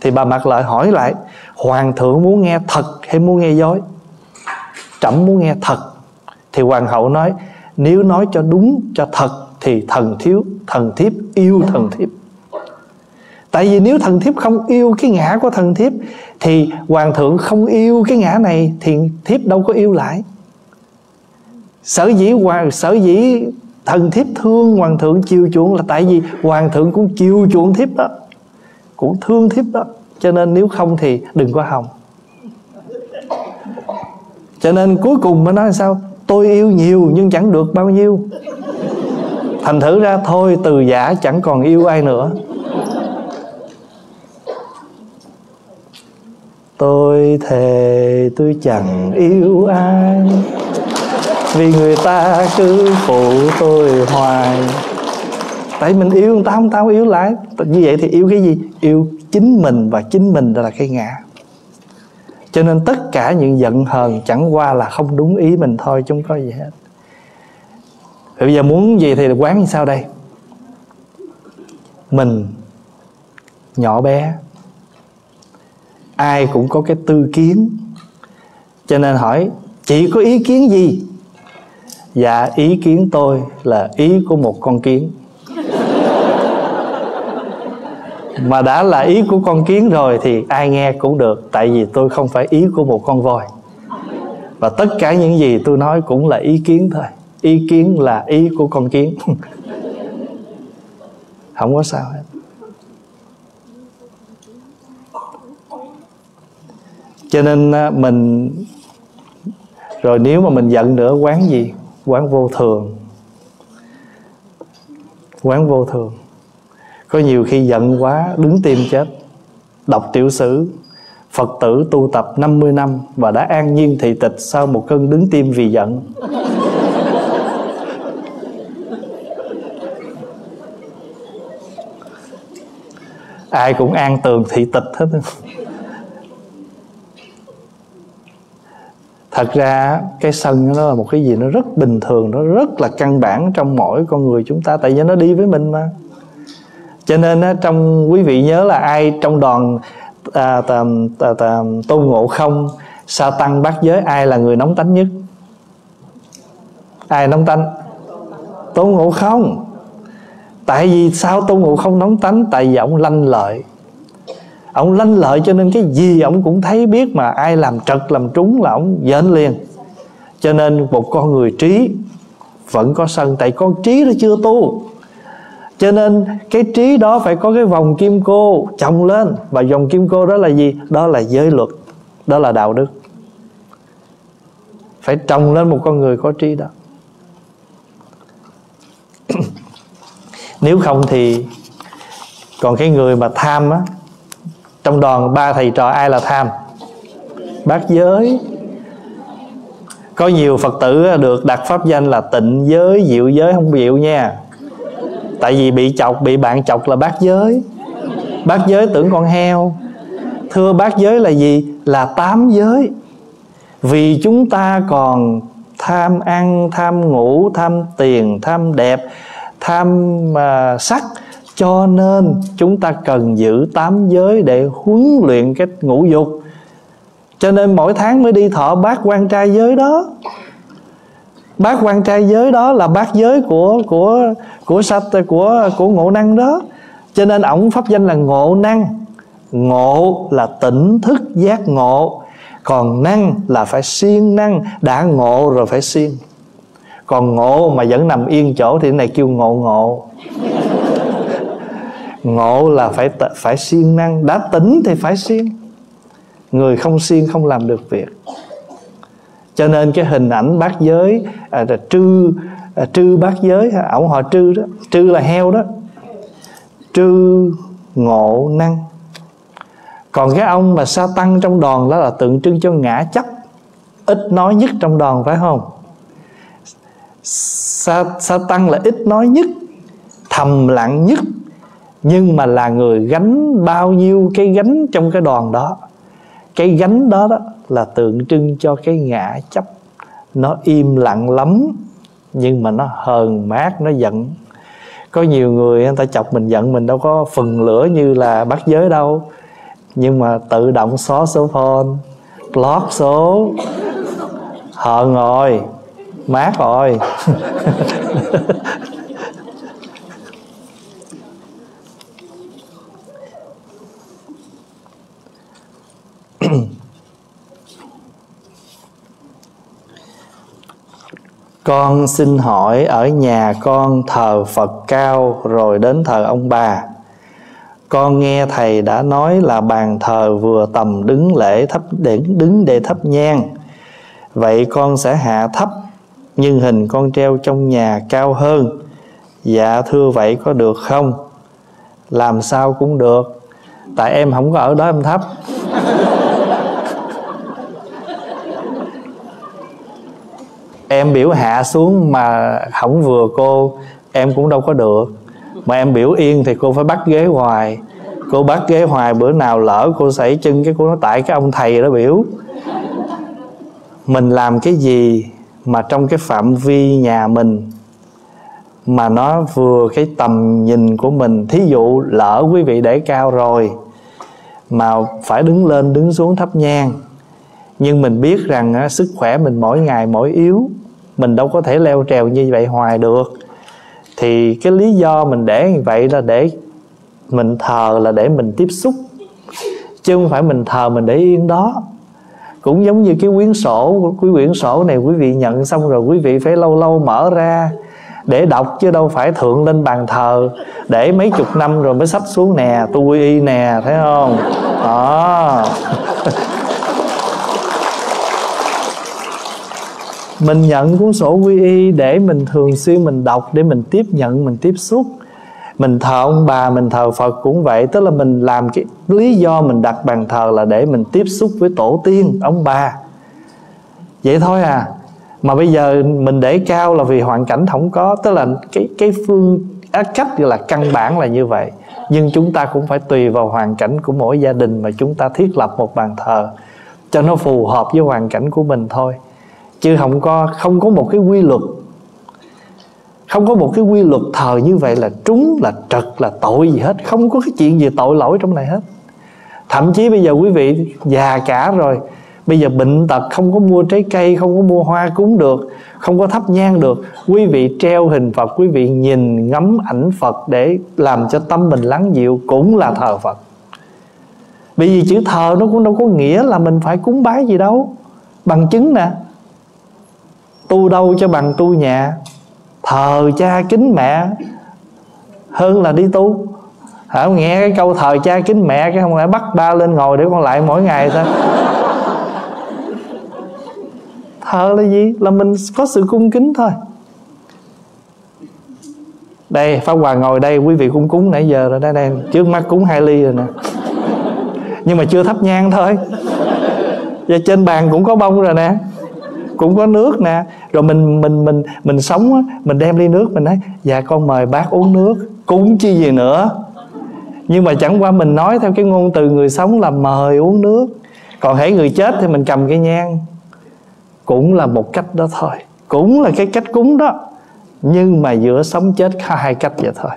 Thì bà Mạc Lợi hỏi lại: Hoàng thượng muốn nghe thật hay muốn nghe dối? Trẫm muốn nghe thật. Thì hoàng hậu nói: Nếu nói cho đúng cho thật thì thần thiếp yêu thần thiếp. Tại vì nếu thần thiếp không yêu cái ngã của thần thiếp thì hoàng thượng không yêu cái ngã này thì thiếp đâu có yêu lại. Sở dĩ thần thiếp thương hoàng thượng chiều chuộng là tại vì hoàng thượng cũng chiều chuộng thiếp đó, cũng thương thiếp đó. Cho nên nếu không thì đừng có hòng. Cho nên cuối cùng mới nói sao? Tôi yêu nhiều nhưng chẳng được bao nhiêu. Thành thử ra thôi từ giả chẳng còn yêu ai nữa. Tôi thề tôi chẳng yêu ai, vì người ta cứ phụ tôi hoài. Tại mình yêu người ta không, tao yêu lại. Như vậy thì yêu cái gì? Yêu chính mình, và chính mình đó là cái ngã. Cho nên tất cả những giận hờn chẳng qua là không đúng ý mình thôi chứ không có gì hết. Bây giờ muốn gì thì quán như sau đây. Mình nhỏ bé, ai cũng có cái tư kiến. Cho nên hỏi: Chị có ý kiến gì? Dạ ý kiến tôi là ý của một con kiến. Mà đã là ý của con kiến rồi thì ai nghe cũng được. Tại vì tôi không phải ý của một con voi. Và tất cả những gì tôi nói cũng là ý kiến thôi. Ý kiến là ý của con kiến. Không có sao hết. Cho nên mình, rồi nếu mà mình giận nữa quán gì? Quán vô thường. Quán vô thường. Có nhiều khi giận quá đứng tìm chết. Đọc tiểu sử Phật tử tu tập 50 năm và đã an nhiên thị tịch sau một cơn đứng tim vì giận. Ai cũng an tường thị tịch hết. Thật ra cái sân nó là một cái gì nó rất bình thường, nó rất là căn bản trong mỗi con người chúng ta. Tại vì nó đi với mình mà. Cho nên trong quý vị nhớ là ai trong đoàn Tôn Ngộ Không, Sa Tăng, Bát Giới, ai là người nóng tánh nhất? Ai nóng tánh? Tôn Ngộ Không. Tại vì sao Tôn Ngộ Không nóng tánh? Tại vì ông lanh lợi. Ông lanh lợi cho nên cái gì ông cũng thấy biết, mà ai làm trật làm trúng là ông dễn liền. Cho nên một con người trí vẫn có sân. Tại con trí nó chưa tu. Cho nên cái trí đó phải có cái vòng kim cô chồng lên. Và vòng kim cô đó là gì? Đó là giới luật, đó là đạo đức. Phải trồng lên một con người có trí đó. Nếu không thì còn cái người mà tham á. Trong đoàn ba thầy trò ai là tham? Bát Giới. Có nhiều Phật tử được đặt pháp danh là Tịnh Giới, Diệu Giới, không diệu nha. Tại vì bị chọc, bị bạn chọc là Bát Giới. Bát Giới tưởng con heo. Thưa Bát Giới là gì? Là tám giới. Vì chúng ta còn tham ăn, tham ngủ, tham tiền, tham đẹp, tham sắc, cho nên chúng ta cần giữ tám giới để huấn luyện cái ngũ dục. Cho nên mỗi tháng mới đi thọ bát quan trai giới đó. Bát quan trai giới đó là bát giới của Ngộ Năng đó. Cho nên ổng pháp danh là Ngộ Năng. Ngộ là tỉnh thức giác ngộ, còn năng là phải siêng năng. Đã ngộ rồi phải siêng. Còn ngộ mà vẫn nằm yên chỗ thì cái này kêu ngộ ngộ. Ngộ là phải siêng năng. Đã tỉnh thì phải siêng. Người không siêng không làm được việc. Cho nên cái hình ảnh bát giới Trư bát giới, ổng họ Trư đó. Trư là heo đó. Trư Ngộ Năng. Còn cái ông mà Sa Tăng trong đoàn đó là tượng trưng cho ngã chấp, ít nói nhất trong đoàn, phải không? Sa Tăng là ít nói nhất, thầm lặng nhất, nhưng mà là người gánh bao nhiêu cái gánh trong cái đoàn đó. Cái gánh đó, đó là tượng trưng cho cái ngã chấp. Nó im lặng lắm, nhưng mà nó hờn mát, nó giận. Có nhiều người người ta chọc mình giận, mình đâu có phần lửa như là bát giới đâu. Nhưng mà tự động xóa số phone, block số, hờn rồi, mát rồi. Con xin hỏi, ở nhà con thờ Phật cao rồi đến thờ ông bà. Con nghe thầy đã nói là bàn thờ vừa tầm đứng lễ thắp đứng để thắp nhang. Vậy con sẽ hạ thấp nhưng hình con treo trong nhà cao hơn. Dạ thưa vậy có được không? Làm sao cũng được. Tại em không có ở đó em thắp. Em biểu hạ xuống mà không vừa cô, em cũng đâu có được. Mà em biểu yên thì cô phải bắt ghế hoài. Cô bắt ghế hoài bữa nào lỡ cô sẩy chân cái cô nói tại cái ông thầy đó biểu. Mình làm cái gì mà trong cái phạm vi nhà mình mà nó vừa cái tầm nhìn của mình. Thí dụ lỡ quý vị để cao rồi mà phải đứng lên đứng xuống thắp nhang, nhưng mình biết rằng sức khỏe mình mỗi ngày mỗi yếu, mình đâu có thể leo trèo như vậy hoài được. Thì cái lý do mình để như vậy là để mình thờ, là để mình tiếp xúc, chứ không phải mình thờ mình để yên đó. Cũng giống như cái quyển sổ, cái quyển sổ này quý vị nhận xong rồi quý vị phải lâu lâu mở ra để đọc, chứ đâu phải thượng lên bàn thờ để mấy chục năm rồi mới sắp xuống nè, tu y nè, thấy không? Đó. Mình nhận cuốn sổ quy y để mình thường xuyên mình đọc, để mình tiếp nhận, mình tiếp xúc. Mình thờ ông bà, mình thờ Phật cũng vậy. Tức là mình làm cái lý do mình đặt bàn thờ là để mình tiếp xúc với tổ tiên, ông bà. Vậy thôi à. Mà bây giờ mình để cao là vì hoàn cảnh không có. Tức là cái cách là căn bản là như vậy. Nhưng chúng ta cũng phải tùy vào hoàn cảnh của mỗi gia đình mà chúng ta thiết lập một bàn thờ cho nó phù hợp với hoàn cảnh của mình thôi. Chứ không có một cái quy luật. Không có một cái quy luật thờ như vậy là trúng, là trật, là tội gì hết. Không có cái chuyện gì tội lỗi trong này hết. Thậm chí bây giờ quý vị già cả rồi, bây giờ bệnh tật không có mua trái cây, không có mua hoa cúng được, không có thắp nhang được. Quý vị treo hình Phật, quý vị nhìn ngắm ảnh Phật để làm cho tâm mình lắng dịu cũng là thờ Phật. Bởi vì chữ thờ nó cũng đâu có nghĩa là mình phải cúng bái gì đâu. Bằng chứng nè, tu đâu cho bằng tu nhà, thờ cha kính mẹ hơn là đi tu. Hả, nghe cái câu thờ cha kính mẹ cái không lẽ bắt ba lên ngồi để con lại mỗi ngày thôi. Thờ là gì? Là mình có sự cung kính thôi. Đây Pháp Hòa ngồi đây, quý vị cung cúng nãy giờ rồi đây, đây trước mắt cúng 2 ly rồi nè, nhưng mà chưa thắp nhang thôi. Và trên bàn cũng có bông rồi nè, cũng có nước nè. Rồi mình sống, mình đem ly nước, mình nói dạ con mời bác uống nước, cúng chi gì nữa. Nhưng mà chẳng qua mình nói theo cái ngôn từ người sống là mời uống nước, còn hễ người chết thì mình cầm cái nhang. Cũng là một cách đó thôi, cũng là cái cách cúng đó, nhưng mà giữa sống chết có hai cách vậy thôi.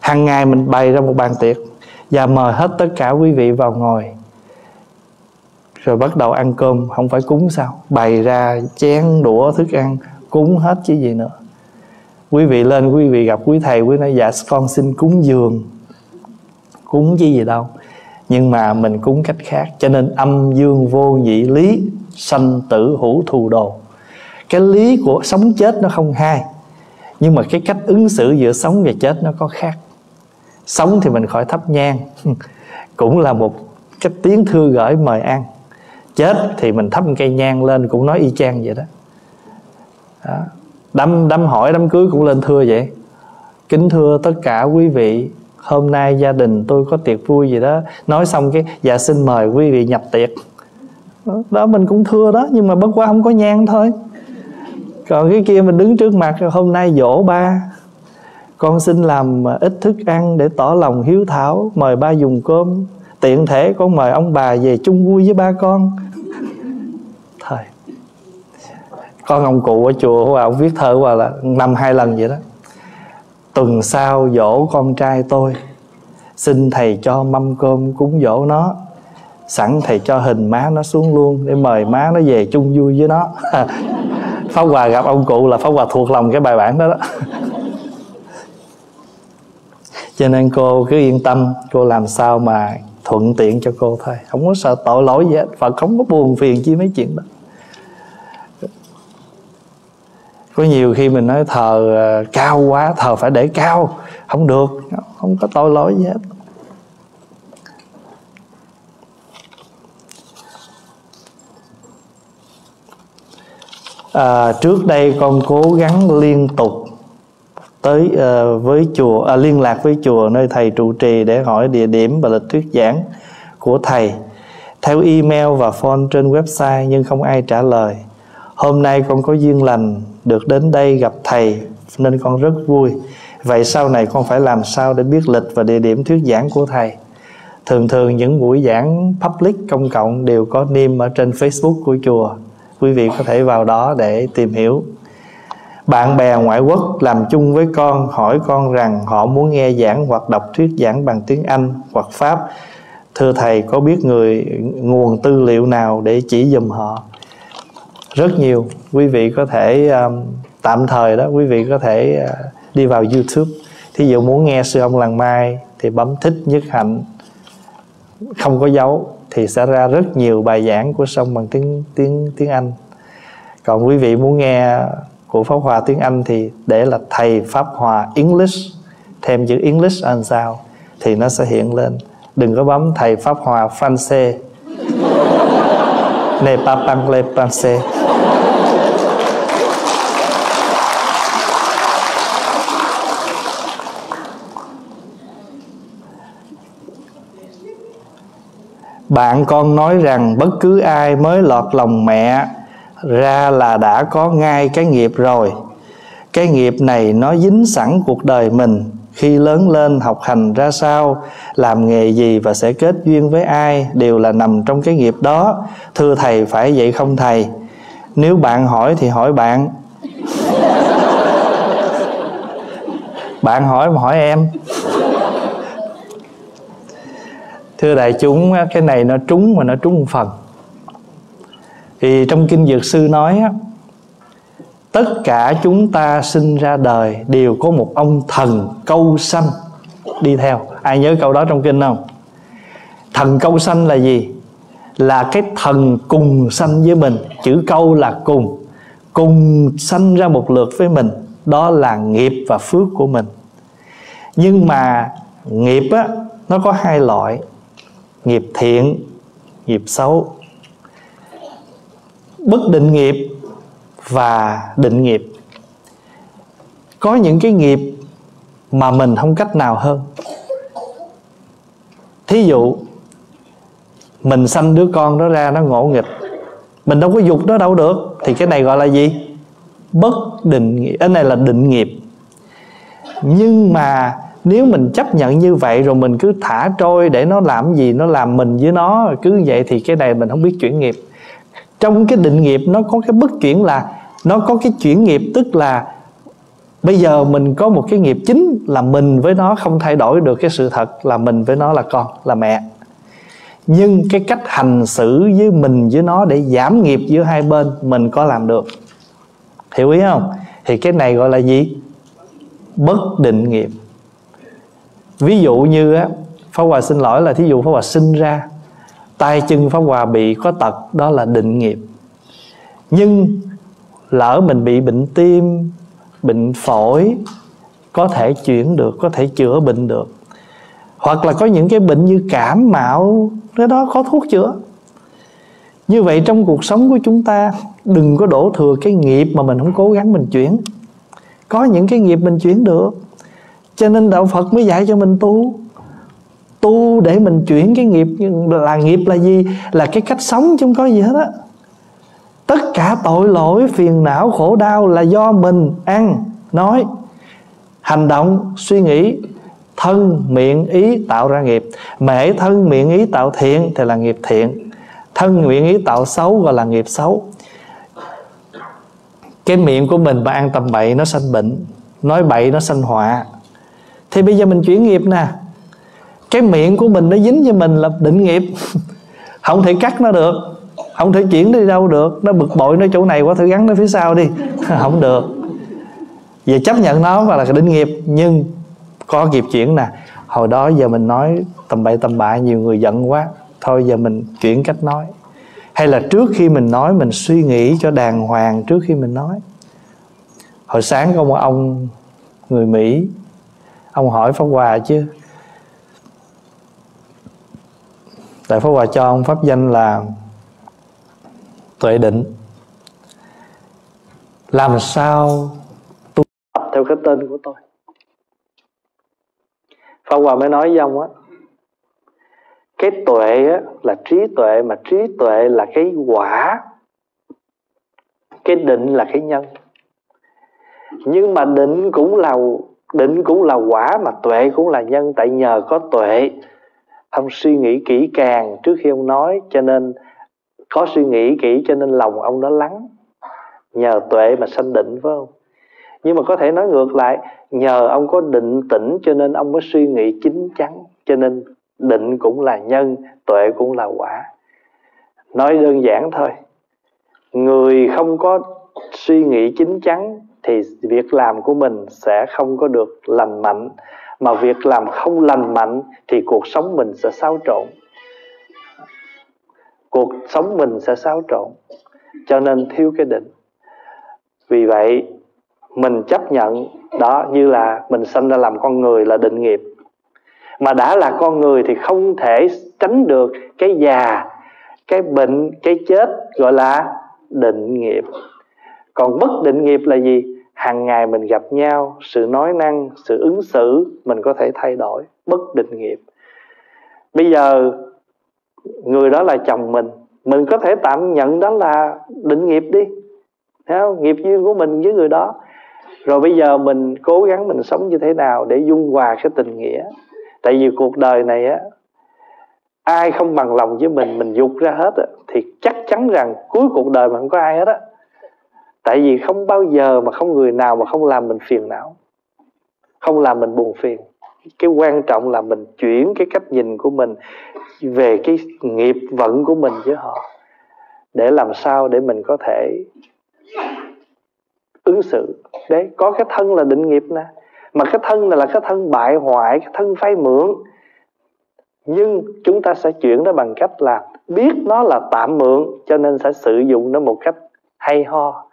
Hàng ngày mình bày ra một bàn tiệc và mời hết tất cả quý vị vào ngồi, rồi bắt đầu ăn cơm, không phải cúng sao, bày ra chén đũa thức ăn, cúng hết chứ gì nữa. Quý vị lên, quý vị gặp quý thầy, quý nói dạ con xin cúng dường. Cúng chứ gì đâu, nhưng mà mình cúng cách khác. Cho nên âm dương vô nhị lý, sanh tử hữu thù đồ. Cái lý của sống chết nó không hai, nhưng mà cái cách ứng xử giữa sống và chết nó có khác. Sống thì mình khỏi thắp nhang, cũng là một cách tiếng thưa gửi mời ăn. Chết thì mình thắp một cây nhang lên, cũng nói y chang vậy đó. Đám hỏi đám cưới cũng lên thưa vậy. Kính thưa tất cả quý vị, hôm nay gia đình tôi có tiệc vui gì đó, nói xong cái dạ xin mời quý vị nhập tiệc. Đó mình cũng thưa đó, nhưng mà bất quá không có nhang thôi. Còn cái kia mình đứng trước mặt, hôm nay dỗ ba, con xin làm ít thức ăn để tỏ lòng hiếu thảo, mời ba dùng cơm, tiện thể con mời ông bà về chung vui với ba con. Thôi, con ông cụ ở chùa Hòa, ông viết thơ Hòa là năm 2 lần vậy đó. Tuần sau dỗ con trai tôi, xin thầy cho mâm cơm cúng dỗ nó, sẵn thầy cho hình má nó xuống luôn để mời má nó về chung vui với nó. Pháp Hòa gặp ông cụ là Pháp Hòa thuộc lòng cái bài bản đó đó. Cho nên cô cứ yên tâm, cô làm sao mà thuận tiện cho cô thôi, không có sợ tội lỗi gì hết, Phật không có buồn phiền chi mấy chuyện đó. Có nhiều khi mình nói thờ cao quá, thờ phải để cao, không được, không có tội lỗi gì hết. Trước đây con cố gắng liên tục tới với chùa, liên lạc với chùa nơi thầy trụ trì để hỏi địa điểm và lịch thuyết giảng của thầy theo email và phone trên website, nhưng không ai trả lời. Hôm nay con có duyên lành được đến đây gặp thầy nên con rất vui. Vậy sau này con phải làm sao để biết lịch và địa điểm thuyết giảng của thầy? Thường thường những buổi giảng public công cộng đều có niêm ở trên Facebook của chùa, quý vị có thể vào đó để tìm hiểu. Bạn bè ngoại quốc làm chung với con hỏi con rằng họ muốn nghe giảng hoặc đọc thuyết giảng bằng tiếng Anh hoặc Pháp. Thưa thầy, có biết nguồn tư liệu nào để chỉ dùm họ? Rất nhiều, quý vị có thể tạm thời đó, quý vị có thể đi vào YouTube. Thí dụ muốn nghe sư ông Làng Mai thì bấm thích Nhất Hạnh, không có dấu, thì sẽ ra rất nhiều bài giảng của sông bằng tiếng Anh. Còn quý vị muốn nghe của Pháp Hòa tiếng Anh thì để là thầy Pháp Hòa English, thêm chữ English ăn sao thì nó sẽ hiện lên. Đừng có bấm thầy Pháp Hòa Français n'est pas parler français. Bạn con nói rằng bất cứ ai mới lọt lòng mẹ ra là đã có ngay cái nghiệp rồi. Cái nghiệp này nó dính sẵn cuộc đời mình. Khi lớn lên học hành ra sao, làm nghề gì và sẽ kết duyên với ai đều là nằm trong cái nghiệp đó. Thưa thầy, phải vậy không thầy? Nếu bạn hỏi thì hỏi bạn. Bạn hỏi mà hỏi em. Thưa đại chúng, cái này nó trúng mà nó trúng một phần. Thì trong Kinh Dược Sư nói tất cả chúng ta sinh ra đời đều có một ông thần câu sanh đi theo. Ai nhớ câu đó trong Kinh không? Thần câu sanh là gì? Là cái thần cùng sanh với mình. Chữ câu là cùng. Cùng sanh ra một lượt với mình. Đó là nghiệp và phước của mình. Nhưng mà nghiệp á, nó có 2 loại. Nghiệp thiện, nghiệp xấu. Bất định nghiệp và định nghiệp. Có những cái nghiệp mà mình không cách nào hơn. Thí dụ mình sanh đứa con đó ra nó ngỗ nghịch, Mình đâu có dục nó đâu được. Thì cái này gọi là gì? Bất định nghiệp. Cái này là định nghiệp. Nhưng mà nếu mình chấp nhận như vậy rồi mình cứ thả trôi để nó làm gì nó làm mình với nó cứ vậy, thì cái này mình không biết chuyển nghiệp. Trong cái định nghiệp nó có cái bất chuyển, là nó có cái chuyển nghiệp, tức là bây giờ mình có một cái nghiệp chính là mình với nó không thay đổi được cái sự thật là mình với nó là con, là mẹ. Nhưng cái cách hành xử với mình với nó để giảm nghiệp giữa hai bên mình có làm được. Hiểu ý không? Thì cái này gọi là gì? Bất định nghiệp. Ví dụ như á, Pháp Hòa xin lỗi là thí dụ Pháp Hòa sinh ra tay chân Pháp Hòa bị có tật, đó là định nghiệp. Nhưng lỡ mình bị bệnh tim, bệnh phổi, có thể chuyển được, có thể chữa bệnh được. Hoặc là có những cái bệnh như cảm mạo, cái đó có thuốc chữa. Như vậy trong cuộc sống của chúng ta, đừng có đổ thừa cái nghiệp mà mình không cố gắng mình chuyển. Có những cái nghiệp mình chuyển được. Cho nên đạo Phật mới dạy cho mình tu. Tu để mình chuyển cái nghiệp. Là nghiệp là gì? Là cái cách sống chứ không có gì hết á. Tất cả tội lỗi, phiền não, khổ đau là do mình ăn, nói, hành động, suy nghĩ. Thân, miệng, ý tạo ra nghiệp. Mễ thân, miệng, ý tạo thiện thì là nghiệp thiện. Thân, miệng, ý tạo xấu gọi là nghiệp xấu. Cái miệng của mình mà ăn tầm bậy nó sanh bệnh, nói bậy nó sanh họa. Thì bây giờ mình chuyển nghiệp nè. Cái miệng của mình nó dính với mình là định nghiệp. Không thể cắt nó được, không thể chuyển đi đâu được. Nó bực bội nó chỗ này quá thử gắn nó phía sau đi. Không được. Vậy chấp nhận nó và là định nghiệp. Nhưng có nghiệp chuyển nè. Hồi đó giờ mình nói tầm bậy nhiều người giận quá, thôi giờ mình chuyển cách nói. Hay là trước khi mình nói mình suy nghĩ cho đàng hoàng trước khi mình nói. Hồi sáng có một ông người Mỹ, ông hỏi Pháp Hòa chứ, tại Pháp Hòa cho ông pháp danh là Tuệ Định, làm sao tu tập theo cái tên của tôi. Pháp Hòa mới nói với ông á, cái tuệ á, là trí tuệ, mà trí tuệ là cái quả, cái định là cái nhân. Nhưng mà định cũng là quả, mà tuệ cũng là nhân. Tại nhờ có tuệ, ông suy nghĩ kỹ càng trước khi ông nói, cho nên có suy nghĩ kỹ, cho nên lòng ông nó lắng. Nhờ tuệ mà sanh định, phải không? Nhưng mà có thể nói ngược lại, nhờ ông có định tĩnh cho nên ông mới suy nghĩ chín chắn. Cho nên định cũng là nhân, tuệ cũng là quả. Nói đơn giản thôi, người không có suy nghĩ chín chắn thì việc làm của mình sẽ không có được lành mạnh. Mà việc làm không lành mạnh thì cuộc sống mình sẽ xáo trộn. Cuộc sống mình sẽ xáo trộn. Cho nên thiếu cái định. Vì vậy mình chấp nhận đó, như là mình sinh ra làm con người là định nghiệp. Mà đã là con người thì không thể tránh được cái già, cái bệnh, cái chết, gọi là định nghiệp. Còn bất định nghiệp là gì? Hàng ngày mình gặp nhau, sự nói năng, sự ứng xử mình có thể thay đổi. Bất định nghiệp. Bây giờ người đó là chồng mình có thể tạm nhận đó là định nghiệp đi, thấy không? Nghiệp duyên của mình với người đó. Rồi bây giờ mình cố gắng mình sống như thế nào để dung hòa cái tình nghĩa. Tại vì cuộc đời này á, ai không bằng lòng với mình dục ra hết á, thì chắc chắn rằng cuối cuộc đời mà không có ai hết á. Tại vì không bao giờ mà không người nào mà không làm mình phiền não, không làm mình buồn phiền. Cái quan trọng là mình chuyển cái cách nhìn của mình về cái nghiệp vận của mình với họ, để làm sao để mình có thể ứng xử. Đấy, có cái thân là định nghiệp nè. Mà cái thân này là cái thân bại hoại, cái thân phai mượn. Nhưng chúng ta sẽ chuyển nó bằng cách là biết nó là tạm mượn, cho nên sẽ sử dụng nó một cách hay ho,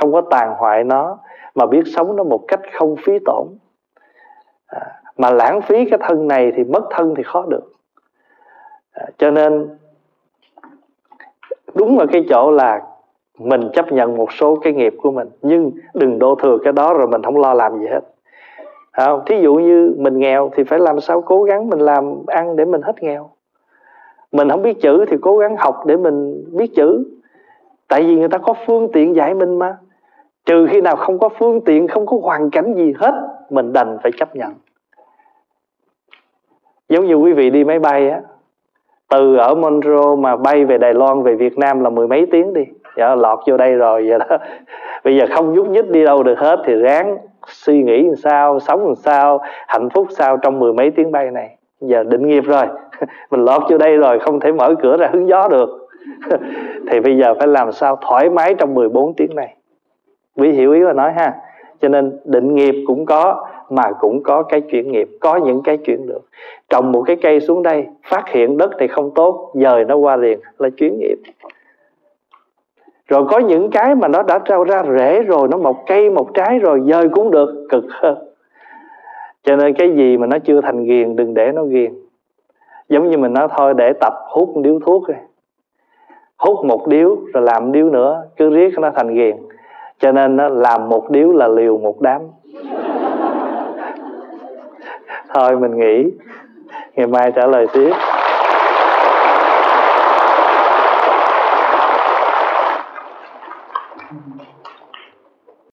không có tàn hoại nó, mà biết sống nó một cách không phí tổn. Mà lãng phí cái thân này thì mất thân thì khó được. Cho nên đúng ở cái chỗ là mình chấp nhận một số cái nghiệp của mình, nhưng đừng đổ thừa cái đó rồi mình không lo làm gì hết. Thí dụ như mình nghèo thì phải làm sao cố gắng mình làm ăn để mình hết nghèo. Mình không biết chữ thì cố gắng học để mình biết chữ. Tại vì người ta có phương tiện dạy mình mà. Trừ khi nào không có phương tiện, không có hoàn cảnh gì hết, mình đành phải chấp nhận. Giống như quý vị đi máy bay á, từ ở Montreal mà bay về Đài Loan, về Việt Nam là mười mấy tiếng đi, dạ, lọt vô đây rồi vậy đó. Bây giờ không nhúc nhích đi đâu được hết, thì ráng suy nghĩ làm sao, sống làm sao, hạnh phúc sao trong mười mấy tiếng bay này. Giờ định nghiệp rồi, mình lọt vô đây rồi, không thể mở cửa ra hứng gió được. Thì bây giờ phải làm sao thoải mái trong 14 tiếng này. Quý hiểu ý mà nói ha. Cho nên định nghiệp cũng có, mà cũng có cái chuyển nghiệp, có những cái chuyển được. Trồng một cái cây xuống đây, phát hiện đất này không tốt, dời nó qua liền là chuyển nghiệp. Rồi có những cái mà nó đã trao ra rễ rồi, nó mọc cây mọc trái rồi, dời cũng được, cực hơn. Cho nên cái gì mà nó chưa thành ghiền, đừng để nó ghiền. Giống như mình nói thôi, để tập hút một điếu thuốc rồi, hút một điếu rồi làm điếu nữa, cứ riết nó thành ghiền. Cho nên nó làm một điếu là liều một đám. Thôi mình nghỉ, ngày mai trả lời tiếp.